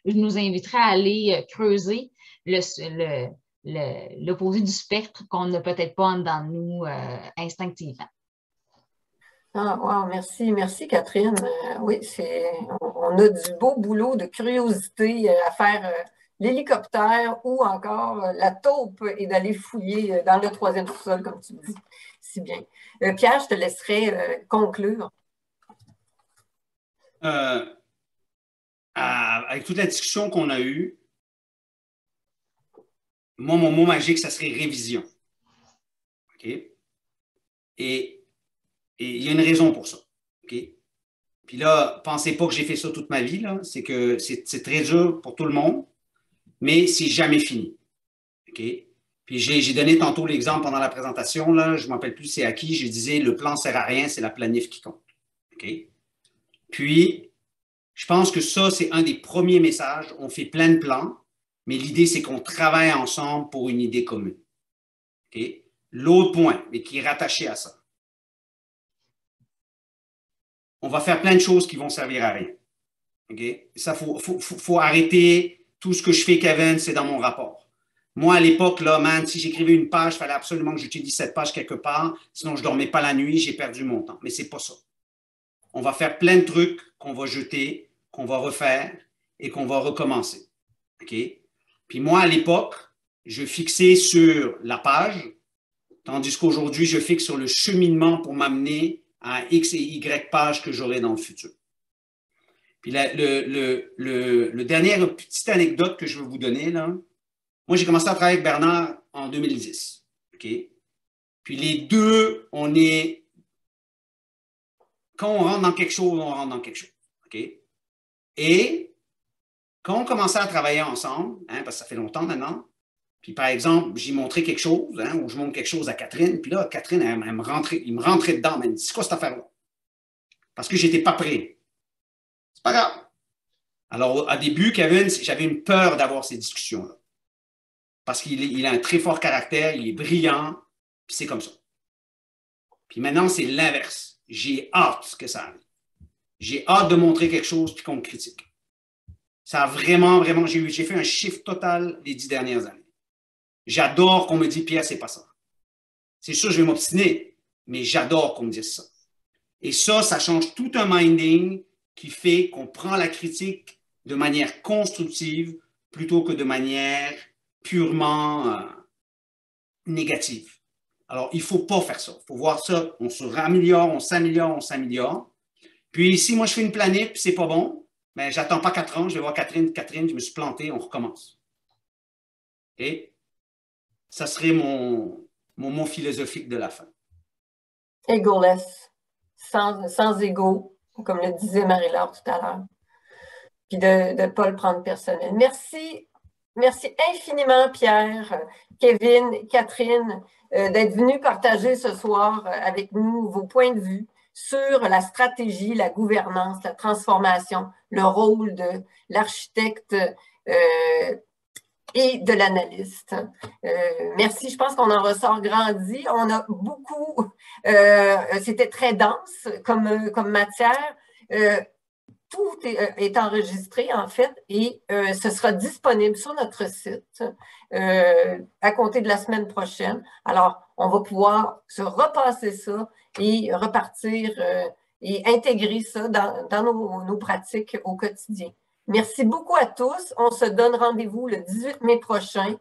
je nous inviterai à aller creuser l'opposé du spectre qu'on n'a peut-être pas en dedans de nous instinctivement. Ah, wow, merci Catherine. Oui, on a du beau boulot de curiosité à faire l'hélicoptère ou encore la taupe et d'aller fouiller dans le 3e sous-sol, comme tu dis si bien. Pierre, je te laisserai conclure. Avec toute la discussion qu'on a eue, moi, mon mot magique, ça serait révision. OK? Et il y a une raison pour ça. OK? Puis là, pensez pas que j'ai fait ça toute ma vie. C'est que c'est très dur pour tout le monde, mais c'est jamais fini. OK? Puis j'ai donné tantôt l'exemple pendant la présentation. Là, je ne m'appelle plus c'est à qui. Je disais, le plan ne sert à rien, c'est la planif qui compte. OK? Puis, je pense que ça, c'est un des premiers messages. On fait plein de plans. Mais l'idée, c'est qu'on travaille ensemble pour une idée commune. Okay? L'autre point, mais qui est rattaché à ça. On va faire plein de choses qui vont servir à rien. Okay? Ça, faut arrêter. Tout ce que je fais, Kevin, c'est dans mon rapport. Moi, à l'époque, là, man, si j'écrivais une page, il fallait absolument que j'utilise cette page quelque part, sinon je ne dormais pas la nuit, j'ai perdu mon temps. Mais ce n'est pas ça. On va faire plein de trucs qu'on va jeter, qu'on va refaire et qu'on va recommencer. OK? Puis moi, à l'époque, je fixais sur la page, tandis qu'aujourd'hui, je fixe sur le cheminement pour m'amener à X et Y pages que j'aurai dans le futur. Puis le dernière petite anecdote que je veux vous donner, là, moi, j'ai commencé à travailler avec Bernard en 2010. OK? Puis les deux, quand on rentre dans quelque chose, on rentre dans quelque chose. OK? Et quand on commençait à travailler ensemble, hein, parce que ça fait longtemps maintenant, puis par exemple, j'ai montré quelque chose, hein, ou je montre quelque chose à Catherine, puis là, Catherine, elle me rentrait dedans, elle me dit, c'est quoi cette affaire-là? Parce que je n'étais pas prêt. C'est pas grave. Alors, au début, Kevin, j'avais une peur d'avoir ces discussions-là. Parce qu'il a un très fort caractère, il est brillant, puis c'est comme ça. Puis maintenant, c'est l'inverse. J'ai hâte que ça arrive. J'ai hâte de montrer quelque chose, puis qu'on me critique. Ça a vraiment, vraiment, j'ai fait un shift total les 10 dernières années. J'adore qu'on me dise, Pierre, c'est pas ça. C'est sûr, je vais m'obstiner, mais j'adore qu'on me dise ça. Et ça change tout un minding qui fait qu'on prend la critique de manière constructive plutôt que de manière purement négative. Alors, il ne faut pas faire ça. Il faut voir ça. On se réaméliore, on s'améliore, on s'améliore. Puis, si moi, je fais une planif, c'est pas bon. Ben, j'attends pas 4 ans, je vais voir Catherine, je me suis planté, on recommence. Okay? Ça serait mon mot philosophique de la fin. Egoless, sans ego, comme le disait Marie-Laure tout à l'heure, puis de ne pas le prendre personnel. Merci. Merci infiniment, Pierre, Kevin, Catherine, d'être venus partager ce soir avec nous vos points de vue sur la stratégie, la gouvernance, la transformation, le rôle de l'architecte et de l'analyste. Merci, je pense qu'on en ressort grandi. On a beaucoup, c'était très dense comme matière. Tout est enregistré, en fait, et ce sera disponible sur notre site à compter de la semaine prochaine. Alors, on va pouvoir se repasser ça et repartir et intégrer ça dans nos pratiques au quotidien. Merci beaucoup à tous. On se donne rendez-vous le 18 mai prochain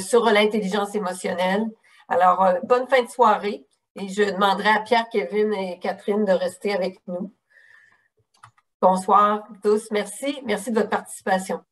sur l'intelligence émotionnelle. Alors, bonne fin de soirée et je demanderai à Pierre, Kevin et Catherine de rester avec nous. Bonsoir tous, merci de votre participation.